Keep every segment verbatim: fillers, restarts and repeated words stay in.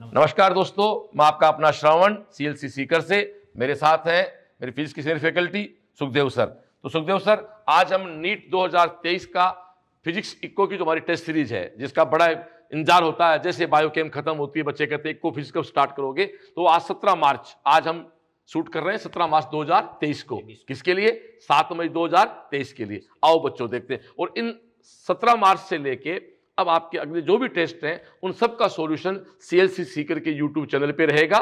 नमस्कार दोस्तों, मैं आपका अपना श्रावण सीएलसी सीकर से। मेरे साथ हैं मेरे फिजिक्स की सीनियर फैकल्टी सुखदेव सर। तो सुखदेव सर, आज हम नीट दो हज़ार तेईस का फिजिक्स इक्को की जो हमारी टेस्ट सीरीज है, जिसका बड़ा इंतजार होता है, जैसे बायोकेम खत्म होती है बच्चे कहते हैं इक्को फिजिक्स कब स्टार्ट करोगे। तो आज सत्रह मार्च, आज हम शूट कर रहे हैं सत्रह मार्च दो हज़ार तेईस को। किसके लिए? सात मई दो हज़ार तेईस के लिए। आओ बच्चों देखते हैं, और इन सत्रह मार्च से लेके अब आपके अगले जो भी टेस्ट हैं उन सब का सॉल्यूशन सीएलसी सीकर के यूट्यूब चैनल पे रहेगा।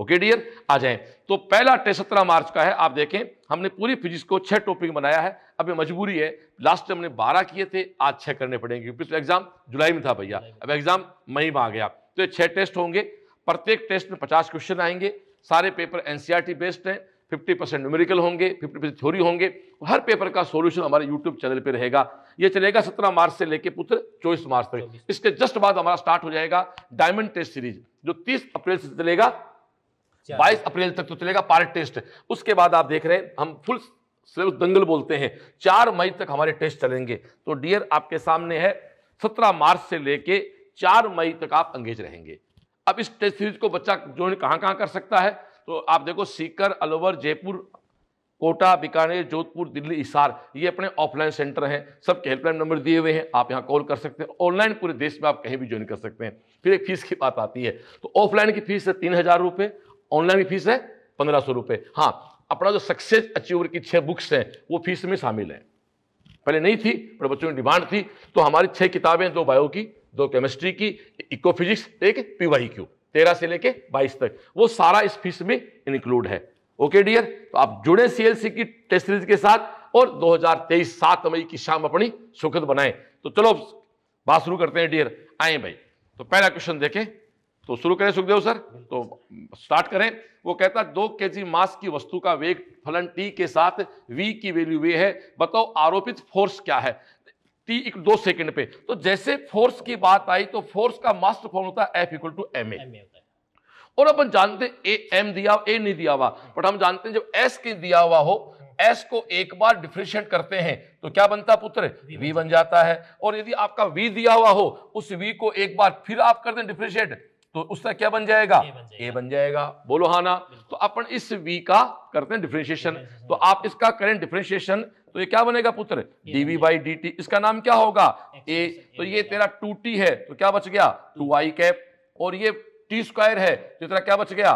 ओके डियर, आ जाएं। तो पहला टेस्ट सत्रह मार्च का है। आप देखें, हमने पूरी फिजिक्स को छह टॉपिक बनाया है। अब ये मजबूरी है, लास्ट टाइम हमने बारह किए थे, आज छह करने पड़ेंगे। पिछला एग्जाम जुलाई में था भैया, अब एग्जाम मई में आ गया। तो ये छह टेस्ट होंगे, प्रत्येक टेस्ट में पचास क्वेश्चन आएंगे। सारे पेपर एनसीईआरटी बेस्ड हैं, पचास परसेंट न्यूमेरिकल होंगे, पचास परसेंट थ्योरी होंगे। हर पेपर का सॉल्यूशन हमारे यूट्यूब चैनल पे रहेगा। ये चलेगा सत्रह मार्च से लेके पुत्र चौबीस मार्च तक। इसके जस्ट बाद हमारा स्टार्ट हो जाएगा डायमंड टेस्ट सीरीज, जो तीस अप्रैल से चलेगा, बाईस अप्रैल तक तो चलेगा पार्ट टेस्ट। उसके बाद आप देख रहे हैं हम फुल सिलेबस दंगल बोलते हैं, चार मई तक हमारे टेस्ट चलेंगे। तो डियर, आपके सामने है सत्रह मार्च से लेके चार मई तक आप अंगेज रहेंगे। अब इस टेस्ट सीरीज को बच्चा ज्वाइन कहाँ कहाँ कर सकता है? तो आप देखो, सीकर, अलवर, जयपुर, कोटा, बीकानेर, जोधपुर, दिल्ली, हिसार, ये अपने ऑफलाइन सेंटर हैं। सबके हेल्पलाइन नंबर दिए हुए हैं, आप यहाँ कॉल कर सकते हैं। ऑनलाइन पूरे देश में आप कहीं भी ज्वाइन कर सकते हैं। फिर एक फीस की बात आती है, तो ऑफलाइन की फीस है तीन हजार रुपये, ऑनलाइन की फीस है पंद्रह सौ रुपये। हाँ, अपना जो सक्सेस अचीवर की छः बुक्स हैं वो फीस में शामिल हैं। पहले नहीं थी, पर बच्चों की डिमांड थी, तो हमारी छः किताबें, दो बायो की, दो केमिस्ट्री की, इको फिजिक्स, एक पीवाईक्यू, तेरह से लेके बाईस तक, वो सारा इस फीस में इंक्लूड है। ओके डियर, तो आप जुड़े सीएलसी की टेस्ट सीरीज के साथ, और दो हज़ार तेईस सात मई की शाम अपनी सुखद बनाएं। तो चलो बात शुरू करते हैं डियर, आए भाई। तो पहला क्वेश्चन देखें, तो शुरू करें सुखदेव सर, तो स्टार्ट करें। वो कहता है दो केजी मास की वस्तु का वेग फलन टी के साथ वी की वैल्यू वे है, बताओ आरोपित फोर्स क्या है टी एक दो सेकंड पे। तो जैसे फोर्स की बात आई, तो फोर्स का मास्टर फॉर्म होता है F equal to M A, और अपन जानते हैं ए एम दिया ए नहीं दिया हुआ, बट हम जानते हैं जब एस के दिया हुआ हो, एस को एक बार डिफ्रेंशिएट करते हैं तो क्या बनता पुत्र? वी बन जाता है। और यदि आपका वी दिया हुआ हो, उस वी को एक बार फिर आप कर दें डिफ्रेंशिएट, तो उसका क्या बन जाएगा? ए बन जाएगा। बोलो हाँ ना। तो अपन इस वी का करते हैं डिफ्रेंशिएशन, तो आप इसका करें डिफ्रेंशिएशन, तो ये क्या बनेगा पुत्र? डीवी बाई डी टी, इसका नाम क्या होगा? ए। तो ये तेरा टू टी है, तो क्या बच गया? टू आई कैप, और ये टी स्क्वायर है, तो तेरा क्या बच गया?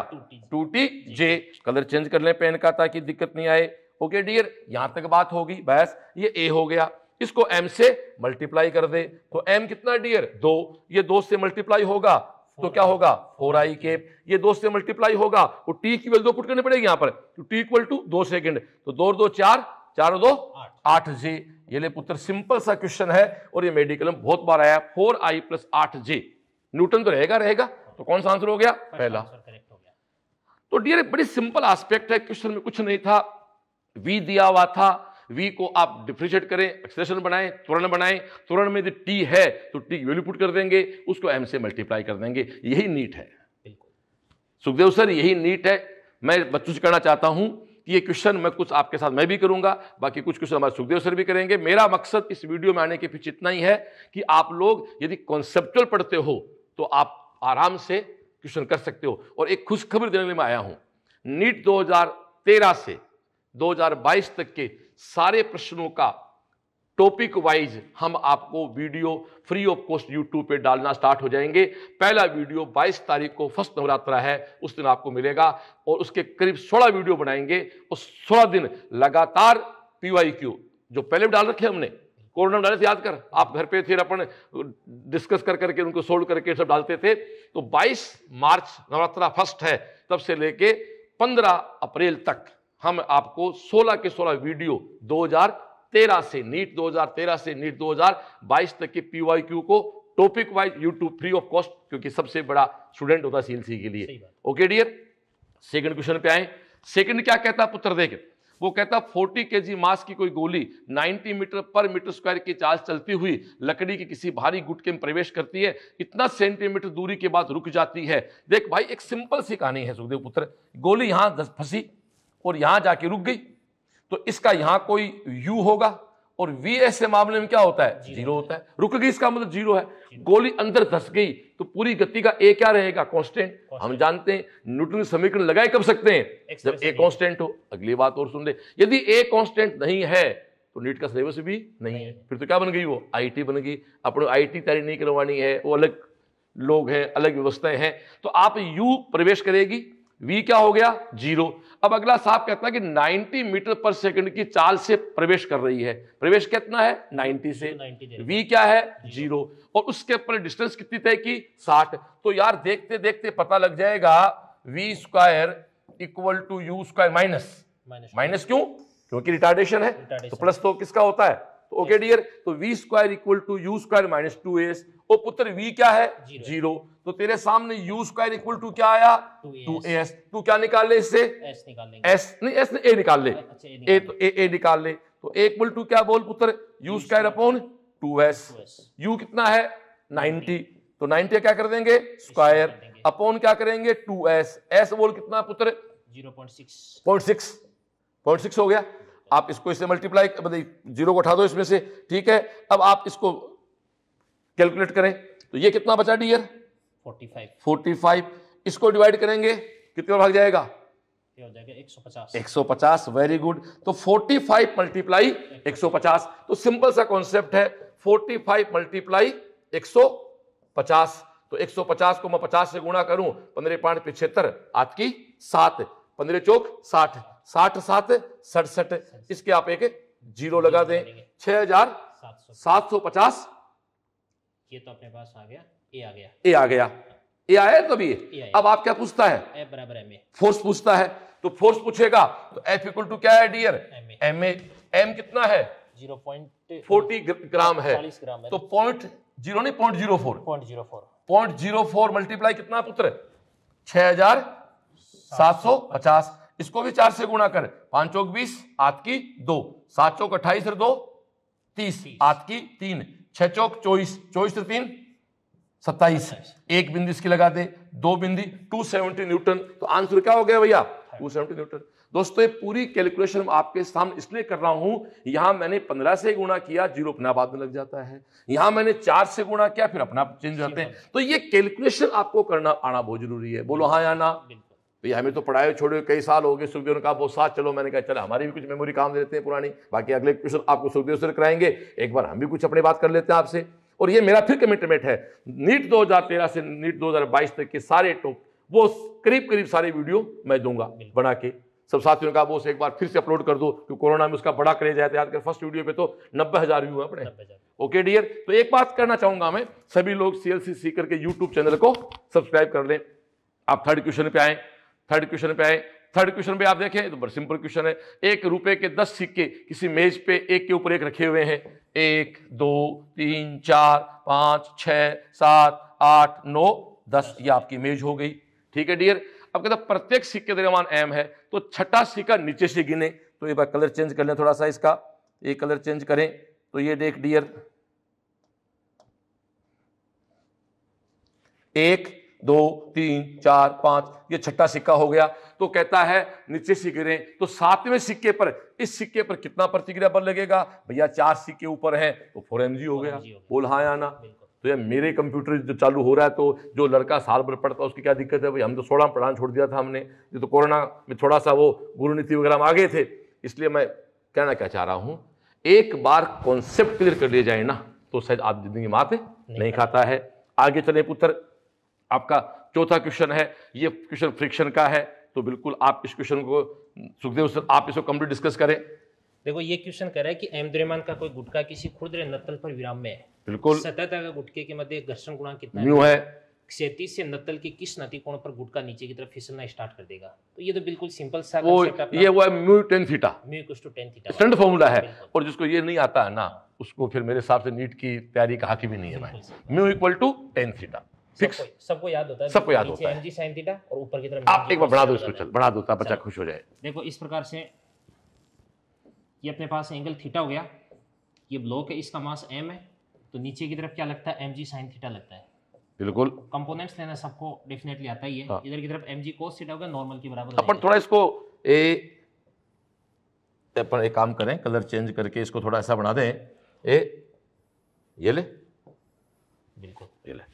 Two T J. Colour change कर लें पेन का, ताकि दिक्कत नहीं आए। ओके डियर, यहां तक बात होगी। बस ये ए हो गया, इसको एम से मल्टीप्लाई कर दे, तो एम कितना डियर? दो। ये दो से मल्टीप्लाई होगा तो क्या होगा? फोर आई के। ये दो से मल्टीप्लाई होगा, तो टी इक्वल दो पुट करने पड़ेगी यहाँ पर, तो टी इक्वल टू दो सेकेंड, तो दो दो चार, चार दो आठ जे। ये ले पुत्र, सिंपल सा क्वेश्चन है, और ये मेडिकल में बहुत बार आया। फोर आई प्लस आठ जे, न्यूटन तो रहेगा रहेगा, तो कौन सा आंसर हो गया? पहला। तो डियर, बड़ी सिंपल आस्पेक्ट है, क्वेश्चन में कुछ नहीं था। वी दिया हुआ था, वी को आप डिफ्रेंशिएट करें, एक्सेलरेशन बनाएं, त्वरण बनाएं, त्वरण में यदि टी है तो टी वैल्यू पुट कर देंगे, उसको एम से मल्टीप्लाई कर देंगे। यही नीट है सुखदेव सर, यही नीट है। मैं बच्चों से कहना चाहता हूं कि ये क्वेश्चन मैं कुछ आपके साथ मैं भी करूंगा, बाकी कुछ क्वेश्चन हमारे सुखदेव सर भी करेंगे। मेरा मकसद इस वीडियो में आने के पीछे इतना ही है कि आप लोग यदि कॉन्सेप्चुअल पढ़ते हो तो आप आराम से क्वेश्चन कर सकते हो। और एक खुशखबरी देने में आया हूं, नीट दो हजार तेरह से दो हजार बाईस तक के सारे प्रश्नों का टॉपिक वाइज हम आपको video free of cost YouTube पे डालना स्टार्ट हो जाएंगे। पहला वीडियो बाईस तारीख को फर्स्ट नवरात्रा है, उस दिन आपको मिलेगा, और उसके करीब सोलह वीडियो बनाएंगे, और सोलह दिन लगातार पीवाईक्यू जो पहले डाल रखे हमने, कोरोना में डाले थे, याद कर, आप घर पे थे, अपन डिस्कस कर करके उनको सोल्व करके सब डालते थे। तो बाईस मार्च नवरात्रा फर्स्ट है, तब से लेके पंद्रह अप्रैल तक हम आपको सोलह के सोलह वीडियो दो हज़ार तेरह से नीट दो हज़ार तेरह से नीट दो हज़ार बाईस तक के पीवाईक्यू को topic wise YouTube free of cost, क्योंकि सबसे बड़ा स्टूडेंट होता है सीएलसी के लिए। ओके डियर, सेकंड क्वेश्चन पे आए। सेकंड क्या कहता पुत्र देख, वो कहता चालीस केजी मास की कोई गोली नब्बे मीटर पर मीटर स्क्वायर की चाल चलती हुई लकड़ी की किसी भारी गुटके में प्रवेश करती है, इतना सेंटीमीटर दूरी के बाद रुक जाती है। देख भाई, एक सिंपल सी कहानी है सुखदेव पुत्र, गोली यहां फंसी और यहां जाके रुक गई, तो इसका यहां कोई यू होगा और वीएस के मामले में क्या होता है, जीरो होता है। रुक गई इसका मतलब जीरो है। गोली अंदर धस गई तो पूरी गति का ए क्या रहेगा, कांस्टेंट। हम जानते हैं न्यूटन समीकरण लगाए कब सकते हैं जब ए कांस्टेंट हो। अगली बात और सुन ले, यदि ए कांस्टेंट नहीं है तो नीट का सिलेबस भी नहीं है। फिर तो क्या बन गई वो आईटी बन गई। अपने आईटी तैयारी नहीं करवानी है, वो अलग लोग हैं, अलग व्यवस्थाएं हैं। तो आप यू प्रवेश करेगी, वी क्या हो गया जीरो। अब अगला साहब कहता है कि नब्बे मीटर पर सेकंड की चाल से प्रवेश कर रही है। प्रवेश कितना है नब्बे से, वी क्या है जीरो, और उसके ऊपर डिस्टेंस कितनी तय की साठ। तो यार देखते देखते पता लग जाएगा we square equal to you square minus minus क्यों, क्योंकि रिटार्डेशन है तो प्लस तो किसका होता है, तो ओके डियर। तो we square equal to you square minus two S. ओ पुत्र v क्या है जीरो। तो तेरे सामने यू स्क्वायर इक्वल टू क्या आया टू ए एस। तू क्या निकाल ले इससे एस नहीं एस नहीं ए निकाल ले ए तो ए ए निकाल ले। तो ए इक्वल टू क्या बोल पुत्र U square upon two S. U कितना है नब्बे, तो नब्बे क्या कर देंगे स्क्वायर अपॉन क्या करेंगे टू एस। एस बोल कितना पुत्र zero point six point six point six हो गया। आप इसको इससे मल्टीप्लाई मतलब जीरो को उठा दो इसमें से, ठीक है। अब आप इसको कैलकुलेट करें तो ये कितना बचा डियर पैंतालीस पैंतालीस। इसको डिवाइड करेंगे कितना भाग जाएगा एक सौ पचास एक सौ पचास। Very good. तो पैंतालीस मल्टीप्लाई एक सौ पचास। तो सिंपल सा कॉन्सेप्ट है पैंतालीस मल्टीप्लाई एक सौ पचास। तो एक सौ पचास को मैं पचास से गुणा करूं, पंद्रह पांच पिछहत्तर आठ की सात, पंद्रह चौक साठ, साठ सात सड़सठ। इसके आप एक जीरो लगा दें, छह हजार सात सौ पचास ये तो अपने पास आ गया ए आ गया ए आ गया ए आया तो भी ए। अब आप क्या पूछता है F बराबर M A, फोर्स पूछता है। तो फोर्स पूछेगा तो F इक्वल टू क्या है डियर M A। M कितना है जीरो पॉइंट चालीस ग्राम है, तो पॉइंट जीरो नहीं point zero four point zero four point zero four multiply कितना पुत्र छह हजार सात सौ पचास। इसको भी चार से गुणा कर, पांच चौक बीस आठ की दो, सात चौक अट्ठाईस दो तीस आठ की तीन, छह चौक चौबीस चौबीस तीन सत्ताईस। एक बिंदी इसकी लगा दे, दो बिंदी दो सौ सत्तर न्यूटन। तो आंसर क्या हो गया भैया दो सौ सत्तर न्यूटन। दोस्तों ये पूरी कैलकुलेशन आपके सामने इसलिए कर रहा हूं, यहां मैंने पंद्रह से गुणा किया जीरो अपना बाद में लग जाता है, यहां मैंने चार से गुणा किया फिर अपना चेंज जाते हैं। तो ये कैलकुलेशन आपको करना आना बहुत जरूरी है। बोलो हाँ या ना। भैया हमें तो पढ़ाए छोड़े कई साल हो गए। सुखदेव ने कहा वो साथ चलो, मैंने कहा चलो हमारी भी कुछ मेमोरी काम दे देते हैं पुरानी, बाकी अगले क्वेश्चन आपको सुखदेव सर कराएंगे, एक बार हम भी कुछ अपनी बात कर लेते हैं आपसे। और ये मेरा फिर कमिटमेंट है नीट दो हज़ार तेरह से नीट दो हज़ार बाईस तक के सारे टॉप वो करीब करीब सारे वीडियो मैं दूंगा बना के। सब साथियों ने कहा वो एक बार फिर से अपलोड कर दो क्योंकि कोरोना में उसका बड़ा क्रेज आया था, याद कर फर्स्ट वीडियो पे तो नब्बे हजार व्यू है अपने। ओके डियर, तो एक बात करना चाहूंगा मैं, सभी लोग सी एल सी सी करके यूट्यूब चैनल को सब्सक्राइब कर लें। आप थर्ड क्वेश्चन पे आए थर्ड क्वेश्चन पे आए थर्ड क्वेश्चन पे आप देखें तो बड़ा सिंपल क्वेश्चन है। एक रुपए के दस सिक्के किसी मेज पे एक के ऊपर एक रखे हुए हैं, एक दो तीन चार पाँच छः सात आठ नौ दस, ये आपकी मेज हो गई, ठीक है डियर। अब कहते हैं प्रत्येक सिक्के द्रव्यमान एम है, तो छठा सिक्का नीचे से गिने। तो एक बार कलर चेंज कर लें थोड़ा सा, इसका ये कलर चेंज करें तो ये देख डियर एक दो तीन चार पांच, ये छठा सिक्का हो गया। तो कहता है नीचे से गिरे तो सातवें सिक्के पर, इस सिक्के पर कितना प्रतिक्रिया बल लगेगा भैया, चार सिक्के ऊपर हैं तो फोर एम जी हो गया। बोल हाँ या ना। तो ये मेरे कंप्यूटर जो चालू हो रहा है तो जो लड़का साल भर पढ़ता है उसकी क्या दिक्कत है भाई, हम तो सोलह पढ़ाना छोड़ दिया था हमने, ये तो कोरोना में थोड़ा सा वो गुरु नीति वगैरह हम आ गए थे। इसलिए मैं कहना क्या चाह रहा हूँ, एक बार कॉन्सेप्ट क्लियर कर लिया जाए ना तो शायद आप जिंदगी मात नहीं खाता है। आगे चले पुत्र, आपका चौथा क्वेश्चन है, ये क्वेश्चन फ्रिक्शन का है। तो बिल्कुल आप इस क्वेश्चन को सुखदेव सर आप इसको कंप्लीट डिस्कस करें। देखो ये क्वेश्चन कह रहा है कि एम द्रव्यमान का कोई गुटका किसी खुरदरे नत्तल पर विराम में है, बिल्कुल सतह गुटके के मध्य घर्षण गुणांक कितना न्यू है, क्षैतिज से नत्तल की किस नति कोण पर गुटका नीचे की तरफ फिसलना स्टार्ट कर देगा। तो ये तो बिल्कुल सिंपल सा ये हुआ mu tan theta, mu equals to tan theta standard formula है। और जिसको ये नहीं आता है ना उसको फिर मेरे हिसाब से नीट की तैयारी का हक भी नहीं है। Mu equal to tan theta सबको याद होता है, सबको याद होता है। और ऊपर की तरफ आप एक बार बढ़ा दो इसको, चल बढ़ा दो बच्चा खुश हो जाए। देखो इस प्रकार से ये अपने पास एंगल थीटा हो गया, ये ब्लॉक है, इसका मास m है, तो नीचे की तरफ क्या लगता है mg sin थीटा लगता है। बिल्कुल कंपोनेंट्स लेना सबको डेफिनेटली आता ही है। इधर की तरफ mg cos थीटा हो गया, नॉर्मल के बराबर। अपन थोड़ा इसको अपन एक काम करें, कलर चेंज करके इसको थोड़ा ऐसा बना दें, ए ये ले, बिल्कुल ये ले,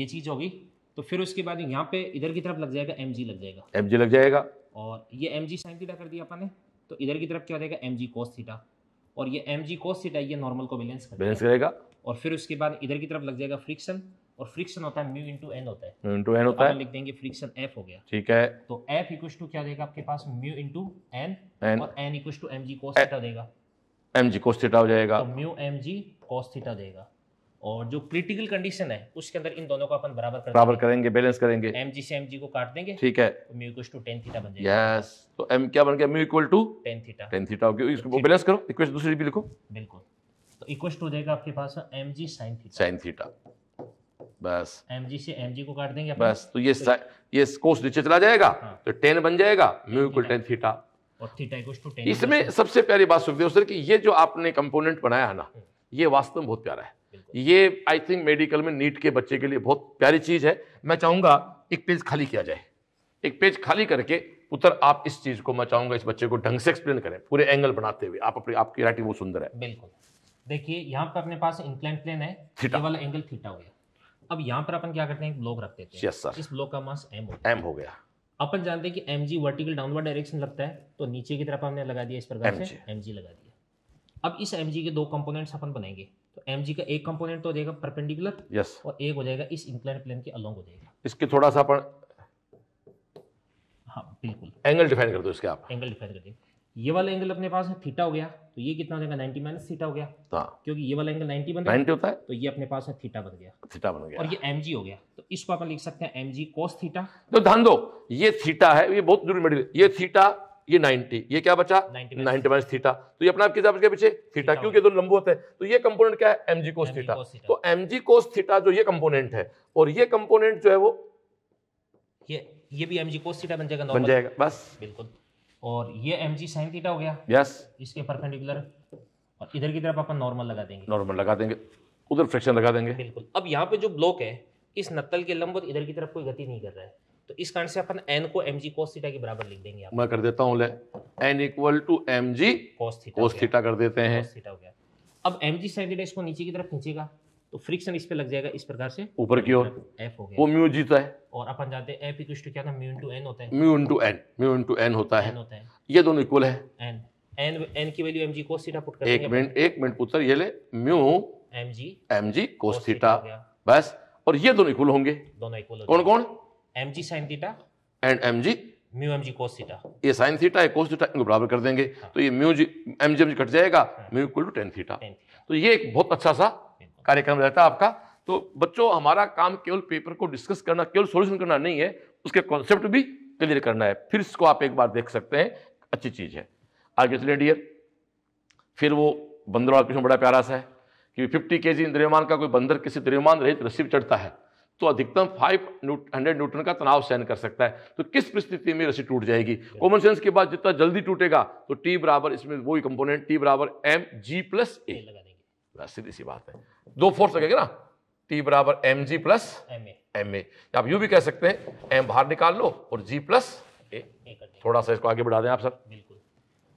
ये चीज़ होगी। तो फिर उसके बाद यहाँ पे इधर की तरफ लग जाएगा एम जी लग जाएगा एम जी लग जाएगा और ये एम जी साइन थीटा कर दिया अपन ने, तो इधर की तरफ क्या हो जाएगा एम जी कोस थीटा, और ये एम जी कोस थीटा ये नॉर्मल को बैलेंस बैलेंस करेगा। और फिर उसके बाद इधर की तरफ लग जाएगा फ्रिक्शन, और फ्रिक्शन होता है म्यू इनटू एन होता है, म्यू इनटू एन होता है, लिख देंगे फ्रिक्शन एफ हो गया, ठीक है। तो एफ इक्वल्स टू क्या देगा आपके पास म्यू इनटू एन, और n equals to m g cos theta देगा, एमजी cos थीटा हो जाएगा, तो म्यू एमजी cos थीटा देगा। और जो क्रिटिकल कंडीशन है उसके अंदर इन दोनों को अपन बराबर कर बराबर करेंगे, बैलेंस करेंगे, एमजी से एमजी को काट देंगे, ठीक है, mu equals to tan theta बन जाएगा। यस, तो एम क्या बन गया, mu equal to tan theta, tan theta हो गया। इसको बैलेंस करो, इक्वेशन दूसरी भी लिखो, बिल्कुल, तो इक्वल्स टू देगा आपके पास m g sin theta, sin theta, बस mg से mg को काट देंगे अपन, बस, तो ये तो ये कोस नीचे चला जाएगा, हाँ। तो tan बन जाएगा म्यू इक्वल tan थीटा, और थीटा इक्वल टू tan। इसमें सबसे प्यारी बात सुखदेव सर कि ये जो आपने कंपोनेंट बनाया है ना, ये वास्तव में बहुत प्यारा है, ये आई थिंक मेडिकल में नीट के बच्चे के लिए बहुत प्यारी चीज है। मैं चाहूंगा एक पेज खाली किया जाए, एक पेज खाली करके पुत्र आप इस चीज को, मैं चाहूंगा इस बच्चे को ढंग से एक्सप्लेन करें, पूरे एंगल बनाते हुए, आप अपनी आपकी राइटिंग बहुत सुंदर है। बिल्कुल, देखिए यहाँ पर अपने पास इंक्लाइन प्लेन है, ये वाला एंगल थीटा हो गया। अब यहाँ पर अपन क्या करते हैं, ब्लॉक रख देते हैं। yes, sir. इस ब्लॉक का मास m हो गया, m हो गया। अपन जानते हैं कि mg वर्टिकल डाउनवर्ड डायरेक्शन लगता है, तो नीचे की तरफ हमने लगा दिया इस प्रकार से mg लगा दिया। अब इस mg के दो कंपोनेंट्स अपन बनाएंगे, तो mg का एक कंपोनेंट तो हो जाएगा परपेंडिकुलर, yes. और एक हो जाएगा इस इंक्लाइन प्लेन के अलोंग हो जाएगा। इसके थोड़ा सा अपन, हाँ बिल्कुल, एंगल डिफाइन कर दो, इसके आप एंगल डिफाइन कर दो। ये वाला एंगल अपने पास है थीटा हो गया, तो ये कितना हो जाएगा नाइंटी माइनस थीटा हो गया, क्योंकि ये वाला एंगल नाइंटी बन नाइंटी होता है, तो ये अपने पास है थीटा बन गया, थीटा बन गया। और ये एम जी हो गया, तो इसको अपन लिख सकते हैं एम जी कोस थीटा। तो ध्यान दो, ये थीटा है, ये बहुत जरूरी, ये थीटा, ये नाइंटी, ये क्या बचा नाइंटी माइनस थीटा, तो ये अपना आपके हिसाब से पीछे थीटा, क्योंकि दोनों लंबे होते हैं, तो ये कंपोनेंट क्या है एम जी कोस थीटा। तो एम जी कोस थीटा जो ये कंपोनेंट है, और ये कंपोनेंट जो है वो ये ये भी एम जी कोस थीटा बन जाएगा, बन जाएगा बस, बिल्कुल। और ये mg sin थीटा हो गया, yes. इसके परपेंडिकुलर, और इधर की तरफ अपन नॉर्मल लगा देंगे, नॉर्मल लगा देंगे, उधर फ्रिक्शन लगा देंगे, बिल्कुल। अब यहाँ पे जो ब्लॉक है इस नत्तल के लंबवत इधर की तरफ कोई गति नहीं कर रहा है, तो इस कारण से अपन n को mg cos थीटा के बराबर लिख देंगे। मैं कर देता हूँ, ले n equal to mg cos theta, cos theta कर देते हैं, cos थीटा हो गया। अब mg sin थीटा इसको नीचे की तरफ खींचेगा, तो फ्रिक्शन इस पे लग जाएगा इस प्रकार से ऊपर की ओर, f हो गया, वो म्यू जीता है, और अपन जानते हैं f इक्वल टू क्या था म्यू इनटू n होता है, mu into n, mu into n होता है, ये दोनों इक्वल है, n n n की value mg cos theta put कर देंगे। एक मिनट एक मिनट पुत्र, ये ले mu mg mg cos theta, बस, और ये दोनों इक्वल होंगे, दोनों इक्वल, कौन कौन mg sin theta and mg mu mg cos theta, ये sin थीटा है cos थीटा, इनको बराबर कर देंगे, तो ये म्यू mg mg कट जाएगा, mu equal to tan theta. तो ये एक बहुत अच्छा सा कार्यक्रम रहता है आपका। तो बच्चों, हमारा काम केवल पेपर को डिस्कस करना, केवल सॉल्यूशन करना नहीं है, उसके कॉन्सेप्ट भी क्लियर करना है। फिर इसको आप एक बार देख सकते हैं, अच्छी चीज़ है। आगे चलिए डियर, फिर वो बंदरों वाला क्वेश्चन बड़ा प्यारा सा है कि फिफ्टी के जी द्रव्यमान का कोई बंदर किसी द्रव्यमान रहित रस्सी पर चढ़ता है तो अधिकतम फाइव हंड्रेड न्यूटन का तनाव सहन कर सकता है, तो किस परिस्थिति में रस्सी टूट जाएगी। कॉमन सेंस के बाद जितना जल्दी टूटेगा, तो टी बराबर, इसमें वही कंपोनेंट टी बराबर एम जी प्लस ए, सीधी सी बात है, दो फोर्स लगेगा ना, T बराबर m g plus M a. आप यू भी कह सकते हैं M बाहर निकाल लो और G प्लस A, थोड़ा सा इसको आगे बढ़ा दें आप सर, बिल्कुल।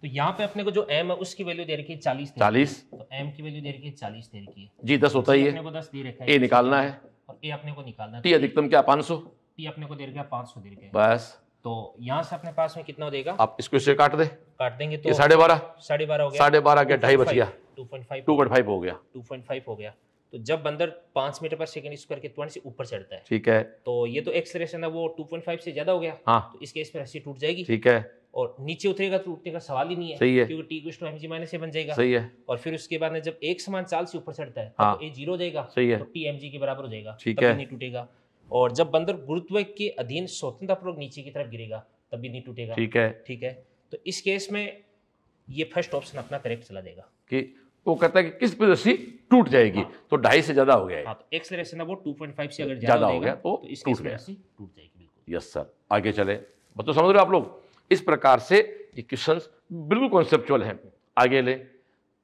तो यहाँ पे अपने को जो M है उसकी वैल्यू दे रखी है चालीस, चालीस, तो M की वैल्यू दे रखी है चालीस दे रखी है, जी दस होता ही है, A निकालना है और A अपने को निकालना है, T अधिकतम क्या पाँच सौ, T अपने को दे रखा है पाँच सौ दे रखा है, बस। तो यहाँ से अपने पास में कितना हो जाएगा, आप इसको इससे काट दे, काट देंगे, तो साढ़े बारह, साढ़े बारह हो गया, साढ़े बारह क्या ढाई बच गया, two point five two point five हो गया, टू पॉइंट फाइव हो गया। तो जब बंदर पांच मीटर पर सेकंड स्क्वायर के त्वरण से ऊपर चढ़ता है, ठीक है, तो ये तो एक्सेलरेशन है वो टू पॉइंट फाइव से ज्यादा हो गया, हाँ, तो इस केस में रस्सी टूट जाएगी, ठीक है, और नीचे उतरेगा तो उठने का सवाल ही नहीं है, सही है, क्योंकि t equals to m g minus a बन जाएगा, सही है। और फिर उसके बाद में जब एक समान चाल से ऊपर चढ़ता है तो ए जीरो हो जाएगा, सही है, टी एम जी के बराबर हो जाएगा, ठीक है, नहीं टूटेगा। और जब बंदर गुरुत्व के अधीन स्वतंत्रपूर्वक नीचे की तरफ गिरेगा तब भी नहीं टूटेगा, ठीक है, ठीक है। तो इस केस में ये फर्स्ट ऑप्शन अपना करेक्ट चला देगा कि वो कहता है कि किस पर रस्सी टूट जाएगी, हाँ, तो ढाई से ज्यादा हो गया है, हाँ, तो एक्सेलरेशन है वो टू पॉइंट फाइव से अगर ज्यादा हो गया तो, तो इस केस में रस्सी टूट जाएगी, बिल्कुल। यस सर, आगे चले बच्चों, समझ रहे हो आप लोग, इस प्रकार से ये क्वेश्चंस बिल्कुल कॉन्सेप्चुअल हैं। आगे ले,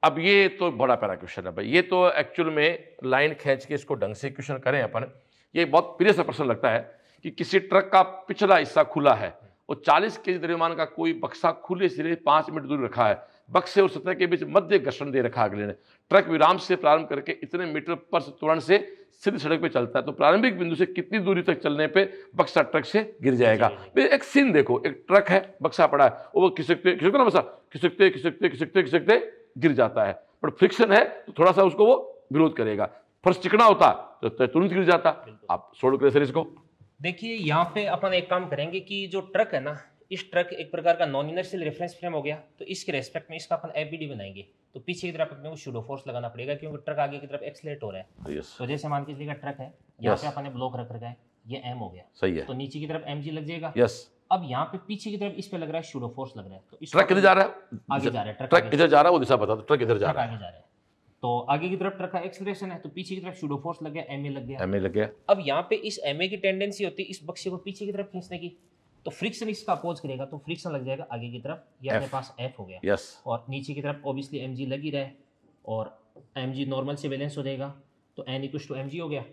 अब ये तो बड़ा प्यारा क्वेश्चन है भाई, ये तो एक्चुअल में लाइन खींच के इसको ढंग से क्वेश्चन करें अपन। ये बहुत प्रिय सा प्रश्न लगता है कि किसी ट्रक का पिछला हिस्सा खुला है और चालीस केजी द्रव्यमान का कोई बक्सा खुले सिरे पाँच मिनट दूर रखा है, बक्से और सतह के बीच मध्य घर्षण दे रखा अगले ने। ट्रक विराम से प्रारंभ करके इतने मीटर पर त्वरण से सीधी सड़क पर चलता है, तो प्रारंभिक बिंदु से कितनी दूरी तक चलने पे बक्सा ट्रक से गिर जाएगा। एक सीन देखो, एक ट्रक है, बक्सा पड़ा है और वो खिसकते खिसकते ना बक्सा खिसकते खिसकते खिसकते खिसकते गिर जाता है, पर फ्रिक्शन है तो थोड़ा सा उसको वो विरोध करेगा। फर्श चिकना होता तो तुरंत गिर जाता। आप सोल्व करें सर इसको। देखिए यहाँ पे अपन एक काम करेंगे कि जो ट्रक है ना, इस ट्रक एक प्रकार का नॉन इनर्शियल रेफरेंस फ्रेम हो गया, तो इसके रेस्पेक्ट में इसका अपन एबीडी बनाएंगे, तो पीछे की तरफ अपने को शूडो फोर्स लगाना पड़ेगा क्योंकि ट्रक आगे की तरफ एक्सीलरेट हो रहा है। yes. तो जैसे मान के चलिए ट्रक है, यहाँ yes. पे अपन ने ब्लॉक रख रखा है, ये एम हो गया, सही है, तो नीचे की तरफ एमजी लग जाएगा। yes. अब यहाँ पे पीछे की तरफ इस पे लग रहा है शूडो फोर्स लग रहा है, तो इस ट्रक इधर जा रहा है, आगे जा रहा है, ट्रक इधर जा रहा है, वो दिशा बता दो, ट्रक इधर जा रहा है, आगे जा रहा है, तो आगे की तरफ ट्रक का एक्सीलरेशन है, तो पीछे की तरफ शूडो फोर्स लग गया, एमए लग गया, एमए लग गया। अब यहाँ पे इस एमए की टेंडेंसी होती है इस बक्से को पीछे की तरफ खींचने की, तो फ्रिक्शन इसका अपोज करेगा, तो फ्रिक्शन लग जाएगा आगे की तरफ, ये अपने पास एफ हो गया। yes. और नीचे की तरफ ऑब्वियसली एम जी लग ही रहा है और एम जी नॉर्मल से बैलेंस हो जाएगा, तो एन इक्वल टू एम जी हो गया,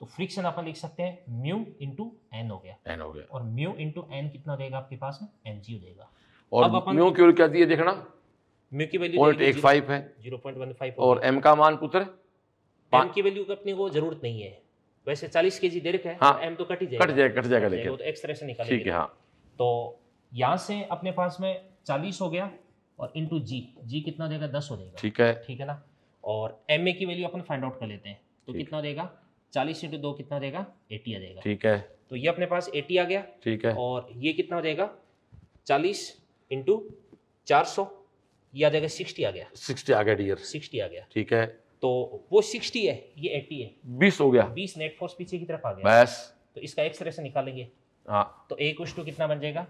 तो फ्रिक्शन अपन लिख सकते हैं म्यू इंटू एन हो गया, एन हो गया, और म्यू इंटू एन कितना रहेगा आपके पास में, एम जी हो जाएगा। और म्यू की वैल्यू क्या दी है देखना, म्यू की value zero point one five है, ज़ीरो पॉइंट वन फाइव, और एम का मान पुत्र एम की वैल्यू की अपने को जरूरत नहीं है, वैसे चालीस केजी दे रखा है, हाँ, एम तो कट ही जाएगा, कट जाएगा, कट जाएगा, लेकिन वो तो एक्स रे से निकालेंगे, ठीक है। हाँ, तो यहाँ से अपने पास में चालीस हो गया और इनटू जी, जी कितना देगा, दस हो जाएगा, ठीक है, ठीक है ना। और एम ए की वैल्यू अपन फाइंड आउट कर लेते हैं, तो कितना देगा, चालीस इंटू दो कितना देगा, एटी आ जाएगा, ठीक है, तो ये अपने पास एटी आ गया, ठीक है, और ये कितना हो जाएगा, चालीस इंटू चार सौ, ये आ जाएगा सिक्सटी आ गया, सिक्सटी आ गया डियर, सिक्सटी आ गया, ठीक है, तो वो सिक्सटी है, ये एटी है, बीस हो गया, बीस नेट फोर्स पीछे की तरफ आ गया, बस, तो इसका एक्सलेशन निकालेंगे, हाँ, तो ए इक्वल टू कितना बन जाएगा,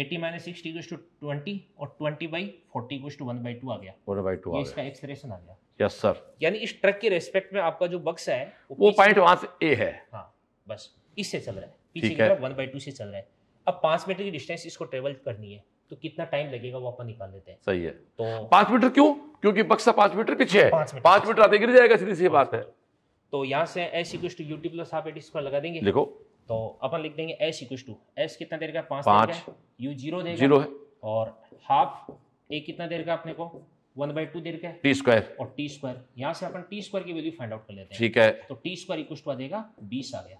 eighty minus sixty equal to twenty, और twenty by forty equal to one by two आ गया, वन बाई टू आ गया, इसका एक्सलेशन आ गया। यस सर, यानी इस ट्रक के रेस्पेक्ट में आपका जो बक्सा है वो पॉइंट वहां से ए है, हां, बस इससे चल रहा है, पीछे की तरफ वन बाई टू से चल रहा है। अब पांच मीटर की डिस्टेंस इसको ट्रेवल करनी है, तो कितना टाइम लगेगा वो अपन निकाल लेते हैं, सही है, तो पांच मीटर, क्यों, क्योंकि बक्सा पांच मीटर पीछे है, पांच मीटर आते गिर जाएगा, सीधी सी बात है। तो यहाँ से s equal to ut plus half a t square लगा देंगे, देखो, तो अपन लिख देंगे s इक्वल टू, s कितना देर का, पांच देर का, u जीरो देगा, जीरो है, और हाफ a कितना देर का अपने को, वन बाई टू देर का, टी स्क्वायर, और टी स्क्वायर, यहाँ से अपन टी स्क्वायर की वैल्यू फाइंड आउट कर लेते हैं, ठीक है, तो टी स्क्वायर इक्वल टू आ जाएगा बीस आ गया,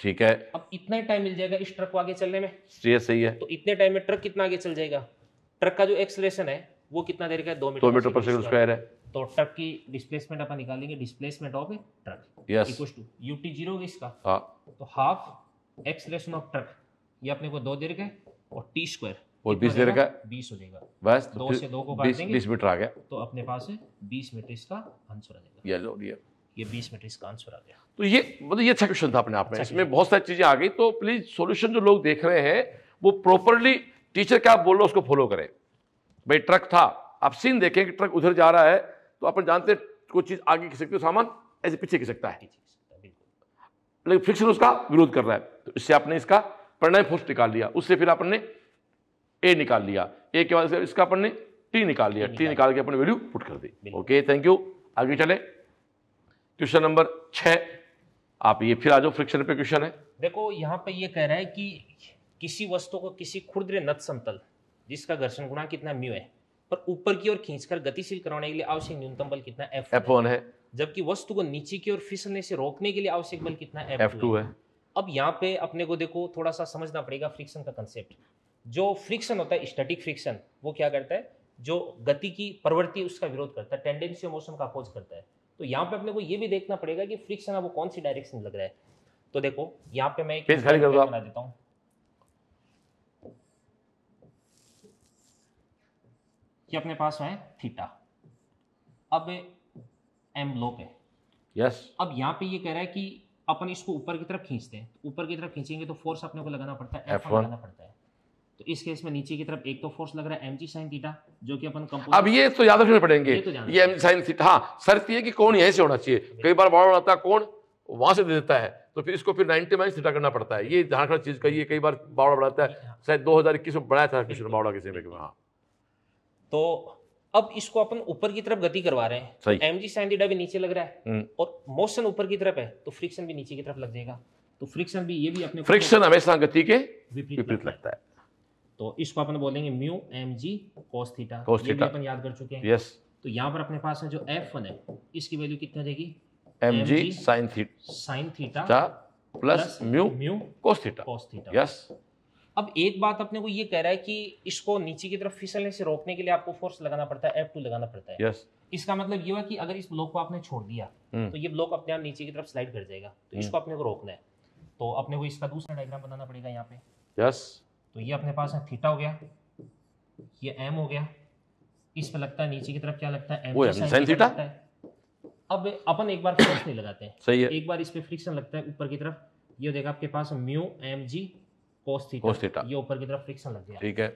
ठीक है। अब इतना ही टाइम मिल जाएगा इस ट्रक को आगे चलने में, ये सही है, तो इतने टाइम में ट्रक कितना आगे चल जाएगा, ट्रक का जो एक्सेलरेशन है वो कितना देर का है, दो मीटर, दो मीटर पर सेकंड स्क्वायर है, तो ट्रक की डिस्प्लेसमेंट अपन निकालेंगे, displacement of truck equal to u t zero इसका, हां, तो हाफ एक्सेलरेशन ऑफ ट्रक, ये अपने को दो देर का और टी स्क्वायर और बीस देर का, बीस हो जाएगा, बस दो से दो को काट देंगे, बीस मीटर आ गया, तो अपने पास है बीस मीटर इसका आंसर आ जाएगा, ये लो ये ये बीस मीटर इसका आंसर आ गया। तो ये मतलब ये अच्छा क्वेश्चन था अपने आप में, इसमें बहुत सारी चीजें आ गई, तो प्लीज सॉल्यूशन जो लोग देख रहे हैं वो प्रॉपर्ली टीचर क्या बोल रहा है उसको फॉलो करें। भाई ट्रक था, आप सीन देखें कि ट्रक उधर जा रहा है, तो अपन जानते हैं कोई चीज आगे खिसकती सकती है, सामान ऐसे पीछे खिसक सकता है, लेकिन फ्रिक्शन उसका विरोध कर रहा है, तो इससे आपने इसका परिणामी फोर्स निकाल लिया, उससे फिर अपन ने ए निकाल लिया, ए के बाद इसका अपन ने टी निकाल लिया, टी निकाल के अपन वैल्यू पुट कर दी। Okay, thank you. आगे चले, क्वेश्चन नंबर छः, आप ये फिर आ जाओ, फ्रिक्शन पे क्वेश्चन है। देखो यहाँ पे ये कह रहा है कि किसी वस्तु को किसी खुरदरे नत समतल जिसका घर्षण गुणांक कितना म्यू है पर ऊपर की ओर खींचकर गतिशील कराने के लिए आवश्यक न्यूनतम बल कितना एफ एफ वन है, जबकि वस्तु को नीचे की ओर फिसलने से रोकने के लिए आवश्यक बल कितना एफ टू है। अब यहाँ पे अपने को देखो थोड़ा सा समझना पड़ेगा फ्रिक्शन का कंसेप्ट। जो फ्रिक्शन होता है स्टैटिक फ्रिक्शन, वो क्या करता है, जो गति की प्रवृत्ति उसका विरोध करता है, टेंडेंसी ऑफ मोशन का अपोज करता है। तो यहाँ पे अपने को ये भी देखना पड़ेगा कि फ्रिक्शन अब वो कौन सी डायरेक्शन लग रहा है। तो देखो यहाँ पे मैं एक पेज खाली कर बना देता हूँ, कि अपने पास है थीटा, अब एम लोक है, यस। अब यहाँ पे ये कह रहा है कि अपन इसको ऊपर की तरफ खींचते हैं, ऊपर की तरफ खींचेंगे तो फोर्स अपने को लगाना पड़ता है, एफ वन लगाना पड़ता है। तो इस केस में नीचे की तरफ एक तो फोर्स लग रहा है mg sin थीटा, जो कि अपन कंपोनेंट, अब ये तो याद रखने पड़ेंगे, ये mg sin थीटा। हाँ, शर्त ये कि कोण यहीं से होना चाहिए, कई बार बड़ा होता है कोण वहां से दे देता है, तो फिर इसको फिर नाइनटी माइनस थीटा करना पड़ता है। ये झारखंड चीज का ये कई बार बावड़ा बढ़ाता है, शायद दो हजार इक्कीस में बढ़ाया था किसी ने बावड़ा किसी में। हाँ, तो अब इसको अपन ऊपर की तरफ गति करवा रहे हैं, mg sin थीटा भी नीचे लग रहा है और मोशन ऊपर की तरफ है, तो फ्रिक्शन भी नीचे की तरफ लग जाएगा। तो फ्रिक्शन भी, ये भी अपने, फ्रिक्शन हमेशा गति के विपरीत लगता है। तो इसको अपन बोलेंगे mu M G cos theta, ये भी अपन याद कर चुके हैं। यस, तो यहाँ पर अपने पास है जो एफ वन है, इसकी वैल्यू कितनी रहेगी, M G sine theta sine theta plus mu mu cos theta cos theta. Yes, अब एक बात अपने को ये कह रहा है कि इसको नीचे की तरफ फिसलने से रोकने के लिए आपको फोर्स लगाना पड़ता है, एफ टू लगाना पड़ता है। yes. इसका मतलब ये हुआ कि अगर इस ब्लॉक को आपने छोड़ दिया hmm. तो ये ब्लॉक अपने आप नीचे की तरफ स्लाइड कर जाएगा, तो hmm. इसको अपने को रोकना है, तो अपने को इसका दूसरा डायग्राम बनाना पड़ेगा यहाँ पे। yes. तो ये अपने पास है थीटा हो गया, ये एम हो गया, इस पर लगता है नीचे की तरफ क्या लगता है, एम थीटा। अब अपन एक बार फोर्स नहीं लगाते हैं, एक बार इस पर फ्रिक्शन लगता है ऊपर की तरफ, ये देखा आपके पास mu M G cos theta, ये ऊपर की तरफ फ्रिक्शन लग गया। ठीक है,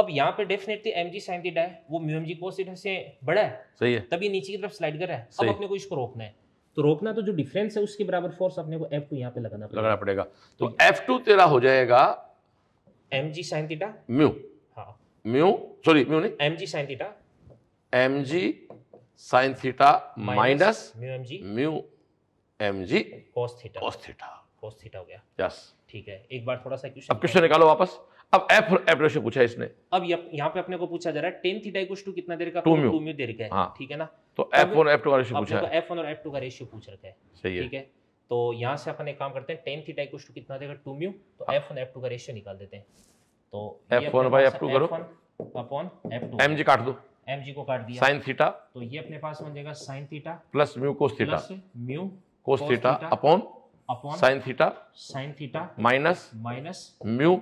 अब यहाँ पे डेफिनेटली mg sin थीटा है, वो म्यू mg cos थीटा से बड़ा है, सही है, तभी नीचे की तरफ स्लाइड कर रहा है। अब अपने को इसको रोकना है, तो रोकना तो जो डिफरेंस है उसके बराबर फोर्स अपने को F टू यहाँ पे लगाना पड़ेगा लगाना पड़ेगा तो F टू तेरा हो जाएगा mg sin थीटा म्यू हाँ म्यू सॉरी म्यू नहीं mg sin theta mg sin theta minus mu mg mu mg cos theta cos theta cos theta हो गया। यस, ठीक है, एक बार थोड़ा सा क्वेश्चन अब क्वेश्चन निकालो वापस। अब एफ एफ रेशियो पूछा इसने, अब यहाँ पे अपने को पूछा जा रहा है tan थीटा इक्वल टू कितना देर का, टू म्यू देर का है, ठीक है ना। तो एफ वन एफ टू का रेशियो पूछा है, तो एफ वन और एफ टू का रेशियो पूछ रखा है, सही है, ठीक है। तो यहाँ से अपन एक काम करते हैं, tan थीटा इक्वल टू कितना देर का टू म्यू, तो एफ वन एफ टू का रेशियो निकाल देते हैं। तो f one by f two करो अपॉन एफ टू, mg काट दो, mg को काट दिया, sin थीटा, तो ये अपने पास बन जाएगा sin theta plus mu cos theta plus mu cos theta upon sine theta sine theta minus minus mu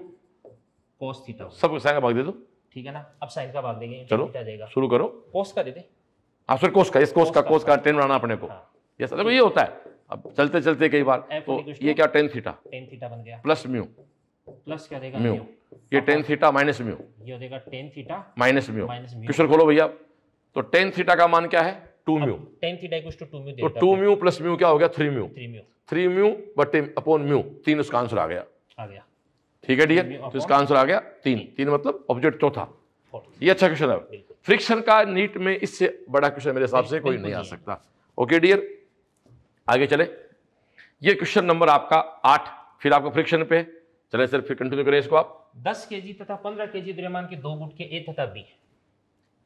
cos theta. सब साइन का भाग दे दो, ठीक है ना। अब साइन का भाग देंगे, चलो थीटा शुरू करो, कोस का दे दे आप, सर कोस का, इस कोस का कोस का टेन बनाना अपने को। यस, देखो ये होता है, अब चलते चलते कई बार। तो ये क्या टेन थीटा टेन थीटा बन गया प्लस म्यू प्लस क्या देगा म्यू, ये टेन थीटा माइनस म्यू, ये देगा tan theta minus mu. Question खोलो भैया, तो टेन थीटा का मान क्या है, two mu, tan theta equal to two mu, तो टू म्यू प्लस म्यू क्या हो गया, three mu, three mu three mu बटे अपॉन म्यू, तीन उसका आंसर आ गया आ गया ठीक है, ठीक है। तो इसका आंसर आ गया तीन, तीन मतलब ऑब्जेक्ट चौथा। ये अच्छा क्वेश्चन है, फ्रिक्शन का नीट में इससे बड़ा क्वेश्चन मेरे हिसाब से कोई नहीं आ सकता। ओके डियर, आगे चले, ये क्वेश्चन नंबर आपका आठ, फिर आपका फ्रिक्शन पे चले सर, फिर कंटिन्यू करें इसको आप। दस के जी तथा पंद्रह के जी द्रव्यमान के दो गुट के ए तथा बी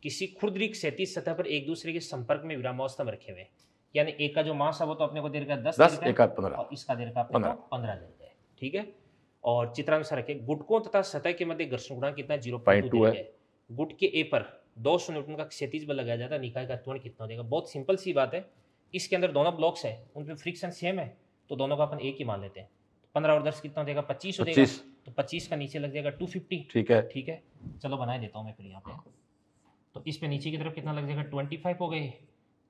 किसी खुरदरी क्षैतिज सतह पर एक दूसरे के संपर्क में विरामावस्था में रखे हुए हैं, यानी एक का जो मास है वो तो अपने को देर का दस, दस देर का पंद्रह और इसका देर का पंद्रह देर का है, ठीक है। और चित्रानुसार रखें, गुटकों तथा सतह के मध्य घर्षण गुणांक कितना, जीरो पॉइंट टू है। गुट के ए पर दो सौ न्यूटन का क्षैतिज बल लगाया जाता है, निकाय का त्वरण कितना हो जाएगा। बहुत सिंपल सी बात है, इसके अंदर दोनों ब्लॉक्स हैं, उन पर फ्रिक्शन सेम है, तो दोनों का अपन एक ही मान लेते हैं। पंद्रह और दस कितना हो जाएगा, पच्चीस हो जाएगा, तो पच्चीस का नीचे लग जाएगा टू फिफ्टी ठीक है ठीक है चलो बना देता हूँ मैं फिर यहाँ पे। तो इस पे नीचे की तरफ कितना लग जाएगा, पच्चीस हो गए,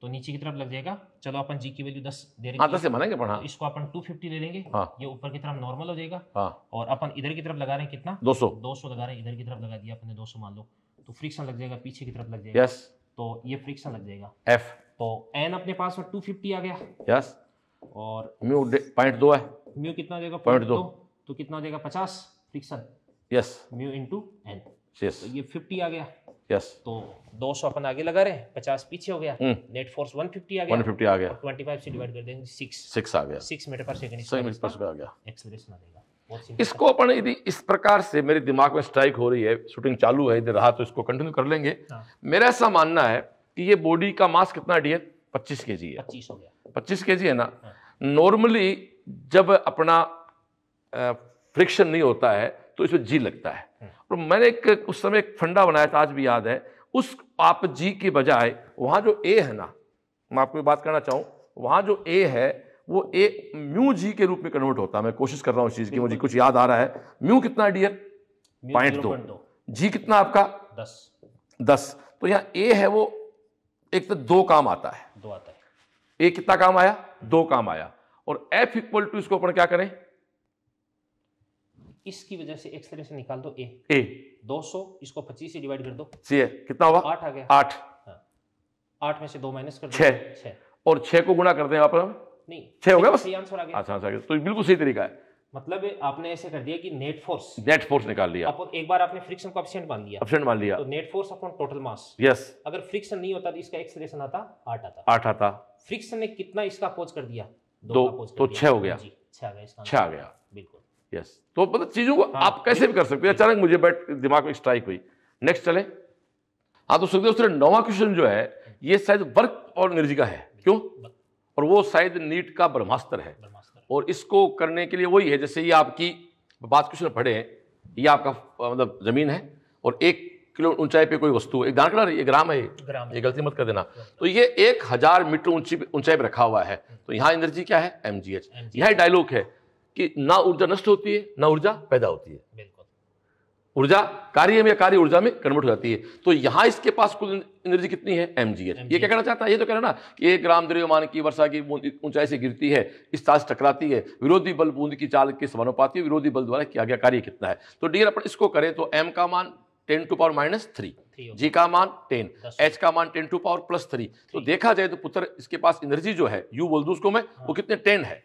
तो नीचे की तरफ लग जाएगा, चलो अपन जी की वैल्यू दस दे रहे हैं, दस से मानेंगे, तो इसको अपन दो सौ पचास ले लेंगे, ये ऊपर की तरफ नॉर्मल हो जाएगा। और अपन इधर की तरफ लगा रहे हैं कितना, दो सौ दो सौ लगा रहे हैं, इधर की तरफ लगा दिया अपन ने दो सौ मान लो, तो फ्रिक्शन लग जाएगा, पीछे की तरफ लग जाएगा, यस, तो ये फ्रिक्शन लग जाएगा एफ। तो एन अपने पास टू फिफ्टी आ गया, यस, और म्यू पॉइंट दो है, म्यू कितना हो जाएगा पॉइंट दो, तो कितना हो जाएगा पचास friction, yes, mu into N, तो ये फिफ्टी आ गया। Yes. तो दो सौ अपन आगे लगा रहे हैं, पचास पीछे हो गया, नेट फोर्स एक सौ पचास आ गया, एक सौ पचास आ गया, पच्चीस से डिवाइड कर देंगे, छह छह आ गया, छह मीटर पर सेकंड आ गया, एक्सेलरेशन आ जाएगा। इसको अपन यदि इस प्रकार से, मेरे दिमाग में स्ट्राइक हो रही है, शूटिंग चालू है, यदि रहा तो इसको कंटिन्यू कर लेंगे। मेरा ऐसा मानना है कि ये बॉडी का मास कितना डियर, पच्चीस के जी है, पच्चीस हो गया, पच्चीस के जी है ना। नॉर्मली जब अपना फ्रिक्शन नहीं होता है तो इसमें जी लगता है, और मैंने एक उस समय एक फंडा बनाया था, आज भी याद है, उस आप जी के बजाय वहाँ जो ए है ना, मैं आपको बात करना चाहूँ, वहाँ जो ए है वो ए म्यू जी के रूप में कन्वर्ट होता है। मैं कोशिश कर रहा हूँ उस चीज़ की, मुझे कुछ याद आ रहा है। म्यू कितना डियर, पॉइंट दो, जी कितना आपका दस, दस, तो यहाँ ए है वो एक तो दो काम आता है, दो आता है, ए कितना काम आया, दो काम आया, और एफ इक्वल टू इसको अपन क्या करें, इसकी वजह से एक्सेलरेशन निकाल दो, ए ए दो सौ इसको पच्चीस से डिवाइड कर दो, कितना हुआ आठ आ गया, आठ, आठ में से दो माइनस कर दो, छह, और छह को गुणा कर दें आप, नहीं छह हो गया बस, आंसर आ गया। अच्छा अच्छा, तो बिल्कुल सही तरीका है, मतलब आपने ऐसे कर दिया कि नेट फोर्स नेट फोर्स निकाल लिया, एक बार आपने फ्रिक्शन को एब्सेंट मान लिया, एब्सेंट मान लिया, तो net force upon total mass. Yes, अगर फ्रिक्शन नहीं होता तो इसका एक्सेलरेशन आता आठ आता, आठ आता, फ्रिक्शन ने कितना इसका अपोज कर दिया, दो, तो छह हो गया, छह आ गया, बिल्कुल यस, तो मतलब चीजों को आप कैसे भी कर सकते हो। अचानक मुझे बैठ दिमाग में स्ट्राइक हुई। नेक्स्ट चले। हाँ, तो सुखदेव सर नौवां क्वेश्चन जो है ये शायद वर्क और एनर्जी का है, क्यों? और वो शायद नीट का ब्रह्मास्त्र है, और इसको करने के लिए वही है, जैसे ये आपकी बात क्वेश्चन पढ़े हैं, ये आपका मतलब जमीन है और एक किलो ऊंचाई पे कोई वस्तु, एक दाना ये ग्राम है, ये गलती मत कर देना, तो ये एक हजार मीटर ऊंची ऊंचाई पे रखा हुआ है, तो यहाँ एनर्जी क्या है? M g h. यहाँ डायलॉग है कि ना ऊर्जा नष्ट होती है ना ऊर्जा पैदा होती है, ऊर्जा कार्य में या कार्य ऊर्जा में कन्वर्ट हो जाती है। तो यहाँ इसके पास कुल एनर्जी कितनी है? M g h. ये क्या कहना चाहता है? ये तो कह रहा है ना कि एक ग्राम द्रव्यमान की वर्षा की ऊंचाई से गिरती है, इस तार से टकराती है, विरोधी बल बूंद की चाल के समानुपाती है, विरोधी बल द्वारा किया गया कार्य कितना है। तो डियर अपन इसको करें तो एम का मान ten to power minus three, G का मान टेन, एच का मान ten to power plus three. तो देखा जाए तो पुत्र इसके पास एनर्जी जो है, यू बोल दूं उसको मैं, वो कितने? टेन है,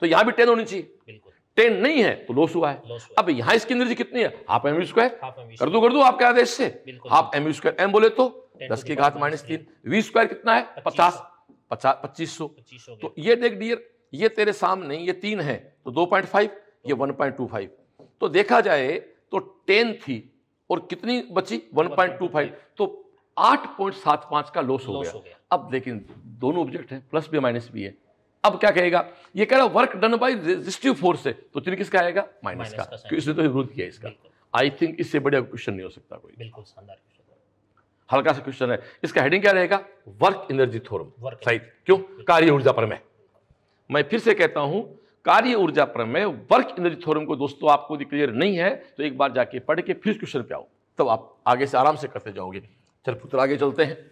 तो यहाँ भी टेन होनी चाहिए, टेन नहीं है तो लॉस हुआ है, हुआ है। अब यहाँ इसकी एनर्जी कितनी है? हाफ एम यू स्क्वायर, कर दो कर दो आपके आदेश से, half m u square, m बोले तो दस की घात माइनस तीन, वी स्क्वायर कितना है? पचास, पचास पच्चीस सौ। तो ये देख डियर, ये तेरे सामने ये तीन है तो दो पॉइंट फाइव, ये वन पॉइंट टू फाइव। तो देखा जाए तो टेन थी और कितनी बची? वन पॉइंट टू फाइव, तो आठ पॉइंट सात पांच का लॉस हो गया। अब लेकिन दोनों ऑब्जेक्ट है, प्लस भी माइनस भी है। अब क्या कहेगा? ये कह रहा work done by resistive force है, तो चिन्ह किसका आएगा? माइनस का, क्योंकि इसने तो विरोध किया इसका। आई थिंक इससे बढ़िया क्वेश्चन नहीं हो सकता कोई, बिल्कुल शानदार क्वेश्चन, हल्का सा क्वेश्चन है। इसका हेडिंग क्या रहेगा? वर्क एनर्जी थ्योरम, साइट, क्यों? कार्य ऊर्जा प्रमेय। मैं फिर से कहता हूं, कार्य ऊर्जा प्रमेय वर्क एनर्जी थ्योरम को दोस्तों आपको क्लियर नहीं है तो एक बार जाके पढ़ के फिर क्वेश्चन पे आओ, तब आप आगे से आराम से करते जाओगे। चल पुत्र आगे चलते हैं,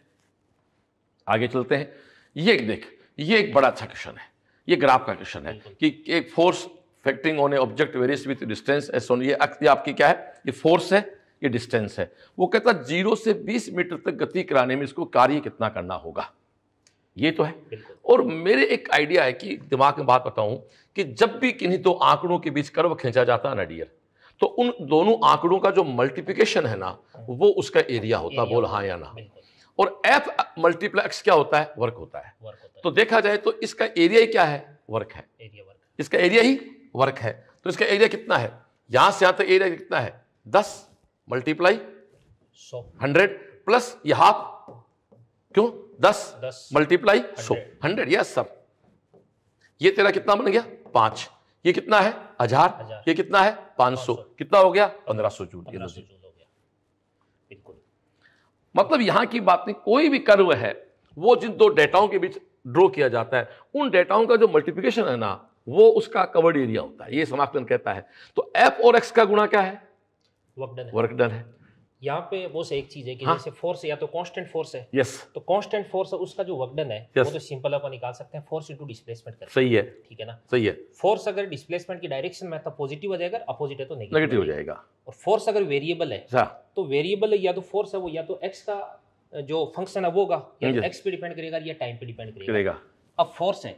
आगे चलते हैं। ये देख, ये एक बड़ा अच्छा क्वेश्चन है, ये ग्राफ का क्वेश्चन है कि एक force acting on a object varies with distance S on, ये आपकी क्या है? ये फोर्स है, ये डिस्टेंस है। वो कहता है जीरो से बीस मीटर तक गति कराने में इसको कार्य कितना करना होगा, ये तो है। और मेरे एक आइडिया है कि दिमाग में बात बताऊं कि जब भी किन्हीं दो आंकड़ों के बीच कर्व खींचा जाता है ना डियर, तो उन दोनों आंकड़ों का जो मल्टीप्लिकेशन है ना, वो उसका एरिया होता, बोल हाँ या ना। और एफ मल्टीप्लेक्स क्या होता है? वर्क होता है, वर्क होता है। तो देखा जाए तो इसका एरिया ही क्या है? वर्क है, एरिया वर्क। इसका एरिया ही वर्क है, तो इसका एरिया कितना है? यहां से यहां तक एरिया कितना है? दस मल्टीप्लाई सौ, हंड्रेड प्लस ये हाफ, क्यों? दस दस मल्टीप्लाई सौ, हंड्रेड, यस सब। ये तेरा कितना बन गया? पांच। ये कितना है? हजार। ये कितना है? पांच सौ। कितना हो गया? पंद्रह सौ जूल। बिल्कुल, मतलब यहाँ की बात नहीं, कोई भी कर्व है वो जिन दो डेटाओं के बीच ड्रॉ किया जाता है, उन डेटाओं का जो मल्टीप्लिकेशन है ना, वो उसका कवर्ड एरिया होता है, ये समाकलन कहता है। तो एफ और एक्स का गुणा क्या है? वर्क डन है। यहाँ पे वो से एक चीज है कि हाँ? जैसे फोर्स या तो कांस्टेंट फोर्स है, यस, तो कांस्टेंट फोर्स है, उसका जो वर्क डन है वो तो सिंपल अपन निकाल सकते हैं, फोर्स इनटू डिस्प्लेसमेंट करके, सही है, ठीक है ना, सही है। फोर्स अगर डिस्प्लेसमेंट की डायरेक्शन में तो पॉजिटिव हो जाएगा, अपोजिट है तो नेगेटिव हो जाएगा। और फोर्स अगर वेरिएबल है तो वेरिएबल या तो फोर्स है वो या तो एक्स का जो फंक्शन है वो होगा, एक्स पे डिपेंड करेगा या टाइम पे डिपेंड करेगा। अब फोर्स है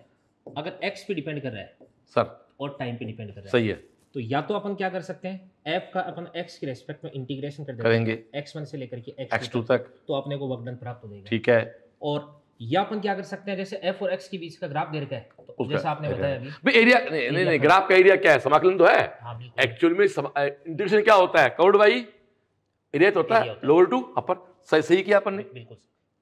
अगर एक्स पे डिपेंड कर रहा है सर और टाइम पे डिपेंड कर रहा है, सही है, तो या तो अपन क्या कर सकते हैं, एफ का अपन एक्स के रेस्पेक्ट में इंटीग्रेशन कर देंगे, एक्स वन से लेकर के एक्स टू तक, तो आपने को वर्क डन प्राप्त हो जाएगा, ठीक है। और या अपन क्या कर सकते हैं, जैसे एफ और एक्स के बीच का ग्राफ दे रखा है, तो जैसे आपने बताया अभी भाई एरिया, नहीं नहीं नहीं ग्राफ का एरिया क्या है? समाकलन तो है, एक्चुअल में इंटीग्रेशन क्या होता है? कवर्ड बाई एरिया होता है, लोअर टू अपर, सही सही किया अपन ने, बिल्कुल।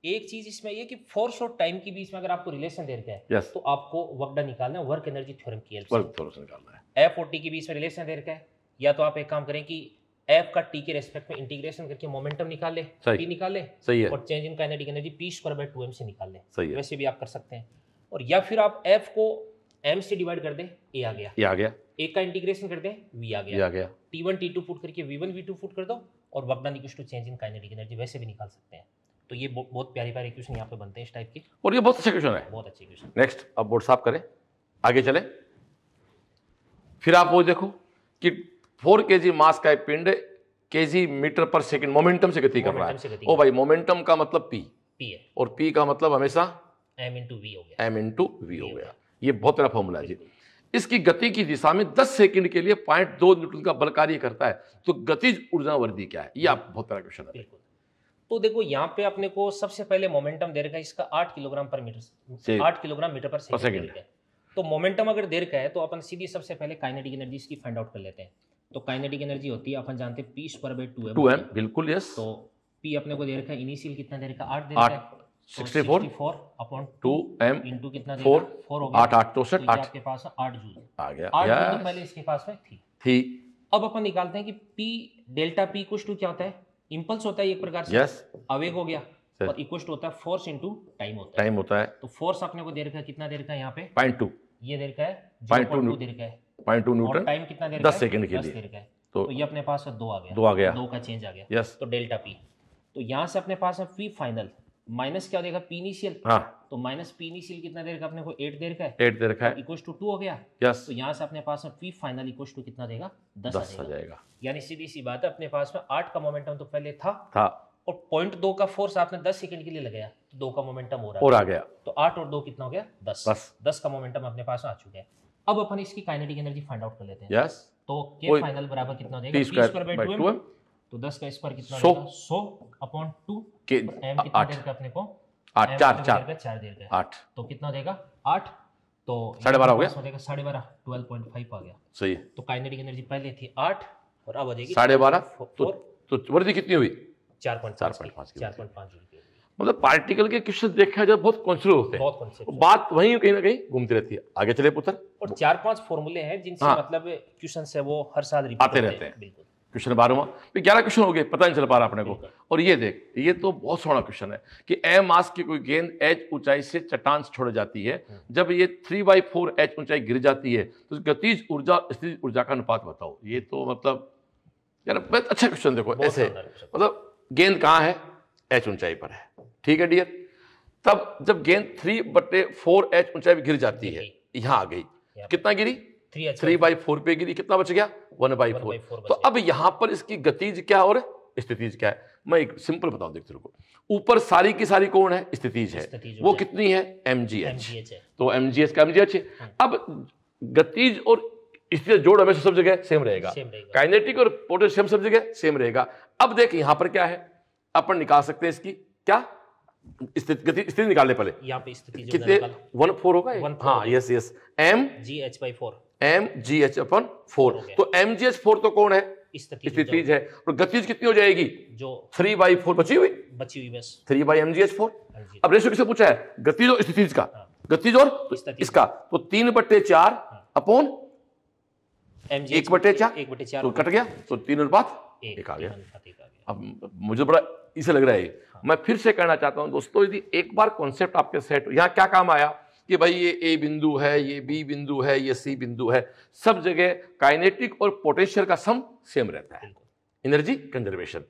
एक चीज इसमें ये कि फोर्स और टाइम के बीच में अगर आपको रिलेशन दे रखा है, yes, तो आपको वर्क डन निकालना है, वर्क एनर्जी थ्योरम की हेल्प से वर्क थ्योरम निकालना है। एफ और टी के बीच में रिलेशन दे रखा है, या तो आप एक काम करें कि एफ का टी के रेस्पेक्ट में इंटीग्रेशन करके मोमेंटम निकाल ले, टी निकाल ले, सही है, और change in kinetic energy p square by two m से निकाल ले, सही है, वैसे भी आप कर सकते हैं। और या फिर आप एफ को एम से डिवाइड कर दे, ए आ गया, ए आ गया, ए का इंटीग्रेशन कर दे, वी आ गया, आ गया, t one t two put करके v one v two put कर दो, और work done equals to change in kinetic energy वैसे भी निकाल सकते हैं। तो ये बहुत प्यारे प्यारे क्वेश्चन यहाँ पे बनते हैं इस टाइप के, और ये बहुत अच्छे क्वेश्चन है, बहुत अच्छे क्वेश्चन। नेक्स्ट, अब बोर्ड साफ करें, आगे चलें। फिर आप वो देखो कि फोर केजी मास का पिंड केजी मीटर पर सेकंड मोमेंटम से गति कर रहा है। ओ भाई, मोमेंटम का मतलब पी, पी है, और पी का मतलब हमेशा एम इंटू वी हो गया, एम इंटू वी हो गया, ये बहुत बड़ा फॉर्मूला है जी। इसकी गति की दिशा में दस सेकंड के लिए पॉइंट दो न्यूटन का बल कार्य करता है, तो गतिज ऊर्जा वृद्धि क्या है? ये आप बहुत बड़ा क्वेश्चन है। तो देखो यहाँ पे अपने को सबसे पहले मोमेंटम दे रखा है इसका आठ किलोग्राम पर मीटर, आठ किलोग्राम मीटर पर सेकंड, तो मोमेंटम अगर देर का है तो अपन सीधी सबसे पहले काइनेटिक एनर्जी इसकी फाइंड आउट कर लेते हैं। तो काइनेटिक एनर्जी होती है अपन जानते हैं p square by two m. Two m बिल्कुल यस। तो पी अपने को देर का इनिशियल कितना देर का आठ देर का चौंसठ अपॉन टू एम इनटू कितना देगा चार होगा आठ आठ चौंसठ आठ आपके पास आठ जूल आ गया। आठ जूल पहले इसके पास में थी थी अब अपन निकालते हैं कि p delta p equal to क्या होता है, इंपल्स होता है एक प्रकार से यस आवेग हो गया और इक्वल टू होता है फोर्स इनटू टाइम होता है टाइम होता है। तो फोर्स अपने को देर का कितना देर का यहां पे पॉइंट टू ये देर का है पॉइंट टू देर का है पॉइंट टू न्यूटन। टाइम कितना देर का दस सेकंड के लिए तो ये अपने पास दो आ गया दो आ गया दो का चेंज आ गया यस। तो डेल्टा p तो यहां से अपने पास है p फाइनल माइनस क्या देगा पी इनिशियल। हाँ तो माइनस पी इनिशियल कितना देर का अपने को आठ देर का है आठ देर का है इक्वल टू टू हो गया यस। तो यहां से अपने पास में पी फाइनल इक्वल टू कितना देगा दस आ जाएगा। यानी सीधी सी बात है अपने पास में आठ का मोमेंटम तो पहले था था और पॉइंट दो का फोर्स आपने दस सेकंड के लिए लगाया तो दो का मोमेंटम हो रहा और आ गया। तो आठ और दो कितना हो गया दस दस का मोमेंटम अपने पास आ चुका है। अब अपन इसकी काइनेटिक एनर्जी फाइंड आउट कर लेते हैं यस। तो के फाइनल बराबर कितना देगा p square by two m तो दस का स्क्वायर कितना होगा सौ अपॉन टू के m कितना देगा अपने को आठ चार चार चार देगा आठ तो कितना देगा आठ तो साढ़े बारह हो गया देगा साढ़े बारह बारह पॉइंट पाँच आ गया सही है। तो काइनेटिक एनर्जी पहले थी आठ और अब आ जाएगी साढ़े बारह तो तो वृद्धि कितनी हुई चार पॉइंट पाँच चार पॉइंट पाँच। मतलब पार्टिकल के क्वेश्चन देखा जाए बहुत कॉन्सेप्ट होते हैं बहुत कॉन्सेप्ट बात वहीं कहीं ना कहीं घूमती रहती है। आगे चले पुत्र और चार पांच फॉर्मूले हैं जिनसे मतलब क्वेश्चन है वो हर साल आते रहते हैं बिल्कुल। क्वेश्चन बारहवां फिर ग्यारह क्वेश्चन हो गए पता नहीं चल पा रहा अपने को। और ये देख ये तो बहुत सोना क्वेश्चन है कि ए मास की कोई गेंद एच ऊंचाई से चट्टान छोड़ जाती है जब ये थ्री बाई फोर एच ऊंचाई गिर जाती है तो गतिज ऊर्जा स्थितिज ऊर्जा का अनुपात बताओ। ये तो मतलब यार बहुत अच्छा क्वेश्चन देखो ऐसे मतलब गेंद कहाँ है एच ऊंचाई पर है ठीक है डियर। तब जब गेंद थ्री बटे फोर एच ऊंचाई पर गिर जाती है यहाँ आ गई कितना गिरी थ्री बाई फोर पे गिरी कितना बच गया वन बाई फोर। तो अब यहाँ पर इसकी गतिज क्या और स्थितिज क्या है मैं एक सिंपल बताऊं देख तेरे को ऊपर सारी की सारी कौन है स्थितिज है वो कितनी है एमजीएच तो एमजीएच का एमजीएच है। अब गतिज और स्थितिज जोड़ हमेशा सब जगह सेम रहेगा काइनेटिक और पोटेंशियल सब जगह सेम रहेगा। अब देख यहाँ पर क्या है अपन निकाल सकते हैं इसकी क्या स्थिति निकालने पहले यहाँ पे कितने वन फोर होगा हाँ yes yes m g h by four M g h अपन फोर तो एम जी एच फोर तो कौन है स्थितिज है और गतिज कितनी हो जाएगी जो थ्री बाई फोर बची हुई बची हुई बस three by m g h four. अब रेशियो किससे पूछा है गतिज और स्थितिज का गतिज और इसका तो तीन बट्टे चार अपॉन एक बटे चार एक बटे चार तो कट गया तो तीन अनुपात एक आ गया। अब मुझे बड़ा इसे लग रहा है मैं फिर से कहना चाहता हूँ दोस्तों यदि एक बार कॉन्सेप्ट आपके सेट यहाँ क्या काम आया कि भाई ये ए बिंदु है ये बी बिंदु है ये सी बिंदु है सब जगह काइनेटिक और पोटेंशियल का सम सेम रहता है एनर्जी कंजर्वेशन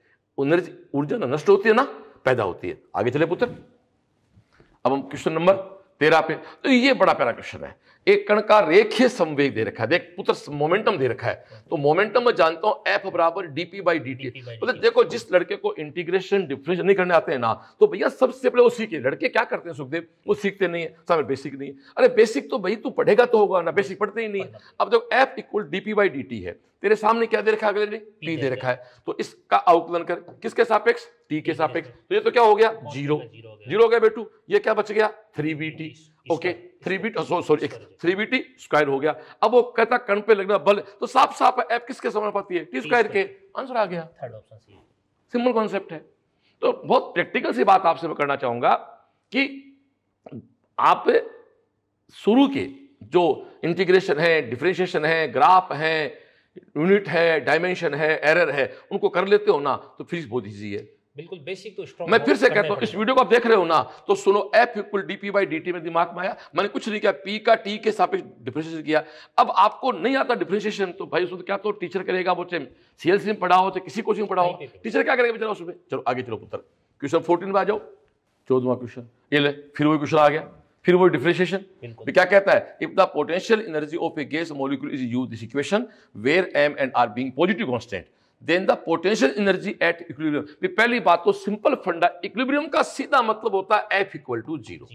एनर्जी ऊर्जा ना नष्ट होती है ना पैदा होती है। आगे चले पुत्र अब हम क्वेश्चन नंबर तेरह पे तो ये बड़ा प्यारा क्वेश्चन है एक कण का रेखीय संवेग दे रखा है देख पुत्र मोमेंटम दे रखा है तो मोमेंटम मैं जानता हूं एफ बराबर डीपी बाई डी टी मतलब देखो जिस लड़के को इंटीग्रेशन डिफरेंशिएशन नहीं करने आते हैं ना तो भैया सबसे पहले वो सीखे लड़के क्या करते हैं सुखदेव वो सीखते नहीं है सामने बेसिक नहीं है अरे बेसिक तो भाई तू पढ़ेगा तो होगा ना बेसिक पढ़ते ही नहीं। अब जो f equal DP by D t है तेरे सामने क्या दे रखा है पी दे रखा है तो इसका अवकलन कर किसके सापेक्ष टी के सापेक्ष तो ये तो क्या हो गया जीरो जीरो हो गया बेटू ये क्या बच गया three b t okay three b sorry three b t square हो गया। अब वो कहता कण पे लगना बल तो साफ साफ एफ किसके समानुपाती है टी स्क्वायर के आंसर आ गया थर्ड ऑप्शन सी सिंपल कॉन्सेप्ट है। तो बहुत प्रैक्टिकल सी बात आपसे मैं करना चाहूंगा कि आप शुरू के जो इंटीग्रेशन है डिफरेंशिएशन है ग्राफ है यूनिट है डायमेंशन है एरर है उनको कर लेते हो ना तो फिजिक्स बहुत ईजी है बिल्कुल बेसिक तो स्ट्रांग। मैं फिर से कहता हूं इस वीडियो को आप देख रहे हो ना तो सुनो f equal DP by d t में दिमाग में आया मैंने कुछ नहीं किया पी का टी के सापेक्ष डिफरेंशिएशन किया। अब आपको नहीं आता डिफरेंशिएशन तो भाई उसको क्या तो टीचर करेगा वो चाहे सीएलसी में पढ़ाओ चाहे किसी कोचिंग में पढ़ाओ टीचर क्या करेगा बेचारा उसमें। चलो आगे चलो पुत्र क्वेश्चन फोर्टीन में आ जाओ चौदहवां क्वेश्चन ये ले फिर वही क्वेश्चन आ गया फिर वो डिफरेंशिएशन क्या कहता है if the potential energy of a gas molecule is used this equation where M and R being positive constant then the potential energy at equilibrium. पहली बात तो सिंपल फंडा इक्विलिब्रियम का सीधा मतलब होता है एफ इक्वल टू जीरो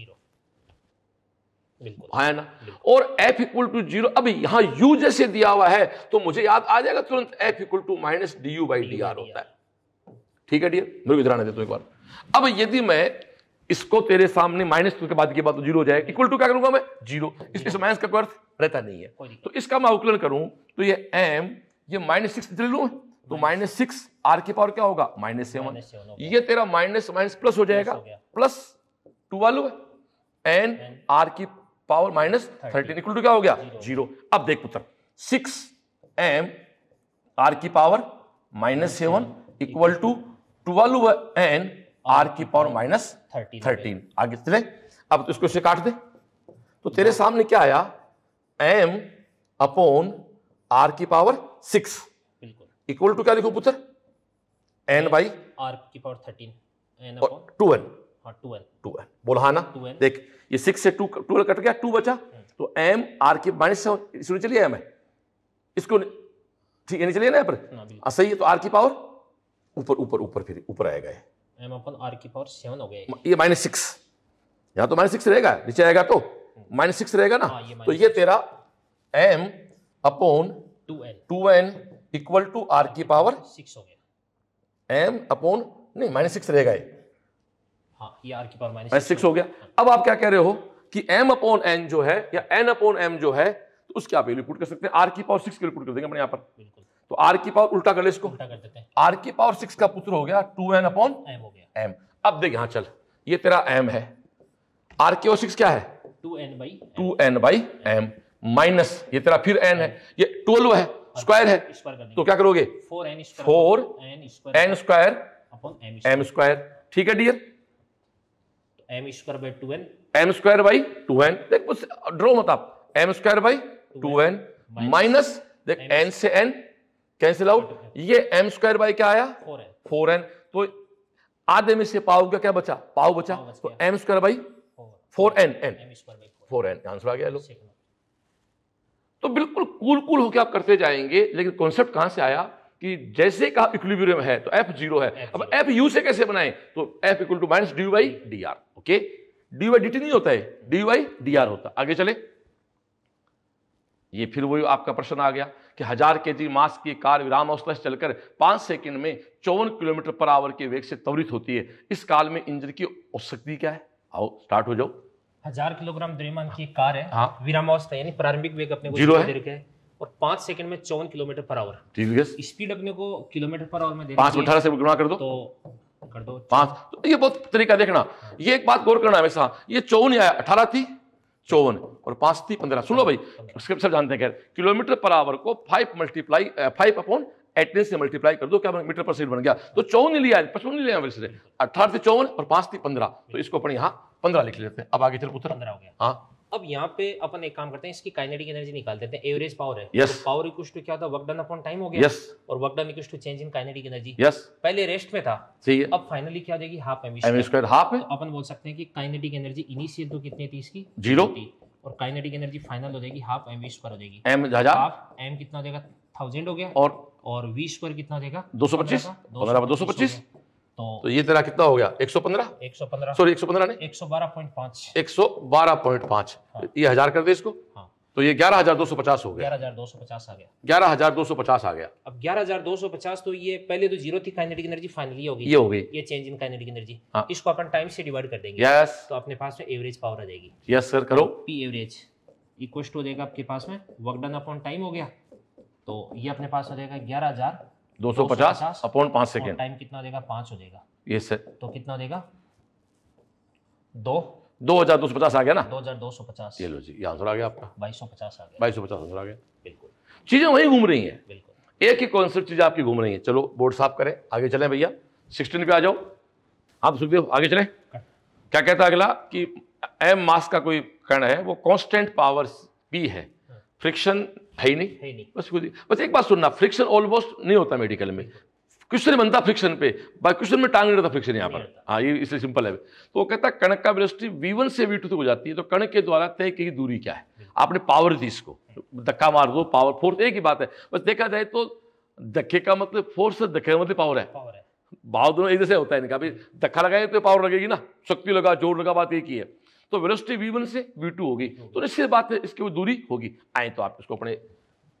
है ना और एफ इक्वल टू जीरो अब यहां यू जैसे दिया हुआ है तो मुझे याद आ जाएगा तुरंत F equal to minus D U by D R होता है ठीक है डियर मेरे को इधर आने देते हो एक बार। अब यदि मैं इसको तेरे सामने माइनस के बाद की बात जीरो हो जाएगा, इक्वल टू क्या करूंगा मैं जीरो, इसमें माइनस का कोई अर्थ रहता नहीं है। तो इसका मैं अवकलन करूं तो ये m ये माइनस सिक्स ले लूं तो माइनस सिक्स आर के पावर क्या होगा माइनस सेवन, ये तेरा माइनस माइनस प्लस हो जाएगा प्लस टू वालू है एन आर की power minus thirteen equal to क्या हो गया जीरो। अब देख पुत्र सिक्स एम आर की power minus seven equal to two वालू है एन आर की पावर माइनस थर्टीन। आगे चले अब तो इसको इसे काट दे तो तेरे सामने क्या आया एम अपॉन आर की पावर सिक्स इक्वल टू क्या लिखो पुत्र एन बाई आर की power thirteen two N two N two N बोल हाँ ना देख ये सिक्स से टू टू कट गया टू बचा तो एम आर की माइनस इसमें चलिए एम है इसको ठीक है नहीं चलिए ना यहाँ पर सही है तो आर की पावर ऊपर ऊपर ऊपर फिर ऊपर आएगा M अपन R की पावर सेवन हो गया ये माइनस सिक्स यहाँ तो माइनस सिक्स रहेगा नीचे आएगा तो माइनस सिक्स रहेगा ना ये तो ये तेरा M upon two N equal to R की पावर सिक्स हो गया M अपॉन नहीं माइनस सिक्स रहेगा ये हाँ ये R की पावर माइनस सिक्स हो गया। अब आप क्या कह रहे हो कि M अपॉन एन जो है या एन अपॉन एम जो है तो उसकी आप वैल्यू पुट कर सकते हैं आर की पावर सिक्स की वैल्यू पुट कर देंगे यहाँ पर तो आर की पावर उल्टा कर ले इसको उल्टा कर देते हैं आर की पावर सिक्स का पुत्र हो गया टू एन अपॉन एम हो गया एम। अब देख यहाँ चल ये तेरा एम है आर की पावर सिक्स क्या है two N by two N by M minus ये तेरा फिर एन है ये ट्वेल्व है स्क्वायर है तो क्या करोगे four N four N square upon M square ठीक है dear M square by two N M square by two N देख ड्रो मत आप M square by two N minus देख एन से एन कैंसिल आउट ये एम स्क्वायर बाई क्या आया फोर एन तो आधे में से पाव का क्या बचा पाव बचा तो M square by four N N four N answer आ गया लो। तो बिल्कुल कूल कूल होकर आप करते जाएंगे लेकिन कॉन्सेप्ट कहां से आया कि जैसे का इक्विलिब्रियम है तो एफ जीरो है अब एफ यू से कैसे बनाए तो F equal to minus D Y D R okay D Y D T नहीं होता है डी वाई डी आर होता। आगे चले ये फिर वही आपका प्रश्न आ गया कि हजार केजी मास की कार विरामावस्था से चलकर पाँच सेकंड में चौवन किलोमीटर पर आवर के वेग से त्वरित होती है, इस काल में इंजन की औसत क्या है? आओ स्टार्ट हो जाओ। हजार किलोग्राम द्रव्यमान की कार है हाँ? विरामावस्था यानी प्रारंभिक वेग अपने को जीरो है? है और पाँच सेकंड में चौवन किलोमीटर पर आवर स्पीड अपने को किलोमीटर पर आवर में पाँच अठारह से गुणा कर दो तो कर दो पाँच। ये बहुत तरीका देखना ये एक बात गौर करना हमेशा ये चौवन आया अठारह थी चौवन और पांच थी पंद्रह सुनो भाई उसके सब जानते हैं किलोमीटर पर आवर को five multiply five upon eighteen से मल्टीप्लाई कर दो क्या मीटर पर सेकंड बन गया तो चौवन लिया पचपन लिया अठारह से चौवन और पांच थी पंद्रह तो इसको अपन यहाँ पंद्रह लिख लेते हैं। अब आगे चल पुत्र पंद्रह हो गया हाँ अब यहाँ पे अपन एक काम करते हैं इसकी काइनेटिक एनर्जी निकाल देते हैं एवरेज पावर है yes. तो पावर इक्वल टू क्या था वर्क डन अपॉन टाइम हो गया yes. और work done equal to change in kinetic energy yes. पहले रेस्ट में था अब फाइनली क्या देगी हाफ एम स्क्वायर हाफ है तो अपन बोल सकते हैं कि काइनेटिक एनर्जी इनिशियल तो कितनी थी इसकी जीरो और काइनेटिक एनर्जी फाइनल हो जाएगी हाफ एम स्क्वायर हो जाएगी एम हाफ एम कितना हो जाएगा थाउजेंड हो गया और और वी स्क्वायर कितना हो जाएगा दो सौ पच्चीस दो सौ पच्चीस तो, तो ये तेरा कितना हो गया एक सौ पंद्रह एक सौ पंद्रह सॉरी एक सौ पंद्रह नहीं एक सौ बारह पॉइंट पाँच एक सौ बारह पॉइंट पाँच हाँ। ये हजार कर दे इसको हाँ। तो ये ग्यारह हजार दो सौ पचास हो गया ग्यारह हजार दो सौ पचास आ गया ग्यारह हजार दो सौ पचास आ गया। अब ग्यारह हजार दो सौ पचास तो ये पहले तो जीरो थी काइनेटिक एनर्जी फाइनली होगी ये हो गई ये चेंज इन काइनेटिक एनर्जी हाँ। इसको अपन टाइम से डिवाइड कर देंगे यस तो अपने पास में एवरेज पावर आ जाएगी यस सर करो पी एवरेज इक्वल टू हो जाएगा आपके पास में वर्क डन अपॉन टाइम हो गया तो ये अपने पास हो जाएगा ग्यारह हजार दो सौ पचास अपॉन पांच सेकेंड टाइम कितना देगा पांच हो जाएगा ये सर तो कितना देगा दो दो हजार दो सौ पचास आ गया ना दो हजार दो सौ पचास ये लो जी ये आंसर आ गया आपका बाईस सौ पचास आ गया बाईस सौ पचास आंसर आ गया बिल्कुल चीजें वहीं घूम रही हैं बिल्कुल एक ही कॉन्सेप्ट चीज आपकी घूम रही है। चलो बोर्ड साफ करें आगे चले भैया सिक्सटीन पे आ जाओ आप सुखदेव आगे चले क्या कहता है अगला कि एम मास का कोई कण है वो कॉन्स्टेंट पावर पी है फ्रिक्शन है ही नहीं है नहीं बस खुद बस एक बात सुनना फ्रिक्शन ऑलमोस्ट नहीं होता मेडिकल में क्वेश्चन बनता फ्रिक्शन पे बाकी क्वेश्चन में टांग नहीं रहता फ्रिक्शन यहाँ पर हाँ ये इसलिए सिंपल है। तो वो कहता है कण का वेलोसिटी वी वन से वी टू तक हो जाती है तो कण के द्वारा तय की दूरी क्या है आपने पावर दी इसको धक्का मार दो पावर फोर्स एक ही बात है बस देखा जाए तो धक्के का मतलब फोर्स और धक्के का मतलब पावर है भाव दोनों एक जैसे होता है इनका भी धक्का लगाए तो पावर लगेगी ना शक्ति लगा जोर लगा बात एक ही है तो वेलोसिटी वी वन से वी टू होगी तो निश्चित बात है इसकी वो दूरी होगी आए तो आप इसको अपने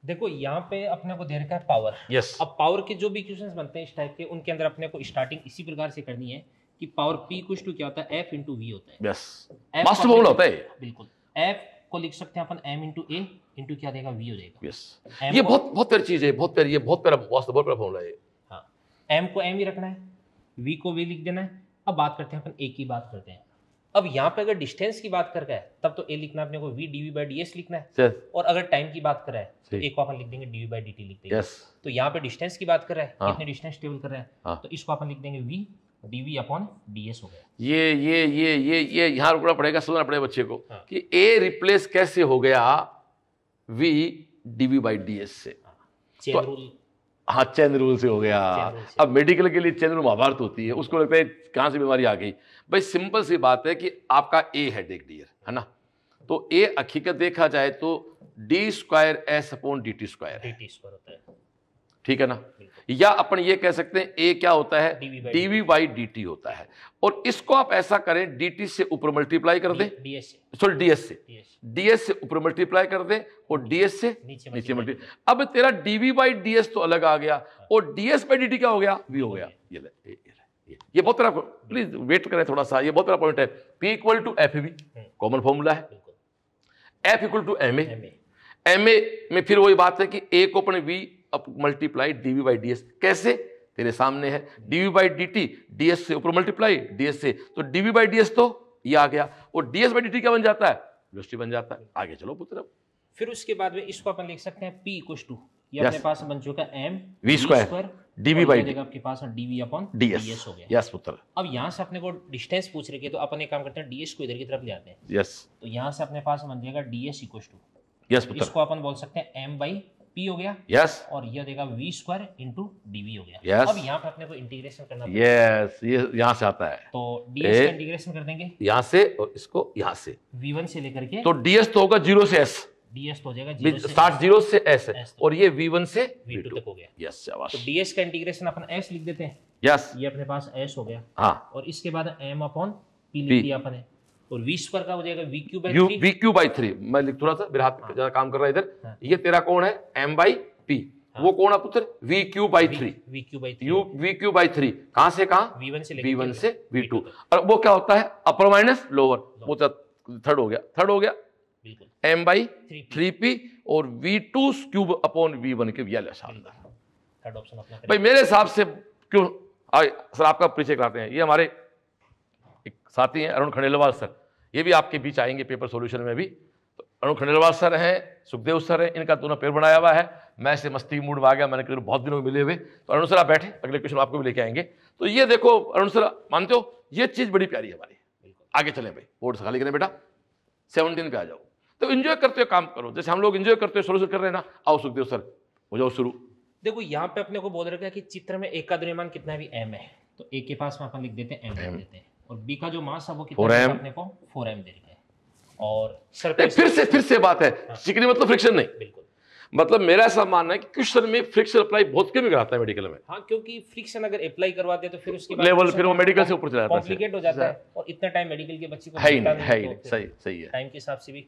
देखो यहाँ पे अपने को दे रखा है पावर यस yes. अब पावर के जो भी क्वेश्चंस बनते हैं इस टाइप के उनके अंदर अपने को स्टार्टिंग इसी प्रकार से करनी है कि पावर पी कुछ टू क्या होता है, एफ इंटू वी होता है। यस, मस्ट मोड होता है। बिल्कुल, एफ को लिख सकते हैं अपन एम इंटू ए इंटू क्या देगा, वी हो जाएगा। यस, ये बहुत बहुत प्यारी चीज है, बहुत प्यारी, ये बहुत प्यारा वास्तव में फॉर्मूला है। हां, एम को एम ही रखना है, वी को वी लिख देना है। अब बात करते हैं अपन ए की बात करते हैं। अब यहाँ पे अगर डिस्टेंस की बात कर रहा है तब तो ए लिखना अपने को V D V by D S लिखना है, और अगर टाइम की बात कर रहा है तो ए को अपन लिख देंगे डीवी बाई डी टी लिख देंगे। तो यहाँ पे डिस्टेंस की बात कर रहा है, कितने डिस्टेंस ट्रेवल कर रहा है, तो इसको अपन लिख देंगे वी डीवी अपॉन डीएस हो गया। ये ये ये ये ये यहाँ रुकना पड़ेगा, सुनना पड़ेगा बच्चे को कि ए रिप्लेस कैसे हो गया V D V by D S से। हाँ, चैन रूल से हो गया। अब मेडिकल के लिए चैन रूल महाभारत होती है, उसको लगता है कहाँ से बीमारी आ गई। भाई सिंपल सी बात है कि आपका ए है डेक डियर, है ना, तो ए हकीकत देखा जाए तो D square S upon D T square है, ठीक है ना। या अपन ये कह सकते हैं ए क्या होता है, D V by D T होता है। और इसको आप ऐसा करें, डी टी से ऊपर मल्टीप्लाई कर दें, सॉरी डी एस से, डी एस से ऊपर मल्टीप्लाई कर दें और डी एस से नीचे मल्टीप्लाई। अब तेरा D V by D S तो अलग आ गया और D S by D T क्या हो गया, वी हो गया। ये ले, ये बहुत बड़ा, प्लीज वेट करें थोड़ा सा, ये बहुत बड़ा पॉइंट है। P equal to F V common formula है, F equal to M A. M A में फिर वही बात है कि ए को अपन V multiply D V by D S, कैसे तेरे सामने है, D V by D T D S से ऊपर मल्टीप्लाई डी एस से, तो डीवी बाई डी एस तो ये आ गया और D S by D T क्या बन जाता है, वेलोसिटी बन जाता है। आगे चलो पुत्र। फिर उसके बाद में इसको अपन लिख सकते हैं पी इक्वल टू, ये अपने पास बन चुका M V square D V by D आपके पास डीवी अपॉन डीएस हो गया। यस पुत्र। अब यहाँ से अपने को डिस्टेंस पूछ रहे तो अपन एक काम करते हैं, डीएस को इधर की तरफ ले आते हैं। यस, तो यहाँ से अपने पास बन जाएगा डीएस इक्वल टू, यस पुत्र, इसको अपन बोल सकते हैं एम बाई P हो गया। yes. और यह देगा V square into dV हो गया। yes. अब यहाँ पे अपने को इंटीग्रेशन करना पड़ेगा। yes. ये यहाँ से आता है, तो ds का इंटीग्रेशन कर देंगे यहाँ से और इसको यहाँ से V वन से लेकर के, तो ds तो होगा जीरो से s, ds तो हो जाएगा जीरो से स्टार्ट जीरो से s, और ये V वन से V टू तक हो गया। yes, शाबाश। तो ds का इंटीग्रेशन अपन s लिख देते हैं। yes. ये अपने पास s हो गया। हाँ, और इसके बाद m अपॉन p लिख दिया अपन, और v square का हो जाएगा vq by three, vq by three. मैं लिख थोड़ा सा, मेरा हाथ ज़्यादा काम कर रहा है इधर। हाँ। ये तेरा कौन है, m by p। हाँ। वो कौन है पुत्र, vq by three, vq by three, vq by three कहाँ से कहाँ, v वन से v वन से v टू, और वो क्या होता है अपर माइनस लोअर, वो थर्ड हो गया, थर्ड हो गया बिल्कुल, m by थ्री p और v two cube upon v one के वियल शानदार थर्ड ऑप्शन अपना भाई मेरे हिसाब से। क्यों सर आपका परिचय कराते हैं, ये हमारे एक साथी हैं अरुण खंडेलवाल सर, ये भी आपके बीच आएंगे पेपर सॉल्यूशन में भी। तो अरुण खंडेलवाल सर हैं, सुखदेव सर हैं, इनका दोनों पेड़ बनाया हुआ है। मैं से मस्ती मूड में आ गया, मैंने कहा बहुत दिनों में मिले हुए, तो अरुण सर आप बैठे, अगले क्वेश्चन आपको भी लेके आएंगे। तो ये देखो अरुण सर, मानते हो ये चीज़ बड़ी प्यारी है हमारी। आगे चलें भाई, बोर्ड से खाली करें बेटा, सेवनटीन पे आ जाओ। तो इन्जॉय करते हुए काम करो, जैसे हम लोग इन्जॉय करते हुए सॉल्यूशन कर रहे हैं ना। आओ सुखदेव सर, हो जाओ शुरू। देखो यहाँ पे अपने को बोल रखा है कि चित्र में एक का द्रव्यमान कितना भी एम है, तो एक के पास में अपन लिख देते हैं एम देते हैं, और बी का जो मास है वो कितना है अपने को फोर एम दे रहा है। और सरफेस फिर से फिर से बात है, चिकनी मतलब फ्रिक्शन नहीं, बिल्कुल, मतलब मेरा ऐसा मानना है कि क्वेश्चन में फ्रिक्शन अप्लाई बहुत कम कराता है मेडिकल में। हाँ, क्योंकि फ्रिक्शन अगर अप्लाई करवा दे तो फिर उसके बाद लेवल फिर वो मेडिकल से ऊपर चला जाता है, कॉम्प्लिकेट हो जाता है, और इतना टाइम मेडिकल के बच्चे को है नहीं। सही सही है, टाइम के हिसाब से भी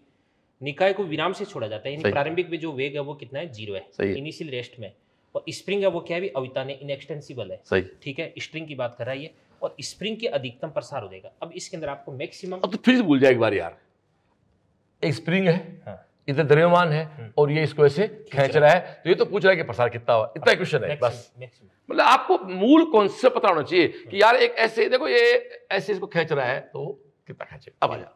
निकाय को विराम से छोड़ा जाता है, यानी प्रारंभिक में जो वेग है वो कितना है, जीरो है इनिशियल रेस्ट में, और स्प्रिंग है वो क्या है, अविता ने इनएक्सटेंसिबल है, ठीक है, स्ट्रिंग की बात कर रहा है, और स्प्रिंग के अधिकतम प्रसार हो जाएगा। अब इसके अंदर आपको मैक्सिमम, अब तो फिर भूल जाए एक बार यार, एक स्प्रिंग है, हाँ। इधर द्रव्यमान है और ये इसको ऐसे खींच रहा है, तो ये तो पूछ रहा है कि प्रसार कितना हुआ, इतना क्वेश्चन है बस। मतलब आपको मूल कॉन्सेप्ट पता होना चाहिए कि यार एक ऐसे देखो, ये ऐसे इसको खींच रहा है तो कितना खींचेगा। अब आ जाओ,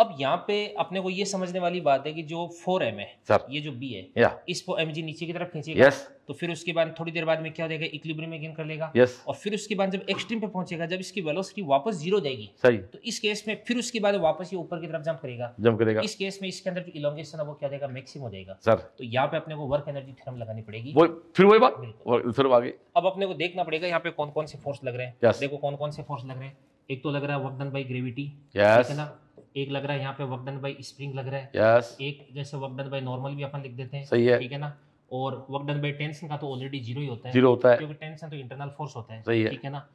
अब यहाँ पे अपने को ये समझने वाली बात है कि जो फोर एम है सर, ये जो b है इसको mg नीचे की तरफ खींचेगा, तो फिर उसके बाद थोड़ी देर बाद में क्या हो जाएगा, इक्विलिब्रियम में गेन कर लेगा, और फिर उसके बाद जब एक्सट्रीम पे पहुंचेगा, जब इसकी वेलोसिटी वापस जीरो जाएगी, तो इस केस में फिर उसके बाद वापस ये ऊपर की तरफ जंप करेगा, जंप करेगा। इस केस में इसके अंदर इलॉन्गेशन है वो क्या देगा, मैक्सिमम हो जाएगा सर। तो यहाँ पे अपने को वर्क एनर्जी थ्योरम लगानी पड़ेगी, फिर वही बात, बिल्कुल। अब अपने को देखना पड़ेगा यहाँ पे कौन कौन से फोर्स लग रहे हैं, देखो कौन कौन से फोर्स लग रहे हैं। एक तो लग रहा है work done by gravity, yes है ना, एक लग रहा है यहाँ पे वर्क डन बाय स्प्रिंग लग रहा है, yes. एक जैसे वर्क डन बाय नॉर्मल भी अपन लिख देते हैं, सही है, ठीक है ना, और वर्क डन बाय टेंशन का तो ऑलरेडी जीरो ही होता है, जीरो होता है, क्योंकि टेंशन तो इंटरनल फोर्स होता है, ठीक है ना,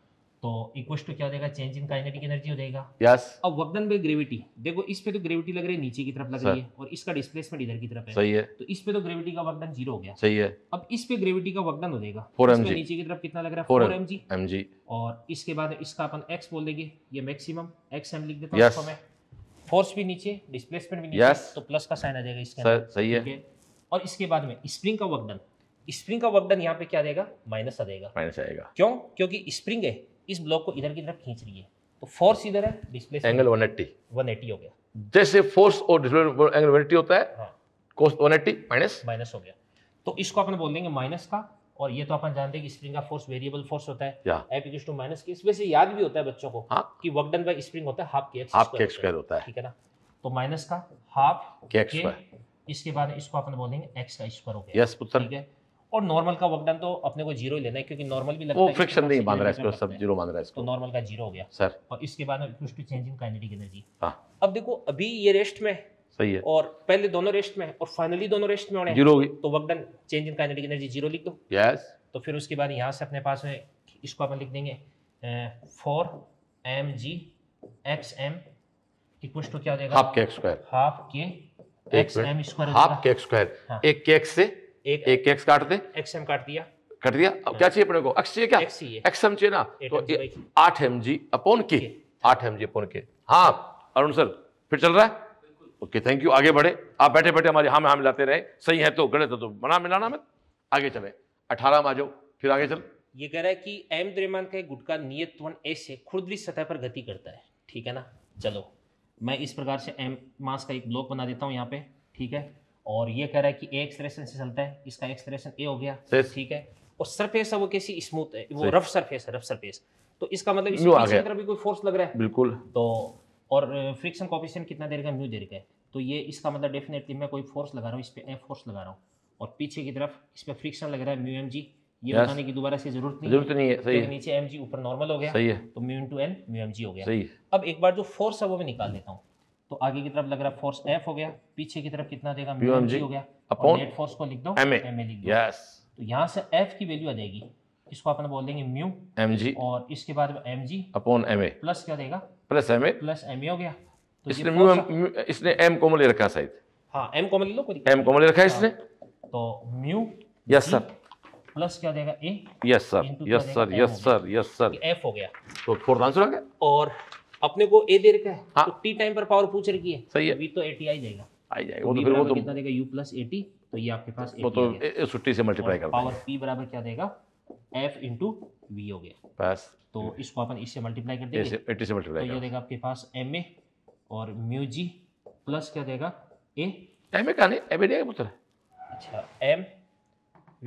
तो इक्वल टू क्या हो जाएगा, चेंज इन काइनेटिक एनर्जी हो जाएगा। यस। अब वर्कडन बाय ग्रेविटी, देखो इस पे तो ग्रेविटी लग रही है नीचे की तरफ लग रही है और इसका डिस्प्लेसमेंट इधर की तरफ है, सही है। तो इस पे तो ग्रेविटी का वर्कडन जीरो हो गया, सही है। अब इस पे ग्रेविटी का वर्कडन हो जाएगा फोर एम जी, नीचे की तरफ कितना लग रहा है फोर एम जी, और इसके बाद इसका अपन एक्स बोल देंगे, ये मैक्सिमम एक्स हम लिख देते हैं इसको मैं, फोर्स भी नीचे डिस्प्लेसमेंट भी नीचे, तो प्लस का साइन आ जाएगा इसके अंदर, सही है। और इसके बाद में स्प्रिंग का वर्कडन, स्प्रिंग का वर्कडन यहाँ पे क्या देगा, माइनस आ जाएगा, माइनस आएगा, क्यों, क्योंकि स्प्रिंग है इस ब्लॉक को इधर की तरफ खींच रही है, तो फोर्स इधर है, डिस्प्लेसमेंट एंगल एक सौ अस्सी हो गया। जैसे फोर्स और डिस्प्लेसमेंट एंगल एक सौ अस्सी होता है, हाँ। cos एक सौ अस्सी माइनस माइनस हो गया, तो इसको अपन बोल देंगे माइनस का। और ये तो अपन जानते हैं कि स्प्रिंग का फोर्स वेरिएबल फोर्स होता है, F equals to माइनस के, इसमें से याद भी होता है बच्चों को, हाँ? कि वर्क डन बाय स्प्रिंग होता है हाफ के एक्स स्क्वायर होता है, ठीक है ना। तो माइनस का हाफ के एक्स स्क्वायर, इसके बाद इसको अपन बोलेंगे एक्स का स्क्वायर हो गया, यस पुत्र, ठीक है। और नॉर्मल का वर्कडन तो अपने को जीरो लेना है, क्योंकि नॉर्मल भी लगता है, वो फ्रिक्शन नहीं मान रहा है इसको, सब जीरो मान रहा है इसको, तो नॉर्मल का जीरो हो गया सर। और इसके बाद में कुछ चेंज इन काइनेटिक एनर्जी, हां। अब देखो अभी ये रेस्ट में, सही है, और पहले दोनों रेस्ट में और फाइनली दोनों रेस्ट में होने जीरो हुई, तो work done change in kinetic energy zero लिख दो, यस। तो फिर उसके बाद यहां से अपने पास में इसको अपन लिख देंगे four M G X M equal to क्या हो जाएगा, हाफ के एक्स स्क्वायर, हाफ के एक्स एम स्क्वायर, हाफ के एक्स स्क्वायर, एक के एक्स से एक एक एक्स काट दे, एक्सएम काट दिया, काट दिया। अब क्या चाहिए अपने को, एक्स चाहिए, क्या एक्सएम चाहिए ना, तो आठ एम जी अपॉन के, आठ एम जी अपॉन के, हाँ। अरुण सर फिर चल रहा है, ओके थैंक यू, आगे बढ़े, आप बैठे बैठे हमारे हाँ में हाँ मिलाते रहे, सही है तो गणित तो मना मिलाना मत, आगे चले अठारह में आ जाओ, फिर आगे चल। ये कह रहा है कि एम द्रव्यमान का गुटका नियत त्वरण ऐसे खुरदरी सतह पर गति करता है, ठीक है ना। चलो मैं इस प्रकार से एम मास का एक ब्लॉक बना देता हूँ यहाँ पे, ठीक है। और ये कह रहा है कि ए एक्सलेशन से चलता है, इसका एक्सलेशन ए हो गया, ठीक है। और सरफेस है वो कैसी स्मूथ है, वो रफ सरफेस है, रफ सरफेस, तो इसका मतलब इसमें किसी तरह भी कोई फोर्स लग रहा है, बिल्कुल। तो और फ्रिक्शन कोएफिशिएंट कितना देर का, म्यू देर का है, तो ये इसका मतलब डेफिनेटली मैं कोई फोर्स लगा रहा हूँ इस पे, ए फोर्स लगा रहा हूँ, और पीछे की तरफ इस पे फ्रिक्शन लग रहा है म्यू एम जी, ये बताने की दोबारा से जरूरत नहीं जरूरत नहीं है, सही है। नीचे एम जी ऊपर नॉर्मल हो गया, सही है, तो mu into N mu M G हो गया, सही है। अब एक बार जो फोर्स है वो मैं निकाल लेता हूँ, तो आगे की तरफ लग रहा फोर्स F हो गया, पीछे की तरफ कितना देगा म्यू एम जी हो गया, और नेट फोर्स को लिख दो एम ए, लिख दो, यस। तो यहाँ से F की वैल्यू आ जाएगी, इसको अपन बोल देंगे म्यू एम जी, और इसके बाद M G upon M A, plus क्या देगा plus M A, plus M A हो गया। तो इसने म्यू, इसने एम कॉमन ले रखा शायद, हाँ एम कॉमन ले लो, एम कॉमन ले रखा है इसने, तो म्यू, यस सर, प्लस क्या देगा A, yes sir, yes sir, yes sir, yes sir, F हो गया, तो फोर्थ आंसर हो गया। और अपने को ए दे रखा है, हाँ। तो टी टाइम पर पावर पूछ रखी है, सही है, अभी तो एटी आ जाएगा, आ जाएगा, वो तो फिर वो तो कितना देगा u plus एटी, तो ये आपके पास वो तो छुट्टी से मल्टीप्लाई कर पावर p बराबर क्या देगा f into v हो गया, बस। तो इसको अपन इससे मल्टीप्लाई कर देंगे, एटी से मल्टीप्लाई, तो ये देगा आपके पास ma और mu g प्लस क्या देगा a, ma का नहीं ma देगा पुत्र, अच्छा m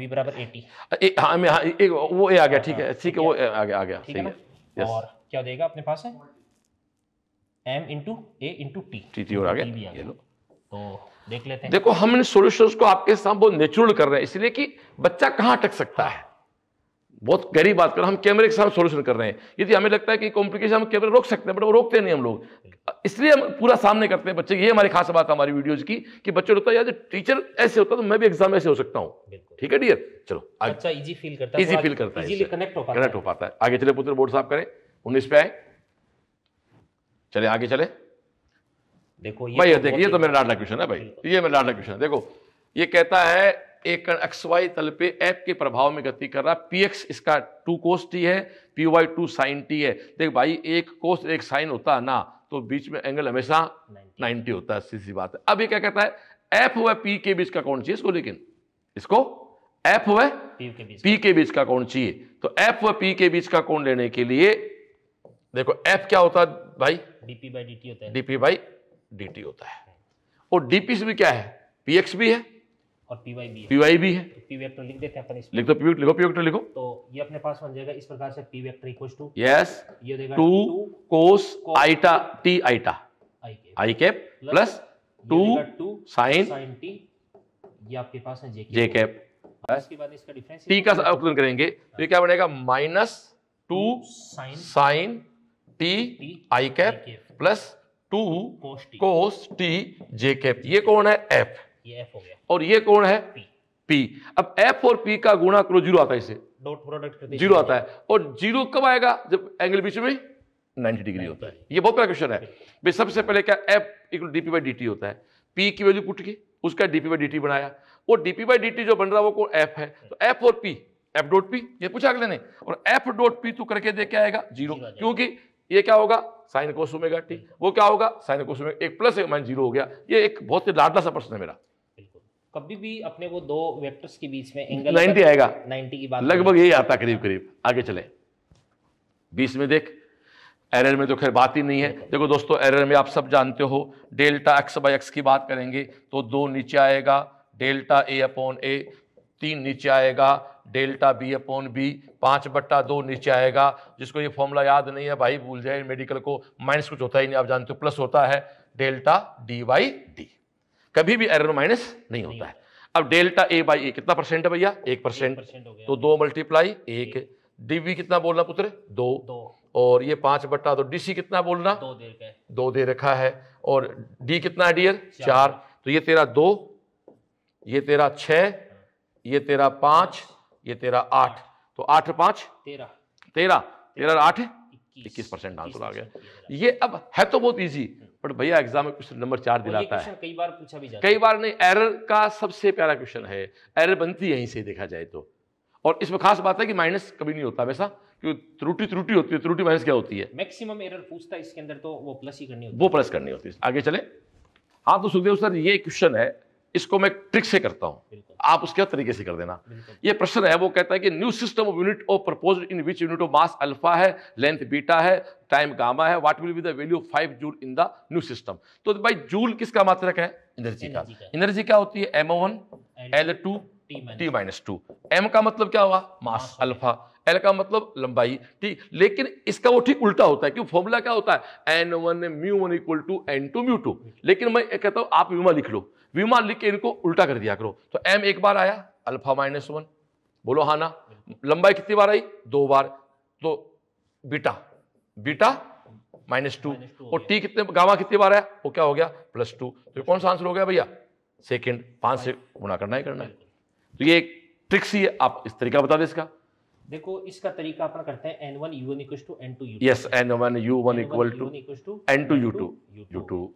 v बराबर एटी, हां मैं एक वो a आ गया, ठीक है ठीक है, वो आ गया आ गया, ठीक है। और क्या देगा अपने पास है m into a into t, t t और आगे ये लो, तो देख लेते हैं। देखो हमने सॉल्यूशंस को आपके सामने बहुत नेचुरल कर रहे हैं, इसलिए कि बच्चा कहाँ अटक सकता है, बहुत गरीब बात कर रहे हैं, हम कैमरे के सामने सॉल्यूशन कर रहे हैं, यदि हमें लगता है कि कॉम्प्लिकेशन हम कैमरे रोक सकते हैं, बट वो रोकते नहीं हम लोग, इसलिए हम पूरा सामने करते हैं बच्चे, ये हमारी खास बात हमारी वीडियोज की कि बच्चे होता है यार टीचर ऐसे होता तो मैं भी एग्जाम ऐसे हो सकता हूँ, ठीक है डियर। चलो बच्चा इजी फील करता है, इजी फील करता है, कनेक्ट हो पाता है। आगे चले पुत्र, बोर्ड साफ करें, उन्नीस पे आए, चले आगे चले। देखो ये भाई, तो देखिए तो मेरा डाटा क्वेश्चन है भाई, ये मेरा डाटा क्वेश्चन है। देखो ये कहता है एक कण एक्सवाई तल पे एफ के प्रभाव में गति कर रहा, पी एक्स इसका टू कोस टी है, P Y two sine T है। देख भाई एक कोस एक साइन होता है ना, तो बीच में एंगल हमेशा नाइन्टी होता है, सीधी बात है। अब ये क्या कहता है, एफ व पी के बीच का कौन चाहिए इसको, लेकिन इसको एफ व पी के बीच का कौन चाहिए, तो एफ व पी के बीच का कौन लेने के लिए देखो एफ क्या होता है भाई, डीपी बाई डीटी होता है, डीपी बाई डीटी होता है, और डीपी से भी क्या है, पीएक्स भी है और पीवाई भी है, पीवाई भी है, तो पी वेक्टर लिख देते हैं अपन इसमें, लिख दो पी लिखो, पी वेक्टर लिखो, तो ये अपने पास बन जाएगा इस प्रकार से, P vector equals to, yes, ये देगा two cos eta T eta I cap plus two sine T, ये आपके पास है जे जे कैप, इसके बाद इसका डिफरेंस टी का अवकलन करेंगे तो ये क्या बनेगा, minus two sine sine T I cap plus two cos T J cap. ये कौन है, एफ, ये एफ हो गया, और ये कौन है पी, पी। अब एफ और पी का गुणा करो, जीरो आता है इसे, डॉट प्रोडक्ट करते हैं जीरो आता है। और जीरो कब आएगा? जब एंगल बीच में नाइन्टी डिग्री होता है। ये बहुत बड़ा क्वेश्चन है भाई। सबसे पहले क्या F equal DP by D T होता है, पी की वैल्यू पुट की, उसका डीपी बाई डी टी बनाया, वो डीपी बाई डी टी जो बन रहा है वो एफ है। तो एफ और पी, एफ डॉट पी ये पूछा अगले ने, और एफ डॉट पी तू करके दे क्या आएगा जीरो, क्योंकि ये क्या होगा साइन कोस ओमेगा टी, वो क्या होगा साइन कोस ओमेगा, एक प्लस एक माइनस जीरो हो गया। ये एक बहुत ही लाडला सा प्रश्न है मेरा। कभी भी अपने वो दो वेक्टर्स के बीच में एंगल नाइन्टी आएगा, नाइन्टी की बात लगभग यही आता करीब करीब। आगे चले बीस में देख, एरर में तो खैर बात ही नहीं है। देखो दोस्तों एरर में आप सब जानते हो, डेल्टा एक्स बाई एक्स की बात करेंगे तो दो नीचे आएगा डेल्टा ए अपॉन ए, तीन नीचे आएगा डेल्टा बी अपॉन बी, पाँच बट्टा दो नीचे आएगा। जिसको ये फॉर्मूला याद नहीं है भाई भूल जाए, मेडिकल को माइनस कुछ होता ही नहीं आप जानते हो, प्लस होता है डेल्टा डी बाई डी, कभी भी एरर माइनस नहीं होता है। अब डेल्टा ए बाई ए कितना परसेंट है भैया? एक परसेंट, तो दो मल्टीप्लाई एक, डी बी कितना बोलना पुत्र? दो, और ये पाँच बट्टा दो, डी सी कितना बोलना? दो दे रखा है, दो दे रखा है, और डी कितना है डियर? चार। तो ये तेरा दो, ये तेरा छः, ये तेरा पाँच, ये तेरा आठ, तो आठ पाँच तेरह, तेरह तेरह आठ इक्कीस परसेंट आंसर आ गया। ये अब है तो बहुत इजी, बट भैया एग्जाम में क्वेश्चन नंबर चार दिलाता है, कई बार पूछा भी जाता है, कई बार नहीं। एरर का सबसे प्यारा क्वेश्चन है, एरर बनती यहीं से देखा जाए तो। और इसमें खास बात है कि माइनस कभी नहीं होता वैसा, क्योंकि त्रुटि त्रुटि होती है, त्रुटि माइनस क्या होती है? मैक्सिमम एरर पूछता है इसके अंदर, तो वो प्लस ही करनी होती है, वो प्लस करनी होती है। आगे चले। हाँ तो सुखदेव सर ये क्वेश्चन है, इसको मैं ट्रिक से करता हूं, आप उसके तरीके से कर देना। ये प्रश्न है, वो कहता है कि new system of unit of proposed in which unit of mass alpha है, लेंथ बीटा है, टाइम गामा है, what will be the value of five joule in the new system. तो भाई जूल किसका मात्रक है? एनर्जी का। एनर्जी क्या होती है? M one L two T minus two. M का मतलब क्या हुआ? मास अल्फा, एल का मतलब लंबाई, ठीक। लेकिन इसका वो ठीक उल्टा होता है, क्योंकि फॉर्मूला क्या होता है? N one mu one equal to N two mu two. लेकिन मैं कहता हूँ आप व्यूमा लिख लो, व्यूमा लिख के इनको उल्टा कर दिया करो। तो एम एक बार आया अल्फा माइनस वन, बोलो हाँ ना। लंबाई कितनी बार आई? दो बार, तो बीटा बीटा माइनस टू, और टी कितने गामा कितनी बार आया? वो क्या हो गया? Plus two. तो कौन सा आंसर हो गया भैया? सेकेंड, पांच से गुणा करना ही करना है। तो ये एक ट्रिक्स ही है, आप इस तरीका बता दें इसका। देखो इसका तरीका अपन करते हैं N one u one n two u two. Yes, N one u one n two u two u two.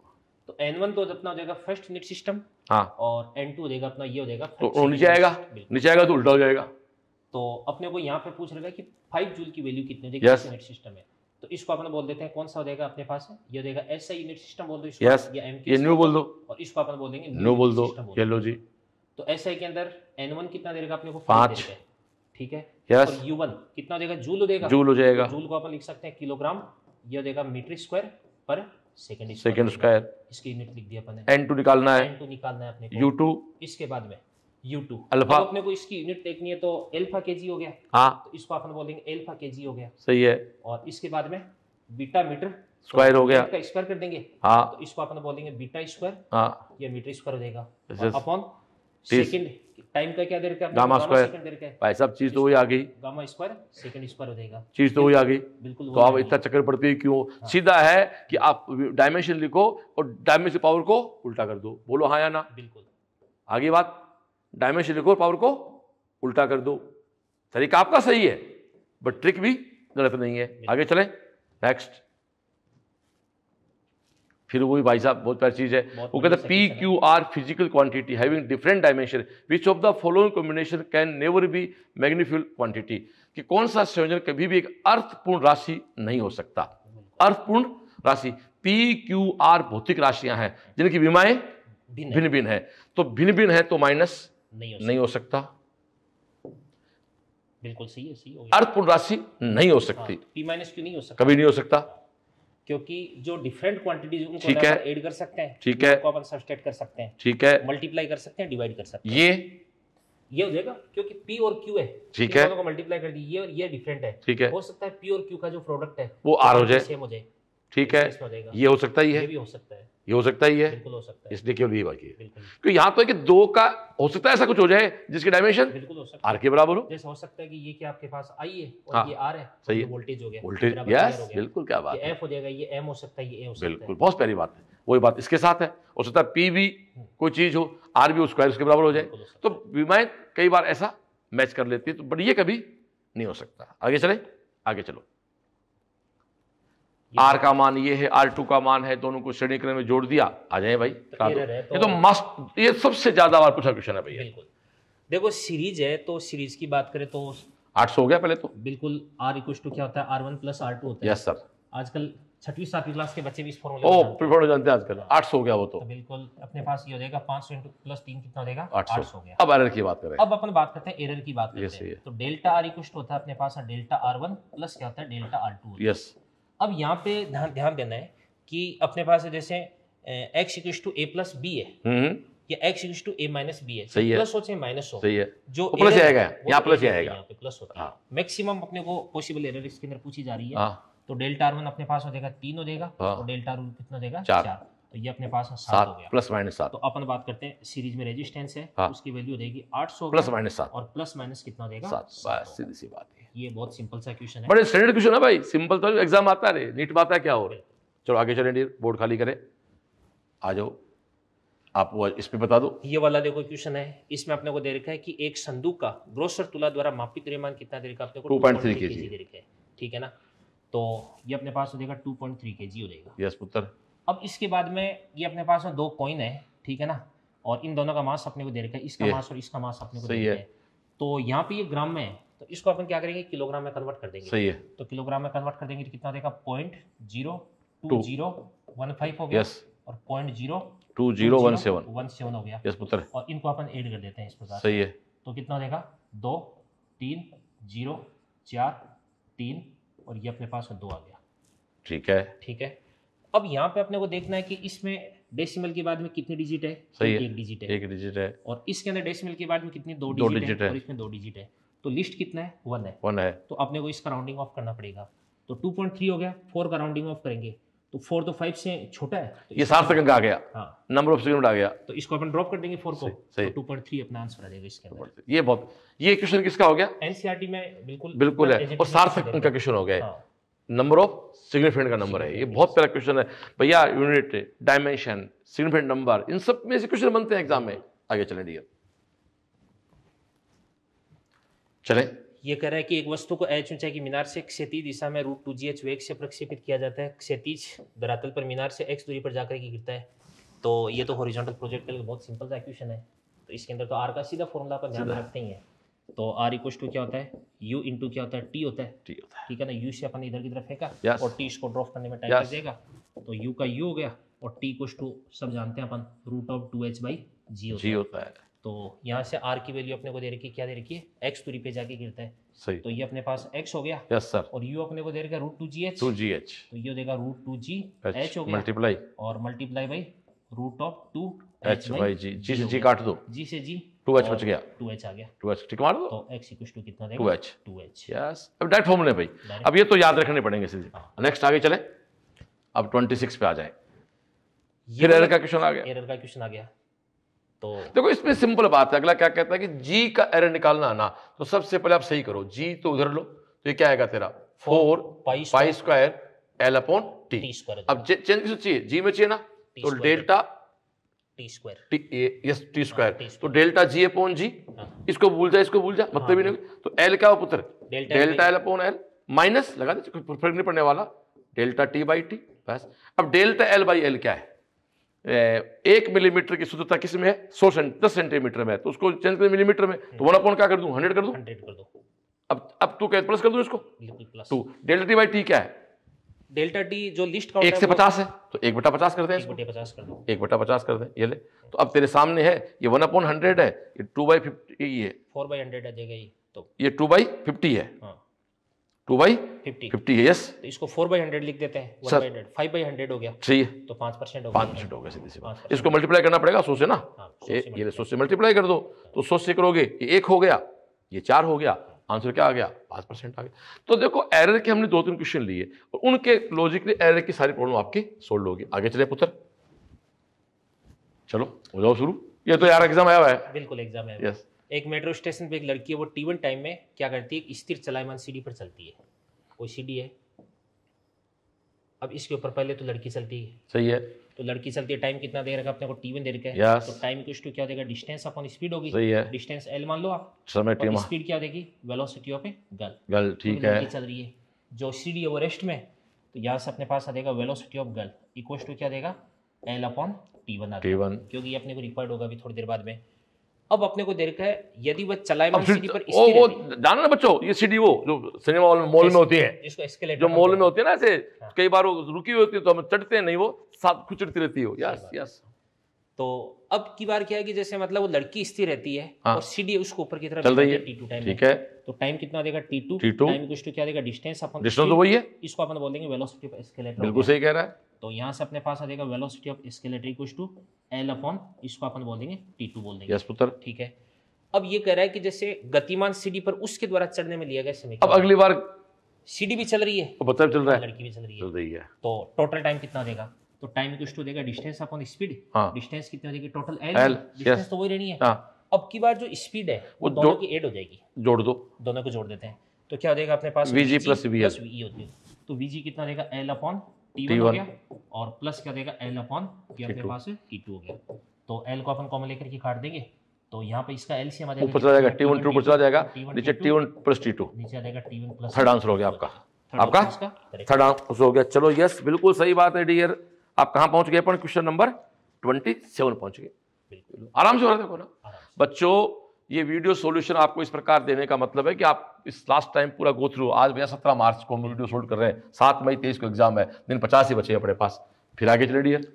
तो एन वन तो अपना हो जाएगा फर्स्ट यूनिट सिस्टम, हां, और एन टू हो जाएगा अपना ये हो जाएगा तो नीचे आएगा, नीचे आएगा तो उल्टा हो जाएगा। तो अपने को यहां पे पूछ रहा है कि फाइव जूल की वैल्यू कितनी हो जाएगी फर्स्ट यूनिट सिस्टम में। तो इसको अपन बोल देते हैं कौन सा हो जाएगा अपने पास है? ये हो जाएगा एस आई यूनिट सिस्टम बोल दो इसको, या एम के ये न्यू बोल दो, और इसको अपन बोल देंगे न्यू बोल दो। चलो जी, तो एस आई के अंदर एन वन कितना दे रखा अपने को? पाँच, ठीक है। yes. और यू वन कितना हो जाएगा? जूल हो जाएगा, जूल हो जाएगा। जूल को अपन लिख सकते हैं किलोग्राम, ये हो जाएगा metre square per second second square, इसकी यूनिट लिख दिया अपन ने। एन टू निकालना है, एन टू निकालना है अपने को, यू टू, इसके बाद में यू टू अल्फा, अपने को इसकी यूनिट देखनी है, तो अल्फा केजी हो गया, हां, तो इसको अपन बोलेंगे अल्फा केजी हो गया, सही है। और इसके बाद में बीटा मीटर स्क्वायर हो गया, इसका स्क्वायर कर देंगे, हां, तो इसको अपन बोलेंगे बीटा स्क्वायर, हां, ये मीटर स्क्वायर हो जाएगा, अपॉन सेकंड टाइम का क्या दे रखा है? Gamma square. भाई साहब चीज तो वही आ गई, गामा स्क्वायर सेकंड स्क्वायर हो जाएगा, चीज तो वही आ गई। बिल्कुल, तो आप इतना चक्कर पड़ती है क्यों? हाँ। सीधा है कि आप डायमेंशन लिखो और डायमेंशन पावर को उल्टा कर दो, बोलो हाँ या ना। बिल्कुल, आगे बात, डायमेंशन लिखो पावर को उल्टा कर दो। तरीका आपका सही है, बट ट्रिक भी गलत नहीं है। आगे चले, नेक्स्ट। फिर वही भाई साहब बहुत प्यारी चीज है, वो कहता है P Q R physical quantity having different dimension which of the following combination can never be मैग्निफियल quantity. कि कौन सा संयोजन कभी भी एक अर्थपूर्ण राशि नहीं हो सकता? अर्थपूर्ण राशि पी क्यू आर भौतिक राशियां हैं जिनकी विमाएं भिन्न भिन्न है, तो भिन्न भिन्न है तो माइनस नहीं हो सकता। बिल्कुल सही है, अर्थपूर्ण राशि नहीं हो सकती, पी माइनस क्यू नहीं हो सकता, कभी नहीं हो सकता, क्योंकि जो डिफरेंट क्वांटिटीज उनको ऐड कर सकते हैं, ठीक है, को अपन सब्सट्रैक्ट कर सकते हैं, ठीक है, मल्टीप्लाई कर सकते हैं, डिवाइड कर सकते हैं। ये ये हो जाएगा क्योंकि पी और क्यू है, ठीक है, दोनों को मल्टीप्लाई कर दिए और ये डिफरेंट है, ठीक है। हो सकता है पी और क्यू का जो प्रोडक्ट है वो आर हो जाए, सेम हो जाए, ठीक है, ये हो सकता ही है, ये भी हो सकता है, ये हो सकता ही है, बिल्कुल हो सकता है, इसलिए क्यों नहीं बाकी है। क्योंकि यहाँ तो है कि दो का हो सकता है ऐसा कुछ हो जाए जिसके डायमेंशन बिल्कुल हो सकता है आर के बराबर हो, जैसे हो सकता है कि ये क्या आपके पास आई है और हाँ, ये आर है, सही है, वोल्टेज हो गया, वोल्टेज, यस, बिल्कुल, क्या बात है, एफ हो जाएगा, ये एम हो सकता है, ये ए हो सकता है, बिल्कुल, बहुत प्यारी बात है। वही बात इसके साथ है, हो सकता है पी भी कोई चीज हो, आर भी उसके बराबर हो जाए, तो बीमाएं कई बार ऐसा मैच कर लेती है, तो बट ये कभी नहीं हो सकता। आगे चले, आगे चलो। आर का मान ये है, आर टू का मान है, दोनों को श्रेणी क्रम में जोड़ दिया, आ जाए भाई। तो ये तो मस्त, ये सबसे ज्यादा बार पूछा क्वेश्चन है भैया। बिल्कुल, देखो सीरीज है तो सीरीज की बात करें तो आठ सौ हो गया पहले तो। बिल्कुल, आर इक्वल टू क्या होता है, R one plus R two होता है। यस सर, आजकल छठवीं सातवीं क्लास के बच्चे भी इस फॉर्मूले ओ प्रिफर्ड जानते हैं आजकल। आठ सौ हो गया वो तो, तो बिल्कुल अपने पास ये हो जाएगा पाँच सौ इंटू प्लस तीन कितना हो जाएगा, आठ सौ हो गया। अब एरर की बात करें, अब अपन बात करते हैं एरर की बात करते हैं। तो डेल्टा आर इक्वल टू होता है अपने पास डेल्टा आर वन प्लस क्या होता है डेल्टा आर टू। यस, अब यहाँ पे ध्यान देना है कि अपने पास जैसे X equal to A plus B है या X equal to A minus B है, सही है, प्लस हो चाहे माइनस हो, सही है, जो प्लस आएगा यहाँ प्लस आएगा, यहाँ पे प्लस होता है। मैक्सिमम अपने को पॉसिबल एरर इसके अंदर पूछी जा रही है। तो डेल्टा आर वन अपने पास हो जाएगा तीन हो जाएगा और डेल्टा आर टू कितना हो जाएगा चार, तो ये अपने पास सात हो गया प्लस माइनस सात। तो अपन बात करते हैं सीरीज में रेजिस्टेंस है उसकी वैल्यू हो जाएगी आठ सौ प्लस माइनस सात और प्लस माइनस कितना हो जाएगा सात। सीधी सी बात है, ये बहुत सिंपल सा क्वेश्चन है, बड़े स्टैंडर्ड क्वेश्चन है भाई, सिंपल तो एग्जाम आता है, नीट में आता है, क्या हो रहा है। चलो आगे चले, बोर्ड खाली करें, आ जाओ आप वो इस पे बता दो। ये वाला देखो क्वेश्चन है, इसमें अपने को दे रखा है कि एक संदूक का ग्रोसर तुला द्वारा मापित द्रव्यमान कितना दे रखा है, अपने को दो पॉइंट तीन केजी दे रखा है, ठीक है ना। तो ये अपने पास हो जाएगा दो पॉइंट तीन केजी हो जाएगा। यस पुत्र, अब इसके बाद में ये अपने पास दो कॉइन है, ठीक है ना, और इन दोनों का मास अपने को दे रखा है, इसका मास और इसका मास अपने को दे रखा है। तो यहाँ पे ये ग्राम में है तो इसको अपन क्या करेंगे किलोग्राम में कन्वर्ट कर देंगे, सही है। तो किलोग्राम में कन्वर्ट कर देंगे तो कितना देगा point zero two zero one five हो गया और point zero two zero one seven हो गया। यस पुत्र, और इनको अपन ऐड कर देते हैं इस प्रकार, सही है। तो कितना हो जाएगा दो तीन जीरो चार तीन और ये अपने पास दो आ गया, ठीक है, ठीक है। अब यहाँ पे अपने को देखना है कि इसमें डेसिमल के बाद में कितनी डिजिट है, सही है, एक डिजिट है, एक डिजिट है, और इसके अंदर डेसिमल के बाद में कितनी दो डिजिट है और इसमें दो डिजिट है। तो लिस्ट कितना है, वन है, वन है। तो अपने को इसका राउंडिंग ऑफ करना पड़ेगा, तो टू पॉइंट थ्री हो गया, फोर का राउंडिंग ऑफ करेंगे तो फोर तो फाइव से छोटा है, तो ये सात सेकंड का आ गया, हाँ नंबर ऑफ सेकंड आ गया, तो इसको अपन ड्रॉप कर देंगे फोर को, तो दो पॉइंट तीन अपना आंसर आ जाएगा इसके अंदर। ये बहुत, ये क्वेश्चन किसका हो गया, एनसीईआरटी में बिल्कुल बिल्कुल है, और सात सेकंड का क्वेश्चन हो गया, नंबर ऑफ सिग्निफिकेंट का नंबर है। ये बहुत प्यारा क्वेश्चन है भैया, यूनिट, डायमेंशन, सिग्निफिकेंट नंबर, इन सब में से क्वेश्चन बनते हैं एग्जाम में। आगे चले डियर, चले। ये कह रहा है कि एक वस्तु को एच ऊंचाई की मीनार से क्षैतिज दिशा में रूट टू जी एच वेग से प्रक्षेपित किया जाता है, क्षैतिज धरातल पर मीनार से एक्स दूरी पर जाकर के गिरता है। तो ये तो हॉरिजॉन्टल प्रोजेक्टाइल बहुत सिंपल सा क्वेश्चन है, तो इसके अंदर तो आर का सीधा फॉर्मूला पर ध्यान रखते ही है। तो आर इक्वल टू क्या होता है, यू इंटू क्या होता है टी होता है, ठीक है ना। यू से अपन इधर की तरफ फेंका और टी इसको ड्रॉप करने में टाइम लग जाएगा, तो यू का यू हो गया और टी इक्वल टू सब जानते हैं अपन root of two h by g होता है। तो यहाँ से R की वैल्यू अपने को दे रखी है, क्या दे रखी है, x दूरी पे जाके गिरता है, सही। तो ये अपने पास x हो गया, यस सर, और u अपने को दे रखा है root two g h, two g h, तो ये देगा रूट टू जी एच हो गया मल्टीप्लाई और multiply by root of two h by g, g से जी काट दो, जी से जी टू एच बच गया, टू एच आ गया, टू एच ठीक मार दो, तो x इक्वल टू कितना देगा two h, two h. Yes, अब डायरेक्ट फॉर्मूले भाई, अब ये तो याद रखने पड़ेंगे सीधे। नेक्स्ट आगे चले, अब ट्वेंटी सिक्स पे आ जाए, ये एरर का क्वेश्चन आ गया, एरर का क्वेश्चन आ गया। तो देखो इसमें सिंपल बात है, अगला क्या कहता है कि जी का एरर निकालना ना, तो सबसे पहले आप सही करो, जी तो उधर लो, तो ये क्या आएगा तेरा four pi square l upon t. अब चेंज किसको चाहिए, जी में चाहिए ना, तो delta t square, yes t square, तो डेल्टा जी अपॉन जी, इसको भूल जा, इसको भूल जा, मतलब ही नहीं। तो एल क्या हो पुत्र, delta l upon l minus लगा दे, फर्क नहीं पड़ने वाला, delta t by T bus. अब डेल्टा एल बाई एल क्या है, एक मिलीमीटर की शुद्धता किस में है, सौ दस सेंटीमीटर में है, तो उसको चेंज कर मिलीमीटर में, तो वन अपॉन क्या कर दूं, हंड्रेड कर दूं, हंड्रेड कर दो। अब अब तू क्या प्लस कर दूं इसको, two delta t by t क्या है, डेल्टा टी जो लिस्ट का एक से पचास है तो एक बटा पचास कर दें, एक बटा पचास कर दो, एक बटा पचास कर दें, ये ले। तो अब तेरे सामने है ये वन अपॉन हंड्रेड है, ये टू बाई फिफ्टी, ये फोर बाई हंड्रेड आ जाएगा, ये तो ये टू बाई फिफ्टी है, टू बाई फिफ्टी फिफ्टी है, यस। तो इसको फोर बाई हंड्रेड लिख देते हैं, one by hundred, five by hundred हो गया, सही है, तो पाँच परसेंट हो गया, पाँच परसेंट हो गया, सीधी सी बात। इसको मल्टीप्लाई करना पड़ेगा सौ से ना, ये सौ से मल्टीप्लाई कर दो, तो सौ से करोगे ये एक हो गया, ये चार हो गया, आंसर क्या आ गया, पाँच परसेंट आ गया। तो देखो एरर के हमने दो तीन क्वेश्चन लिए और उनके लॉजिकली एरर की सारी प्रॉब्लम आपकी सोल्व होगी। आगे चले पुत्र, चलो हो जाओ शुरू, ये तो यार एग्जाम आया हुआ है, बिल्कुल एग्जाम आया, यस। एक मेट्रो स्टेशन पे एक लड़की है, वो टी वन टाइम में क्या करती है, एक स्थिर चलायमान सीढ़ी पर चलती है, कोई सीढ़ी है, अब इसके ऊपर पहले तो लड़की चलती है, सही है, तो लड़की चलती है, टाइम कितना दे रखा अपने को टी वन दे रखा है, yes. तो टाइम कुछ तो क्या देगा, डिस्टेंस अपॉन स्पीड होगी, सही है, डिस्टेंस एल मान लो आप, समय टी, स्पीड क्या देगी, वेलोसिटी ऑफ ए गल गल ठीक है, चल रही है जो सीडी एवरेस्ट में, तो यहाँ से अपने पास आ जाएगा velocity of girl equal to क्या देगा, एल अपॉन टी वन आ जाएगा, क्योंकि ये अपने को रिक्वायर्ड होगा अभी थोड़ी देर बाद में। अब अपने को देखा है यदि वह चलाए सीढ़ी पर, ओ वो जाना ना बच्चों, ये सीढ़ी वो जो सिनेमा हॉल मॉल में होती है, इसको जो मॉल में होती है ना ऐसे, हाँ। कई बार वो रुकी हुई होती है तो हम चढ़ते हैं, नहीं वो साथ खुचड़ती रहती हो, यस यस। तो अब की बार क्या है कि जैसे मतलब वो लड़की स्थिर रहती है, हाँ। और सीढ़ी उसको ऊपर की तरफ चल रही है, टी टू टाइम, ठीक है, तो टाइम कितना देगा टी टू, टाइम कुछ तो क्या देगा डिस्टेंस अपन, डिस्टेंस तो वही है, इसको अपन बोलेंगे वेलोसिटी ऑफ एस्केलेटर, बिल्कुल सही कह रहा है। तो यहां से अपने पास आ जाएगा velocity of escalator equal to l upon, इसको अपन बोलेंगे टी टू बोल देंगे, यस पुत्र, ठीक है। अब ये कह रहा है कि जैसे गतिमान सीढ़ी पर उसके द्वारा चढ़ने में लिया गया समय, अब अगली बार सीढ़ी भी चल रही है, तो बता चल रहा है, लड़की भी चल रही है, तो टोटल टाइम कितना देगा, तो टाइम कुछ तो देगा डिस्टेंस अपॉन स्पीड, डिस्टेंस कितना देगी टोटल एल, डिस्टेंस तो वही रहनी है, अब की बार जो स्पीड है वो दोनों की ऐड हो जाएगी, जोड़ दो, दोनों को जोड़ देते हैं, तो क्या हो जाएगा अपने पास vg plus vl plus ve होती है, तो vg कितना देगा l अपॉन टी वन हो गया, और प्लस क्या देगा l अपॉन ये अपने पास टी टू हो गया, तो l को अपन कॉमन लेकर के काट देंगे, तो यहाँ पे इसका l से हमारे ऊपर चला जाएगा टी वन टू ऊपर चला जाएगा, नीचे t one plus t two नीचे आ जाएगा t one plus, third answer हो गया आपका, आपका थर्ड आंसर हो गया, चलो यस बिल्कुल सही बात है डियर। आप कहाँ पहुँच गए अपन, क्वेश्चन नंबर सत्ताईस पहुँच गए, आराम से हो रहा देखो ना बच्चों। ये वीडियो सॉल्यूशन आपको इस प्रकार देने का मतलब है कि आप इस लास्ट टाइम पूरा गो थ्रू, आज भैया सत्रह मार्च को हम वीडियो सोल्व कर रहे हैं, सात मई तेईस को एग्जाम है, दिन पचास ही बचे हैं अपने पास, फिर आगे चले डियर।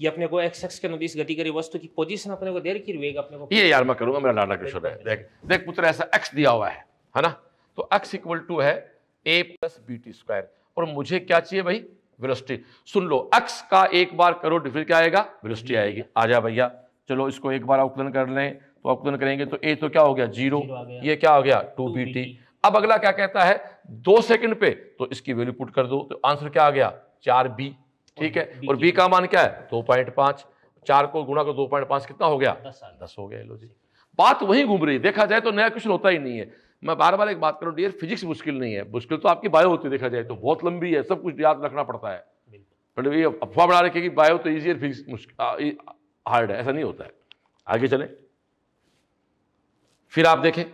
ये अपने को एक्स एक्स के अनुदिश गति करी वस्तु की पोजीशन अपने को देर की वेग अपने को, ये यार मैं करूँगा, मेरा लाडा किशोर है, देख देख पुत्र ऐसा एक्स दिया हुआ है है ना, तो एक्स इक्वल टू है a plus b t square, और मुझे क्या चाहिए भाई वेलोसिटी, सुन लो एक्स का एक बार करो डिफरेंस क्या आएगा, वेलोसिटी आएगी। आ जा भैया चलो इसको एक बार अवकलन कर लें, तो अवकलन करेंगे तो ए तो क्या हो गया जीरो, ये क्या हो गया टू बी टी। अब अगला क्या कहता है दो सेकंड पे, तो इसकी वैल्यू पुट कर दो, तो आंसर क्या आ गया चार बी, ठीक है, और बी का मान क्या है दो पॉइंट पांच, चार को गुणा कर दो पॉइंट पांच कितना हो गया दस हो गया। लो जी बात वही घूम रही है, देखा जाए तो नया क्वेश्चन होता ही नहीं है। मैं बार बार एक बात करूँ डियर, फिजिक्स मुश्किल नहीं है, मुश्किल तो आपकी बायो होती है, देखा जाए तो बहुत लंबी है, सब कुछ याद रखना पड़ता है, मतलब ये अफवाह बना रखे कि बायो तो ईजी है फिजिक्स मुश्किल हार्ड है, ऐसा नहीं होता है। आगे चलें फिर आप देखें,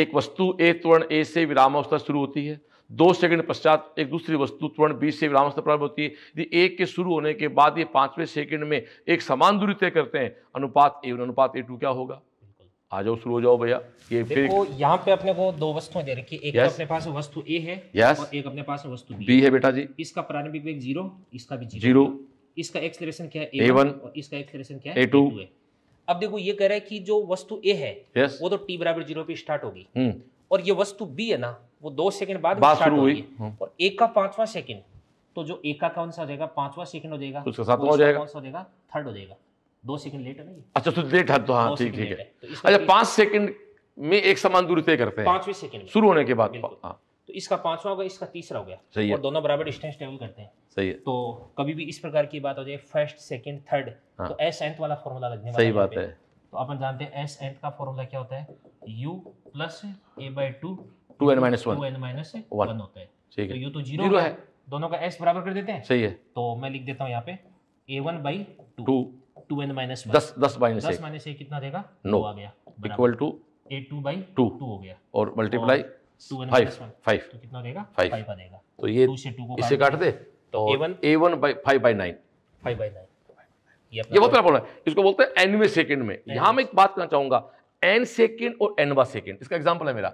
एक वस्तु ए त्वरण ए से विरामावस्था शुरू होती है, दो सेकंड पश्चात एक दूसरी वस्तु त्वरण बी से विरामावस्था प्रारंभ होती है, यदि एक के शुरू होने के बाद ये पांचवें सेकंड में एक समान दूरी तय करते हैं, अनुपात ए अनुपात ए टू क्या होगा। आ जाओ शुरू हो जाओ भैया। ये देखो यहाँ पे अपने को दो वस्तुएं दे रखी, एक yes. अपने पास वस्तु ए है yes. और एक अपने पास वस्तु बी है बेटा जी। इसका प्रारंभिक वेग जीरो, इसका भी जीरो, इसका एक्सेलरेशन क्या है ए वन और इसका एक्सेलरेशन क्या है ए टू है। अब देखो ये कह रहा है कि जो वस्तु ए है yes. वो तो टी बराबर जीरो पे स्टार्ट होगी hmm. और ये वस्तु बी है ना वो दो सेकंड बाद स्टार्ट होगी और ए का पांचवा सेकंड, तो जो ए का कौन सा हो जाएगा पांचवा सेकंड हो जाएगा, उसका सातवां हो जाएगा, कौन सा हो जाएगा थर्ड हो जाएगा, दो सेकंड लेट है ना। अच्छा तो लेट है तो हाँ ठीक ठीक है। अच्छा पांच सेकंड में एक समान दूरी तय करते हैं पांचवें सेकंड शुरू होने के बाद, तो इसका पांचवा होगा इसका तीसरा हो गया और दोनों बराबर डिस्टेंस ट्रैवल करते हैं, सही है। तो कभी भी इस प्रकार की बात हो जाए फर्स्ट सेकंड थर्ड तो एस एंथ वाला फॉर्मूला लगने वाला, सही बात है। तो अपन जानते हैं एस एंथ का फॉर्मूला क्या होता है u plus a by two two N minus one होता है, तो यू तो जीरो है, दोनों का एस बराबर कर देते हैं, सही है। तो मैं लिख देता हूँ यहाँ पे a one by two two N minus दस दस माइनस दस माइनस एक कितना देगा नो आ गया equal to a two by two two हो गया और multiply two N minus one five तो कितना देगा फाइव आ देगा। तो ये टू से टू को इससे काट दे तो a one a one by five by nine five by nine ये ये बहुत प्रॉब्लम है। इसको बोलते हैं एनवे सेकंड में। यहाँ मैं एक बात करना चाहूँगा, एन सेकंड और एनवा सेकंड, इसका एग्जाम्पल है मेरा।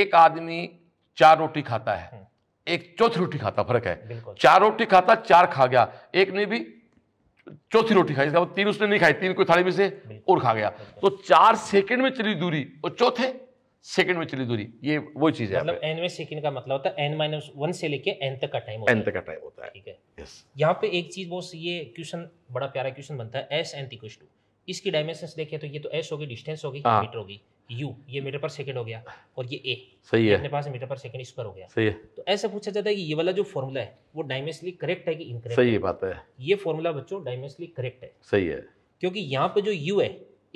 एक आदमी चार रोटी खाता है, एक चौथी रोटी खाता, फर्क है। चार रोटी खाता, चार खा गया, एक ने भी चौथी रोटी खाई, इसका तीन उसने नहीं खाई, तीन कोई थाली में से और खा गया। तो चार सेकंड में चली दूरी और चौथे सेकंड में चली दूरी, ये वही चीज है। मतलब एनवे सेकंड का मतलब होता है एन माइनस वन से लेके एन तक का टाइम होता है, एन तक का टाइम होता है, ठीक है। यस, यहाँ पे एक चीज बॉस, ये क्वेश्चन बड़ा प्यारा क्वेश्चन बनता है। एस एन इक्वल टू, इसकी डायमेंशंस देखें तो ये तो एस होगी, डिस्टेंस होगी, मीटर होगी, यू ये मीटर पर सेकंड हो गया, और ये ए सही है अपने पास मीटर पर सेकंड स्क्वायर हो गया, सही है। तो ऐसा पूछा जाता है कि ये वाला जो फॉर्मूला है वो डायमेंशनली करेक्ट है कि इनकरेक्ट, सही बात है। ये फॉर्मूला बच्चों डायमेंशनली करेक्ट है, सही है, क्योंकि यहाँ पे जो यू है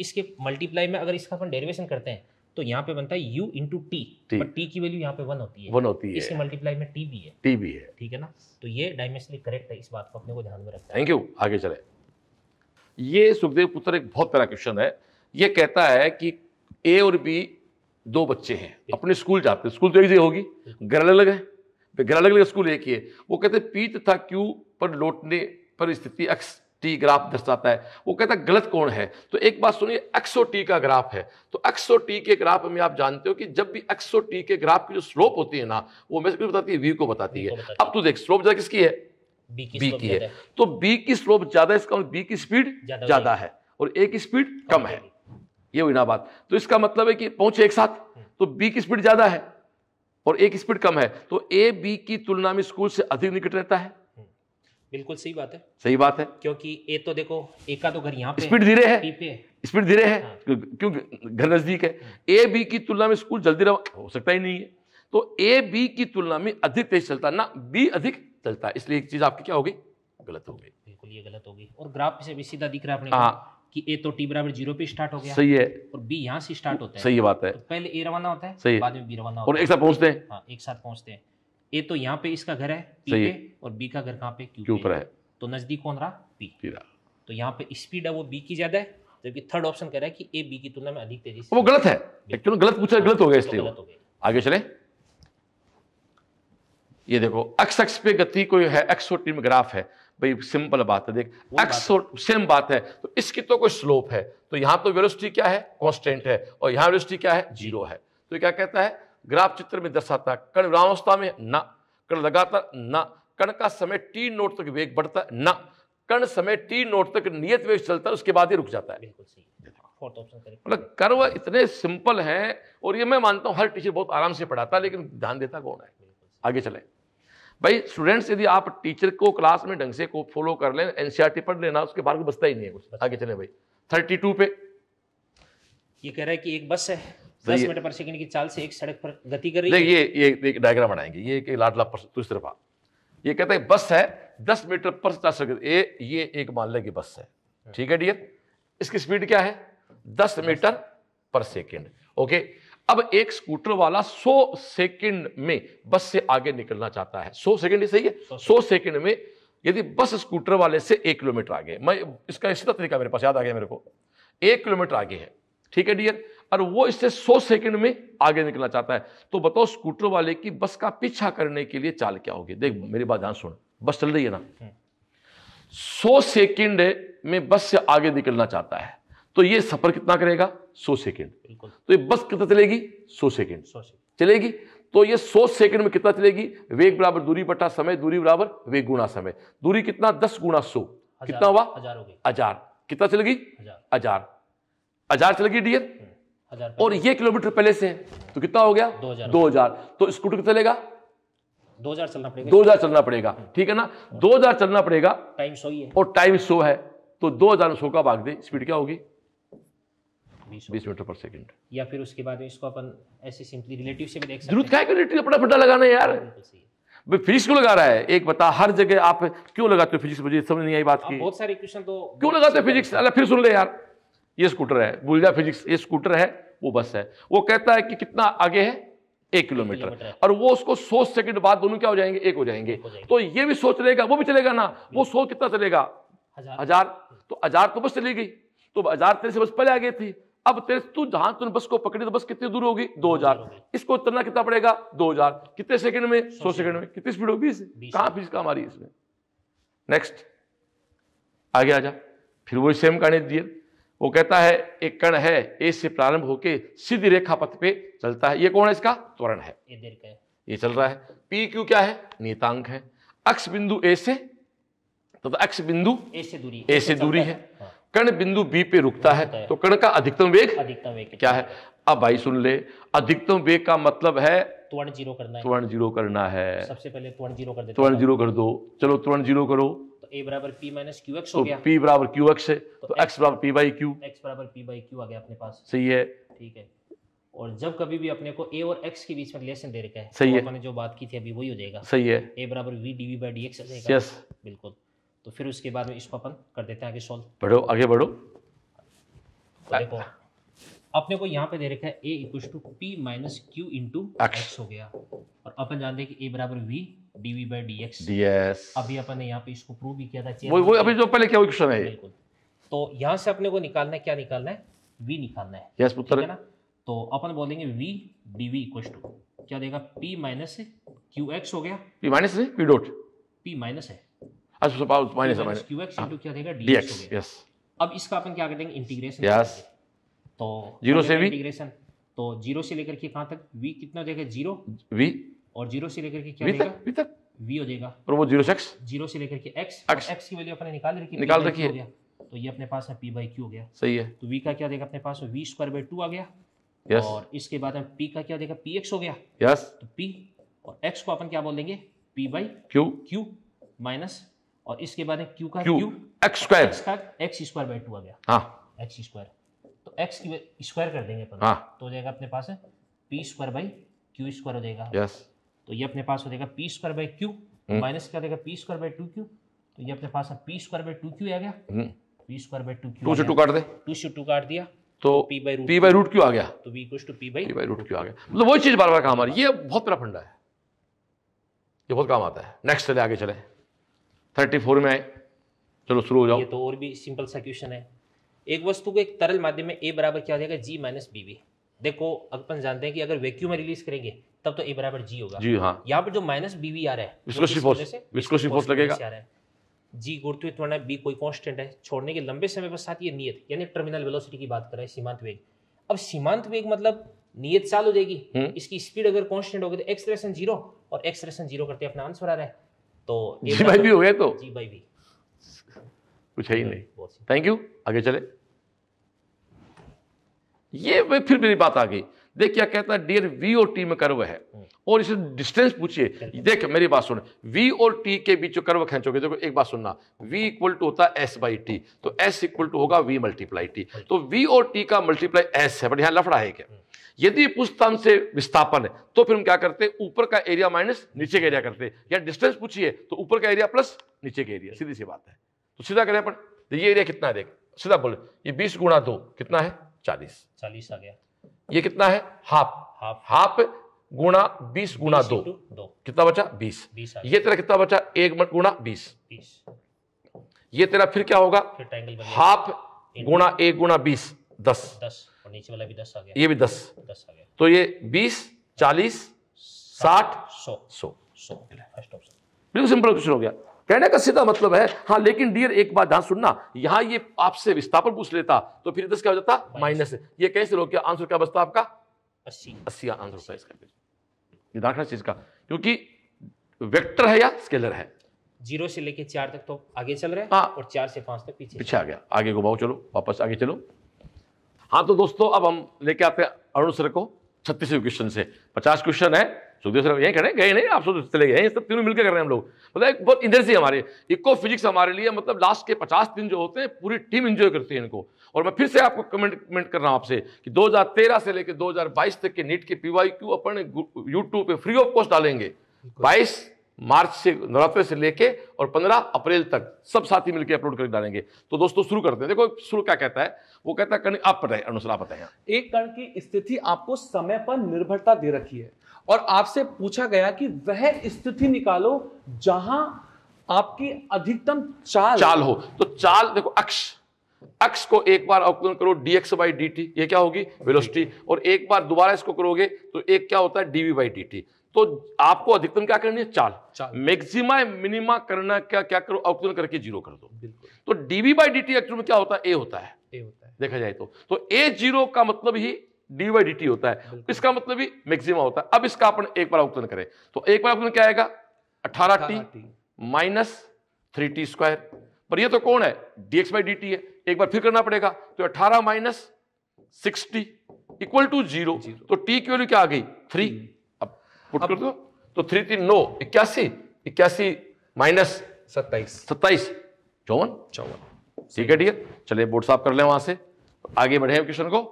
इसके मल्टीप्लाई में अगर इसका अपन डेरिवेशन करते हैं तो यहाँ पे बनता है u into t, but t की वैल्यू यहाँ पे वन होती है, वन होती है, इसके मल्टीप्लाई में टी भी है, टी भी है, ठीक है ना। तो ये डायमेंशनली करेक्ट है, इस बात को अपने को ध्यान में रखना। थैंक यू, आगे चले। ये सुखदेव पुत्र एक बहुत प्यारा क्वेश्चन है। ये कहता है कि ए और बी दो बच्चे हैं, अपने स्कूल जाते हैं, स्कूल तो एक जगह होगी, घर अलग अलग है, घर अलग अलग स्कूल एक ही है। वो कहते हैं पी तथा क्यू पर लौटने पर स्थिति एक्स टी ग्राफ दर्शाता है। वो कहता है गलत कौन है? तो एक बात सुनिए, एक्स ओ टी का ग्राफ है, तो एक्स ओ टी के ग्राफ में आप जानते हो कि जब भी एक्स ओ टी के ग्राफ की जो स्लोप होती है ना, वो हमें बताती है, वी को बताती है। अब तो देख स्लोप ज़्यादा किसकी है, बी की है, तो बी की स्लोप ज्यादा है, इसका मतलब बी की स्पीड ज्यादा है और ए की स्पीड कम है। ये हुई ना बात, तो इसका मतलब है कि पहुंचे एक साथ, तो बी की स्पीड ज्यादा है और ए की स्पीड कम है, तो ए बी की तुलना में स्कूल से अधिक निकट रहता है। बिल्कुल सही बात है, सही बात है, क्योंकि ए तो देखो, ए का तो घर यहाँ पे स्पीड धीरे है, स्पीड धीरे है, हाँ। क्योंकि घर नजदीक है। ए बी की तुलना में स्कूल जल्दी रवा हो सकता ही नहीं है, तो ए बी की तुलना में अधिक तेज चलता ना, बी अधिक चलता है, इसलिए एक चीज आपकी क्या हो गई, गलत हो गई, बिल्कुल ये गलत हो गई। और ग्राफ से भी सीधा दिख रहा है अपने को कि ए तो टी बराबर जीरो पे स्टार्ट हो गया, सही है, और बी यहाँ से स्टार्ट होता है, सही बात है, तो पहले ए रवाना होता है, सही, बाद में बी रवाना होता है, और एक साथ पहुंचते हैं, हाँ, एक साथ पहुंचते हैं। ए तो यहाँ पे इसका घर है पी पे, और बी का घर कहाँ पे, क्यू पे है, तो नजदीक कौन रहा, पी, तो यहाँ पे स्पीड है वो बी की ज्यादा है, जबकि थर्ड ऑप्शन कह रहा है कि ए बी की तुलना में अधिक तेजी से, वो गलत है, एक्चुअली गलत पूछा, गलत हो गया, इसलिए आगे चले। ये देखो एक्स एक्स पे गति कोई है, एक्स और टी में ग्राफ है, भाई सिंपल बात है, देख एक्स और सेम बात है, तो इसकी तो कोई स्लोप है, तो यहाँ तो वेलोसिटी क्या है, कांस्टेंट है, और यहाँ वेलोसिटी क्या है, जीरो है। तो क्या कहता है, ग्राफ चित्र में दर्शाता है कण विरामावस्था में ना, कण लगातार ना, कण का समय टी नोट तक वेग बढ़ता है ना, कण समय टी नोट तक नियत वेग चलता है, उसके बाद ही रुक जाता है। मतलब कर्व इतने सिंपल हैं, और ये मैं मानता हूँ हर टीचर बहुत आराम से पढ़ाता है, लेकिन ध्यान देता कौन है। आगे चले भाई स्टूडेंट्स, यदि आप टीचर को क्लास में ढंग से को फॉलो कर लें, एनसीईआरटी पढ़ लेना, उसके बाद बचता ही नहीं है कुछ। आगे चले भाई, थर्टी टू पे ये कह रहा है कि एक बस है दस मीटर पर सेकंड की चाल से एक सड़क पर गति कर रही है। ये ये एक डायग्राम बनाएंगे, ये एक लाडला दूसरी तरफ। ये कहता है बस है दस मीटर पर चाल, ये एक मान लें कि बस है, ठीक है डियर, इसकी स्पीड क्या है दस मीटर पर सेकेंड, ओके। अब एक स्कूटर वाला सौ सेकंड में बस से आगे निकलना चाहता है, सौ सेकंड सही है, सौ सेकंड में यदि बस स्कूटर वाले से एक किलोमीटर आगे, मैं इसका सीधा तरीका मेरे पास याद आ गया मेरे को, एक किलोमीटर आगे है, ठीक है डियर, और वो इससे सौ सेकंड में आगे निकलना चाहता है, तो बताओ स्कूटर वाले की बस का पीछा करने के लिए चाल क्या होगी। देख मेरी बात ध्यान सुन, बस चल रही है ना, सौ सेकेंड में बस से आगे निकलना चाहता है, तो ये सफर कितना करेगा सौ सेकंड, तो ये बस कितना चलेगी सौ सेकंड चलेगी, तो ये सौ सेकंड में कितना चलेगी, वेग बराबर दूरी बटा समय, दूरी बराबर वेग गुणा समय, दूरी कितना दस गुणा सौ, कितना हुआ हजार, कितना चलेगी हजार, हजार चलेगी डियर, और ये किलोमीटर पहले से है, तो कितना हो गया दो हजार, तो स्कूटर कितना चलेगा दो हजार चलना पड़ेगा दो हजार चलना पड़ेगा ठीक है ना, दो हजार चलना पड़ेगा, टाइम सौ ही है और टाइम सौ है, तो दो हजार सौ का भाग दे, स्पीड क्या होगी बीस मीटर पर सेकंड। या फिर उसके बाद में इसको अपन ऐसे सिंपली रिलेटिव से भी देख सकते हैं। जरूरत क्या है कि रिलेटिव अपना फटा लगाना है यार, भाई फिजिक्स क्यों लगा रहा है, एक बता हर जगह आप क्यों लगाते हो फिजिक्स, मुझे समझ नहीं आई बात की, बहुत सारे क्वेश्चन तो क्यों लगाते हो फिजिक्स। अरे फिर सुन ले यार, ये स्कूटर है, भूल जा फिजिक्स, ये स्कूटर है, वो बस है, वो कहता है कि कितना आगे है एक किलोमीटर, और वो उसको सौ सेकंड बाद दोनों क्या हो जाएंगे एक हो जाएंगे, तो ये भी सोच लेगा वो भी चलेगा ना, वो सौ कितना चलेगा हजार, तो हजार तो बस चली गई, तो हजार तेरे से बस पहले आ गई थी, अब तेरे तू जहां तूने बस को पकड़ी तो बस कितनी दूर होगी दो हजार, इसको उतरना कितना पड़ेगा दो हजार, कितने सेकंड में सौ सेकंड में, कितनी स्पीड होगी इसमें, कहां फीस का हमारी इसमें। नेक्स्ट आगे आजा, फिर वो सेम कहानी दिए, वो कहता है एक कण है ए से प्रारंभ होके सीधी रेखा पथ पे चलता है, ये कौन है, इसका त्वरण है, ये चल रहा है, पी क्यू क्या है नियतांक है, अक्ष बिंदु ए से, तो अक्ष बिंदु ए से दूरी ए से दूरी है, कण बिंदु बी पे रुकता है, तो कण का अधिकतम वेग अधिकतम वेग क्या है। अब भाई सुन ले, अधिकतम वेग का मतलब है त्वरण जीरो करना है, त्वरण जीरो करना है, सबसे पहले त्वरण जीरो कर दे, त्वरण जीरो कर दो, चलो त्वरण जीरो करो, तो a बराबर p माइनस qx हो गया, तो p बराबर qx है, तो x बराबर p बाई q, x बराबर p बाई q आ गया अपने पास, सही है ठीक है। और जब कभी भी अपने को a और x के बीच में रिलेशन दे रखा है, सही है, अपने जो बात की थी अभी वही हो जाएगा, सही है, a बराबर v dv बाई dx आ जाएगा, यस बिल्कुल। तो फिर उसके बाद में इसको अपन कर देते हैं आगे सॉल्व, बढ़ो आगे बढ़ो, तो देखो अपने को यहाँ पे दे रखा है a equals to p minus q into x हो गया, और अपन जानते हैं कि ए बराबर v dv by dx ds. अभी अपन ने यहाँ पे इसको प्रूव भी किया था, वो वो अभी जो पहले क्या इक्वेशन है, बिल्कुल। तो यहाँ से अपने को निकालना है, क्या निकालना है, वी निकालना है, यस पुत्र, ठीक है ना। तो अपन बोलेंगे वी डीवी इक्वल्स टू क्या देगा, पी माइनस क्यू एक्स हो गया, पी माइनस है पी डॉट, पी माइनस है अच्छा power minus minus q x into क्या देगा डीएक्स हो गया। अब इसका अपन क्या कर देंगे इंटीग्रेशन, यस। तो जीरो से इंटीग्रेशन, तो जीरो से लेकर के कहां तक v कितना हो जाएगा जीरो v, और जीरो से लेकर के क्या v तक v तक v हो जाएगा, और वो जीरो से x, जीरो से लेकर के x x, x की वैल्यू अपने निकाल रखी निकाल रखी है, तो ये अपने पास है p by q हो गया, सही है। तो v का क्या देगा अपने पास v स्क्वायर बाय टू आ गया, यस। और इसके बाद हम p का क्या देगा px हो गया, यस। तो p और x को अपन क्या बोल देंगे p/q q माइनस, और इसके बाद है q का q x square by two आ गया, हां x स्क्वायर, तो x की स्क्वायर कर देंगे अपन, हाँ। तो हो जाएगा अपने पास है p square by q square हो जाएगा, यस। तो ये अपने पास हो जाएगा p square by q minus क्या देगा p square by two q, तो ये अपने पास है p square by two q आ गया, p square by two q, two से टू काट दे, टू से टू काट दिया, तो p by root p by root q आ गया, तो v equal to p by root q आ गया। मतलब वही चीज बार-बार काम आ रही है, ये बहुत बड़ा फंडा है, ये बहुत काम आता है। नेक्स्ट चले आगे चले चौंतीस में आए, चलो शुरू हो जाओ। ये तो और भी सिंपल सा क्वेश्चन है, एक वस्तु को एक तरल माध्यम में ए बराबर क्या हो जाएगा जी माइनस बीवी। देखो अपन जानते हैं कि अगर वैक्यूम में रिलीज करेंगे तब तो ए बराबर जी होगा जी, हाँ। यहाँ पर जो माइनस बीवी आ रहा है विस्कोसिटी फोर्स, विस्कोसिटी फोर्स लगेगा। जी गुरुत्व त्वरण है, बी कोई कांस्टेंट है, छोड़ने के लंबे समय पश्चात ये नियत यानी टर्मिनल वेलोसिटी की बात कर रहा है, सीमांत वेग। अब सीमांत वेग मतलब नियत चाल हो जाएगी, इसकी स्पीड अगर कांस्टेंट होगी तो एक्सेलरेशन जीरो, और एक्सेलरेशन जीरो करते अपना आंसर आ रहा है, तो जी बाई बी हो गया, तो जी बाई बी कुछ है ही नहीं। थैंक यू, आगे चले। ये फिर मेरी बात आ गई, देख क्या कहता है, डियर वी और टी में कर्व है और इसे डिस्टेंस पूछिए। देख मेरी बात सुन, वी और टी के बीच जो कर्व खींचोगे, देखो एक बात सुनना, वी इक्वल टू होता है एस बाई टी, तो एस इक्वल टू होगा वी मल्टीप्लाई टी, तो वी और टी का मल्टीप्लाई एस है, बट यहाँ लफड़ा है क्या। यदि पुस्तम से विस्थापन है तो फिर हम क्या करते, ऊपर का एरिया माइनस नीचे का एरिया करते, या डिस्टेंस पूछिए तो ऊपर का एरिया प्लस नीचे का एरिया, सीधी सी बात है। तो सीधा करें अपन, ये एरिया कितना है, देख सीधा बोले ये बीस गुणा दो कितना है चालीस, चालीस आ गया। ये कितना है हाफ, हाफ हाफ गुणा बीस गुणा दो, दो कितना बचा बीस, बीस आ गया। ये तेरा कितना बचा एक गुणा बीस, बीस। ये तेरा फिर क्या होगा, हाफ गुणा एक गुणा बीस दस, दस, और नीचे वाला भी दस आ गया, ये भी दस, दस आ गया। तो ये बीस चालीस साठ सौ सौ सौ बिल्कुल सिंपल क्वेश्चन हो गया। कहने का सीधा मतलब है, हाँ लेकिन डियर एक बात ध्यान सुनना, यहाँ ये आपसे विस्थापन पूछ लेता तो फिर दस क्या हो जाता माइनस, ये कैसे लोग क्या आंसर क्या बचता आपका अस्सी, अस्सी आंसर होता है इसका। ये ध्यान रखना चीज का, क्योंकि वेक्टर है या स्केलर है। जीरो से लेके चार तक तो आगे चल रहे हैं, हाँ, और चार से पांच तक पीछे पीछे आ गया। आगे घुमाओ, चलो वापस आगे चलो। हाँ तो दोस्तों अब हम लेके आते हैं अरुण सर को छत्तीसवें क्वेश्चन से। पचास क्वेश्चन है, सुखदेव सर यही करें गए नहीं, आप सब चले गए, सब तीनों मिलकर कर रहे हैं हम लोग। मतलब एक बहुत इंटरेस्ट है हमारे इको फिजिक्स हमारे लिए, मतलब लास्ट के पचास दिन जो होते हैं पूरी टीम एंजॉय करती है इनको। और मैं फिर से आपको कमेंट कमेंट कर रहा हूँ आपसे कि दो हज़ार तेरह से लेकर दो हज़ार बाईस तक के नीट के पीवाईक्यू अपन यूट्यूब पे फ्री ऑफ कॉस्ट डालेंगे। बाईस मार्च से नवरात्र से लेके और पंद्रह अप्रैल तक सब साथी मिलकर अपलोड करके डालेंगे। तो दोस्तों शुरू करते हैं। देखो शुरू क्या कहता है, वो कहता है कण, आप बताएं अनुसार आप बताएं। एक कण की स्थिति आपको समय पर निर्भरता दे रखी है और आपसे पूछा गया कि वह स्थिति निकालो जहां आपकी अधिकतम चाल चाल हो। तो चाल देखो, अक्ष अक्ष को एक बार अवकलन करो dx by dt, ये क्या होगी वेलोसिटी, और एक बार दोबारा इसको करोगे तो एक क्या होता है dv by dt। तो आपको अधिकतम क्या करनी है चाल, चाल। मैक्सिमा मिनिमा करना क्या क्या करो, अवकलन करके जीरो कर दो, बिल्कुल। तो dv by dt एक्चुअल में क्या होता है, ए होता है, ए होता है देखा जाए तो। तो ए जीरो का मतलब ही डी बाई डी टी होता है, इसका मतलब भी मैक्सिमा होता है। अब इसका अपन एक बार अवकलन करें तो एक बार अवकलन क्या आएगा अठारह t minus three t square, पर ये तो कौन है डीएक्स बाई डी टी है, एक बार फिर करना पड़ेगा। तो अठारह माइनस six t equal to zero, तो टी की वैल्यू क्या आ गई थ्री। अब पुट कर दो तो थ्री तीन नौ इक्यासी, इक्यासी माइनस सत्ताईस, सत्ताईस चौवन, चौवन ठीक है डियर। चलिए बोर्ड साफ कर लें वहां से, आगे बढ़े क्वेश्चन को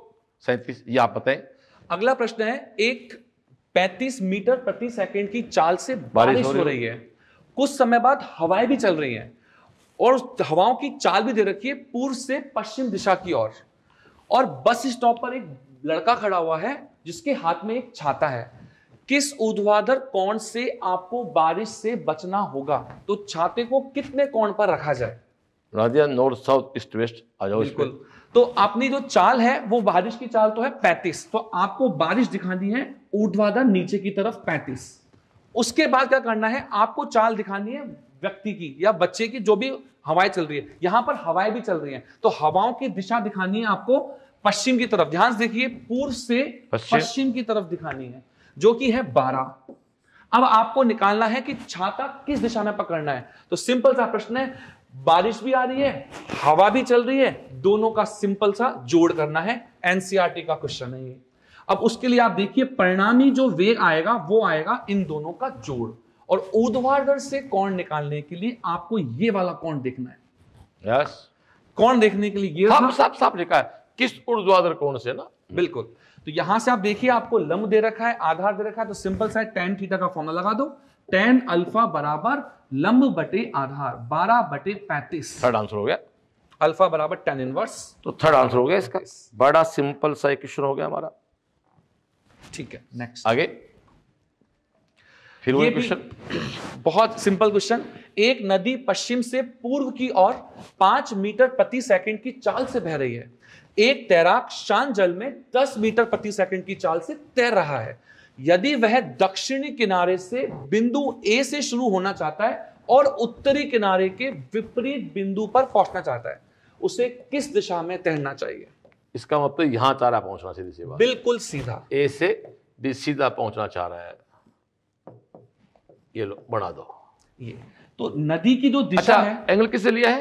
सैंतीस, ये आप बताएं। अगला प्रश्न है, एक पैंतीस मीटर प्रति सेकंड की चाल से बारिश हो रही, रही है, कुछ समय बाद हवाएं भी चल रही हैं और हवाओं की चाल भी दे रखी है पूर्व से पश्चिम दिशा की ओर, और, और बस स्टॉप पर एक लड़का खड़ा हुआ है जिसके हाथ में एक छाता है। किस ऊर्ध्वाधर कोण से आपको बारिश से बचना होगा? तो छाते को कितने कोण पर रखा जाए? राधिया नॉर्थ साउथ ईस्ट वेस्ट आ जाओ। बिल्कुल, तो आपने जो चाल है वो बारिश की चाल तो है पैंतीस, तो आपको बारिश दिखानी है ऊर्ध्वाधर नीचे की तरफ पैंतीस। उसके बाद क्या करना है, आपको चाल दिखानी है व्यक्ति की या बच्चे की, जो भी हवाएं चल रही है। यहां पर हवाएं भी चल रही हैं, तो हवाओं की दिशा दिखानी है आपको पश्चिम की तरफ। ध्यान से देखिए, पूर्व से पश्चिम की तरफ दिखानी है, जो कि है बारह। अब आपको निकालना है कि छाता किस दिशा में पकड़ना है। तो सिंपल सा प्रश्न है, बारिश भी आ रही है, हवा भी चल रही है, दोनों का सिंपल सा जोड़ करना है। एनसीईआरटी का क्वेश्चन है ये। अब उसके लिए आप देखिए, परिणामी जो वेग आएगा वो आएगा इन दोनों का जोड़। और ऊर्ध्वाधर से कोण निकालने के लिए आपको ये वाला कोण देखना है। Yes, yes. कोण देखने के लिए ये साफ साफ साफ लिखा है किस ऊर्ध्वाधर कोण से ना। बिल्कुल, तो यहां से आप देखिए, आपको लंब दे रखा है, आधार दे रखा है, तो सिंपल सा टेन थीटा का फॉर्मूला लगा दो। टेन अल्फा बराबर लंब बटे आधार, बारह बटे पैंतीस। थर्ड आंसर हो गया, अल्फा बराबर टेन इनवर्स, तो थर्ड आंसर हो गया इसका। बड़ा सिंपल सा क्वेश्चन हो गया हमारा। ठीक है, नेक्स्ट आगे फिर वही क्वेश्चन, बहुत सिंपल क्वेश्चन। एक नदी पश्चिम से पूर्व की ओर पांच मीटर प्रति सेकंड की चाल से बह रही है। एक तैराक शांत जल में दस मीटर प्रति सेकंड की चाल से तैर रहा है। यदि वह दक्षिणी किनारे से बिंदु ए से शुरू होना चाहता है और उत्तरी किनारे के विपरीत बिंदु पर पहुंचना चाहता है, उसे किस दिशा में तैरना चाहिए? इसका मतलब यहां चाह रहा पहुंचना, सीधी सी बात, बिल्कुल सीधा, ए से बी सीधा पहुंचना चाह रहा है। ये लो, बढ़ा दो ये। तो नदी की जो दिशा अच्छा, है, एंगल किससे लिया है?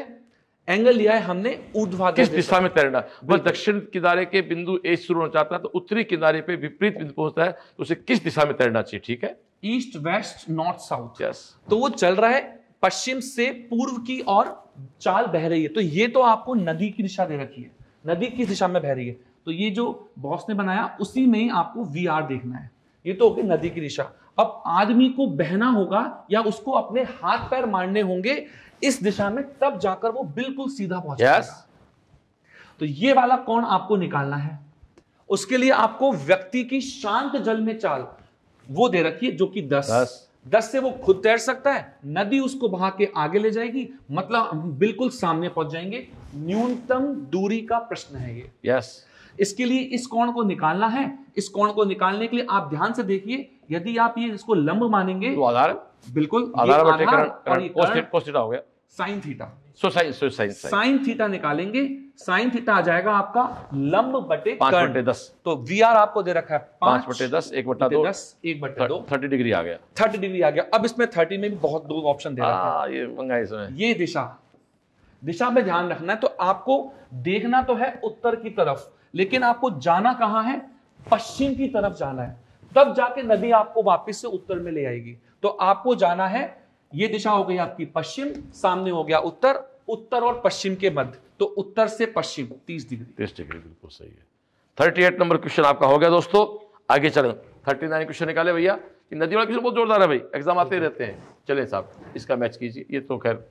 एंगल लिया है हमने ऊर्ध्वाधर, किस दिशा में तैरना। वह दक्षिण किनारे के बिंदु ए शुरू होना चाहता है तो उत्तरी किनारे पे विपरीत बिंदु पहुंचता है, तो उसे किस दिशा में तैरना चाहिए? ठीक है, east west north south. Yes, तो वो चल रहा है पश्चिम से पूर्व की ओर, चाल बह रही है, तो ये तो आपको नदी की दिशा दे रखी है, नदी किस दिशा में बह रही है। तो ये जो बॉस ने बनाया उसी में ही आपको वी आर देखना है। ये तो होगी नदी की दिशा। अब आदमी को बहना होगा या उसको अपने हाथ पैर मारने होंगे इस दिशा में, तब जाकर वो बिल्कुल सीधा पहुंचेगा। yes. तो ये वाला कोण आपको निकालना है। उसके लिए आपको व्यक्ति की शांत जल में चाल वो दे रखी है, जो कि दस दस से वो खुद तैर सकता है, नदी उसको बहा के आगे ले जाएगी, मतलब बिल्कुल सामने पहुंच जाएंगे। न्यूनतम दूरी का प्रश्न है ये। yes. इसके लिए इस कोण को निकालना है। इस कोण को निकालने के लिए आप ध्यान से देखिए, यदि आप ये इसको लंब मानेंगे तो आधार, बिल्कुल आधार बटे कर्ण, कोसेक कोस थीटा हो गया, sine theta, so sine so sine sine theta निकालेंगे। साइन थीटा आ जाएगा आपका लंब बटे कर्ण पाँच बटे दस। तो वीआर आपको दे रखा है पाँच बटे दस, एक बटा दो, थर्टी डिग्री आ गया, थर्टी डिग्री आ गया। अब इसमें थर्टी में भी बहुत दो ऑप्शन दे रखा है, ये मंगाई इसमें। ये दिशा दिशा में ध्यान रखना है। तो आपको देखना तो है उत्तर की तरफ, लेकिन आपको जाना कहाँ है? पश्चिम की तरफ जाना है, तब जाके नदी आपको वापस से उत्तर में ले आएगी। तो आपको जाना है, ये दिशा हो गई आपकी पश्चिम, सामने हो गया उत्तर, उत्तर और पश्चिम के मध्य, तो उत्तर से पश्चिम तीस डिग्री। तीस डिग्री बिल्कुल सही है। अड़तीस नंबर क्वेश्चन आपका हो गया दोस्तों। आगे चलें, उनतालीस क्वेश्चन निकाले भैया। नदी वाला क्वेश्चन बहुत जोरदार है भाई, एग्जाम आते रहते हैं। चले साहब, इसका मैच कीजिए। ये तो खैर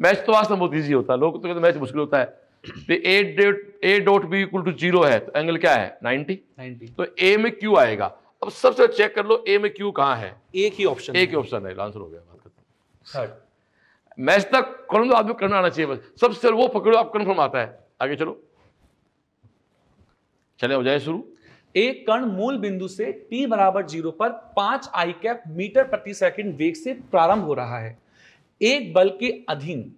मैच तो वास्तव में बहुत ईजी होता है, लोग तो मैच मुश्किल होता है। ए dot B equal to zero है, तो एंगल क्या है? Ninety ninety. तो ए में क्यू आएगा। अब सबसे चेक कर लो ए में क्यू कहाँ है। एक ही ऑप्शन एक ही ऑप्शन है, आंसर हो गया। बात मैच तक करो तो आदमी करना आना चाहिए, बस सबसे वो पकड़ो, आप कन्फर्म आता है। आगे चलो, चले हो जाए शुरू। एक कण मूल बिंदु से टी बराबर जीरो पर पांच आई कैप मीटर प्रति सेकंड वेग से प्रारंभ हो रहा है। एक बल के अधीन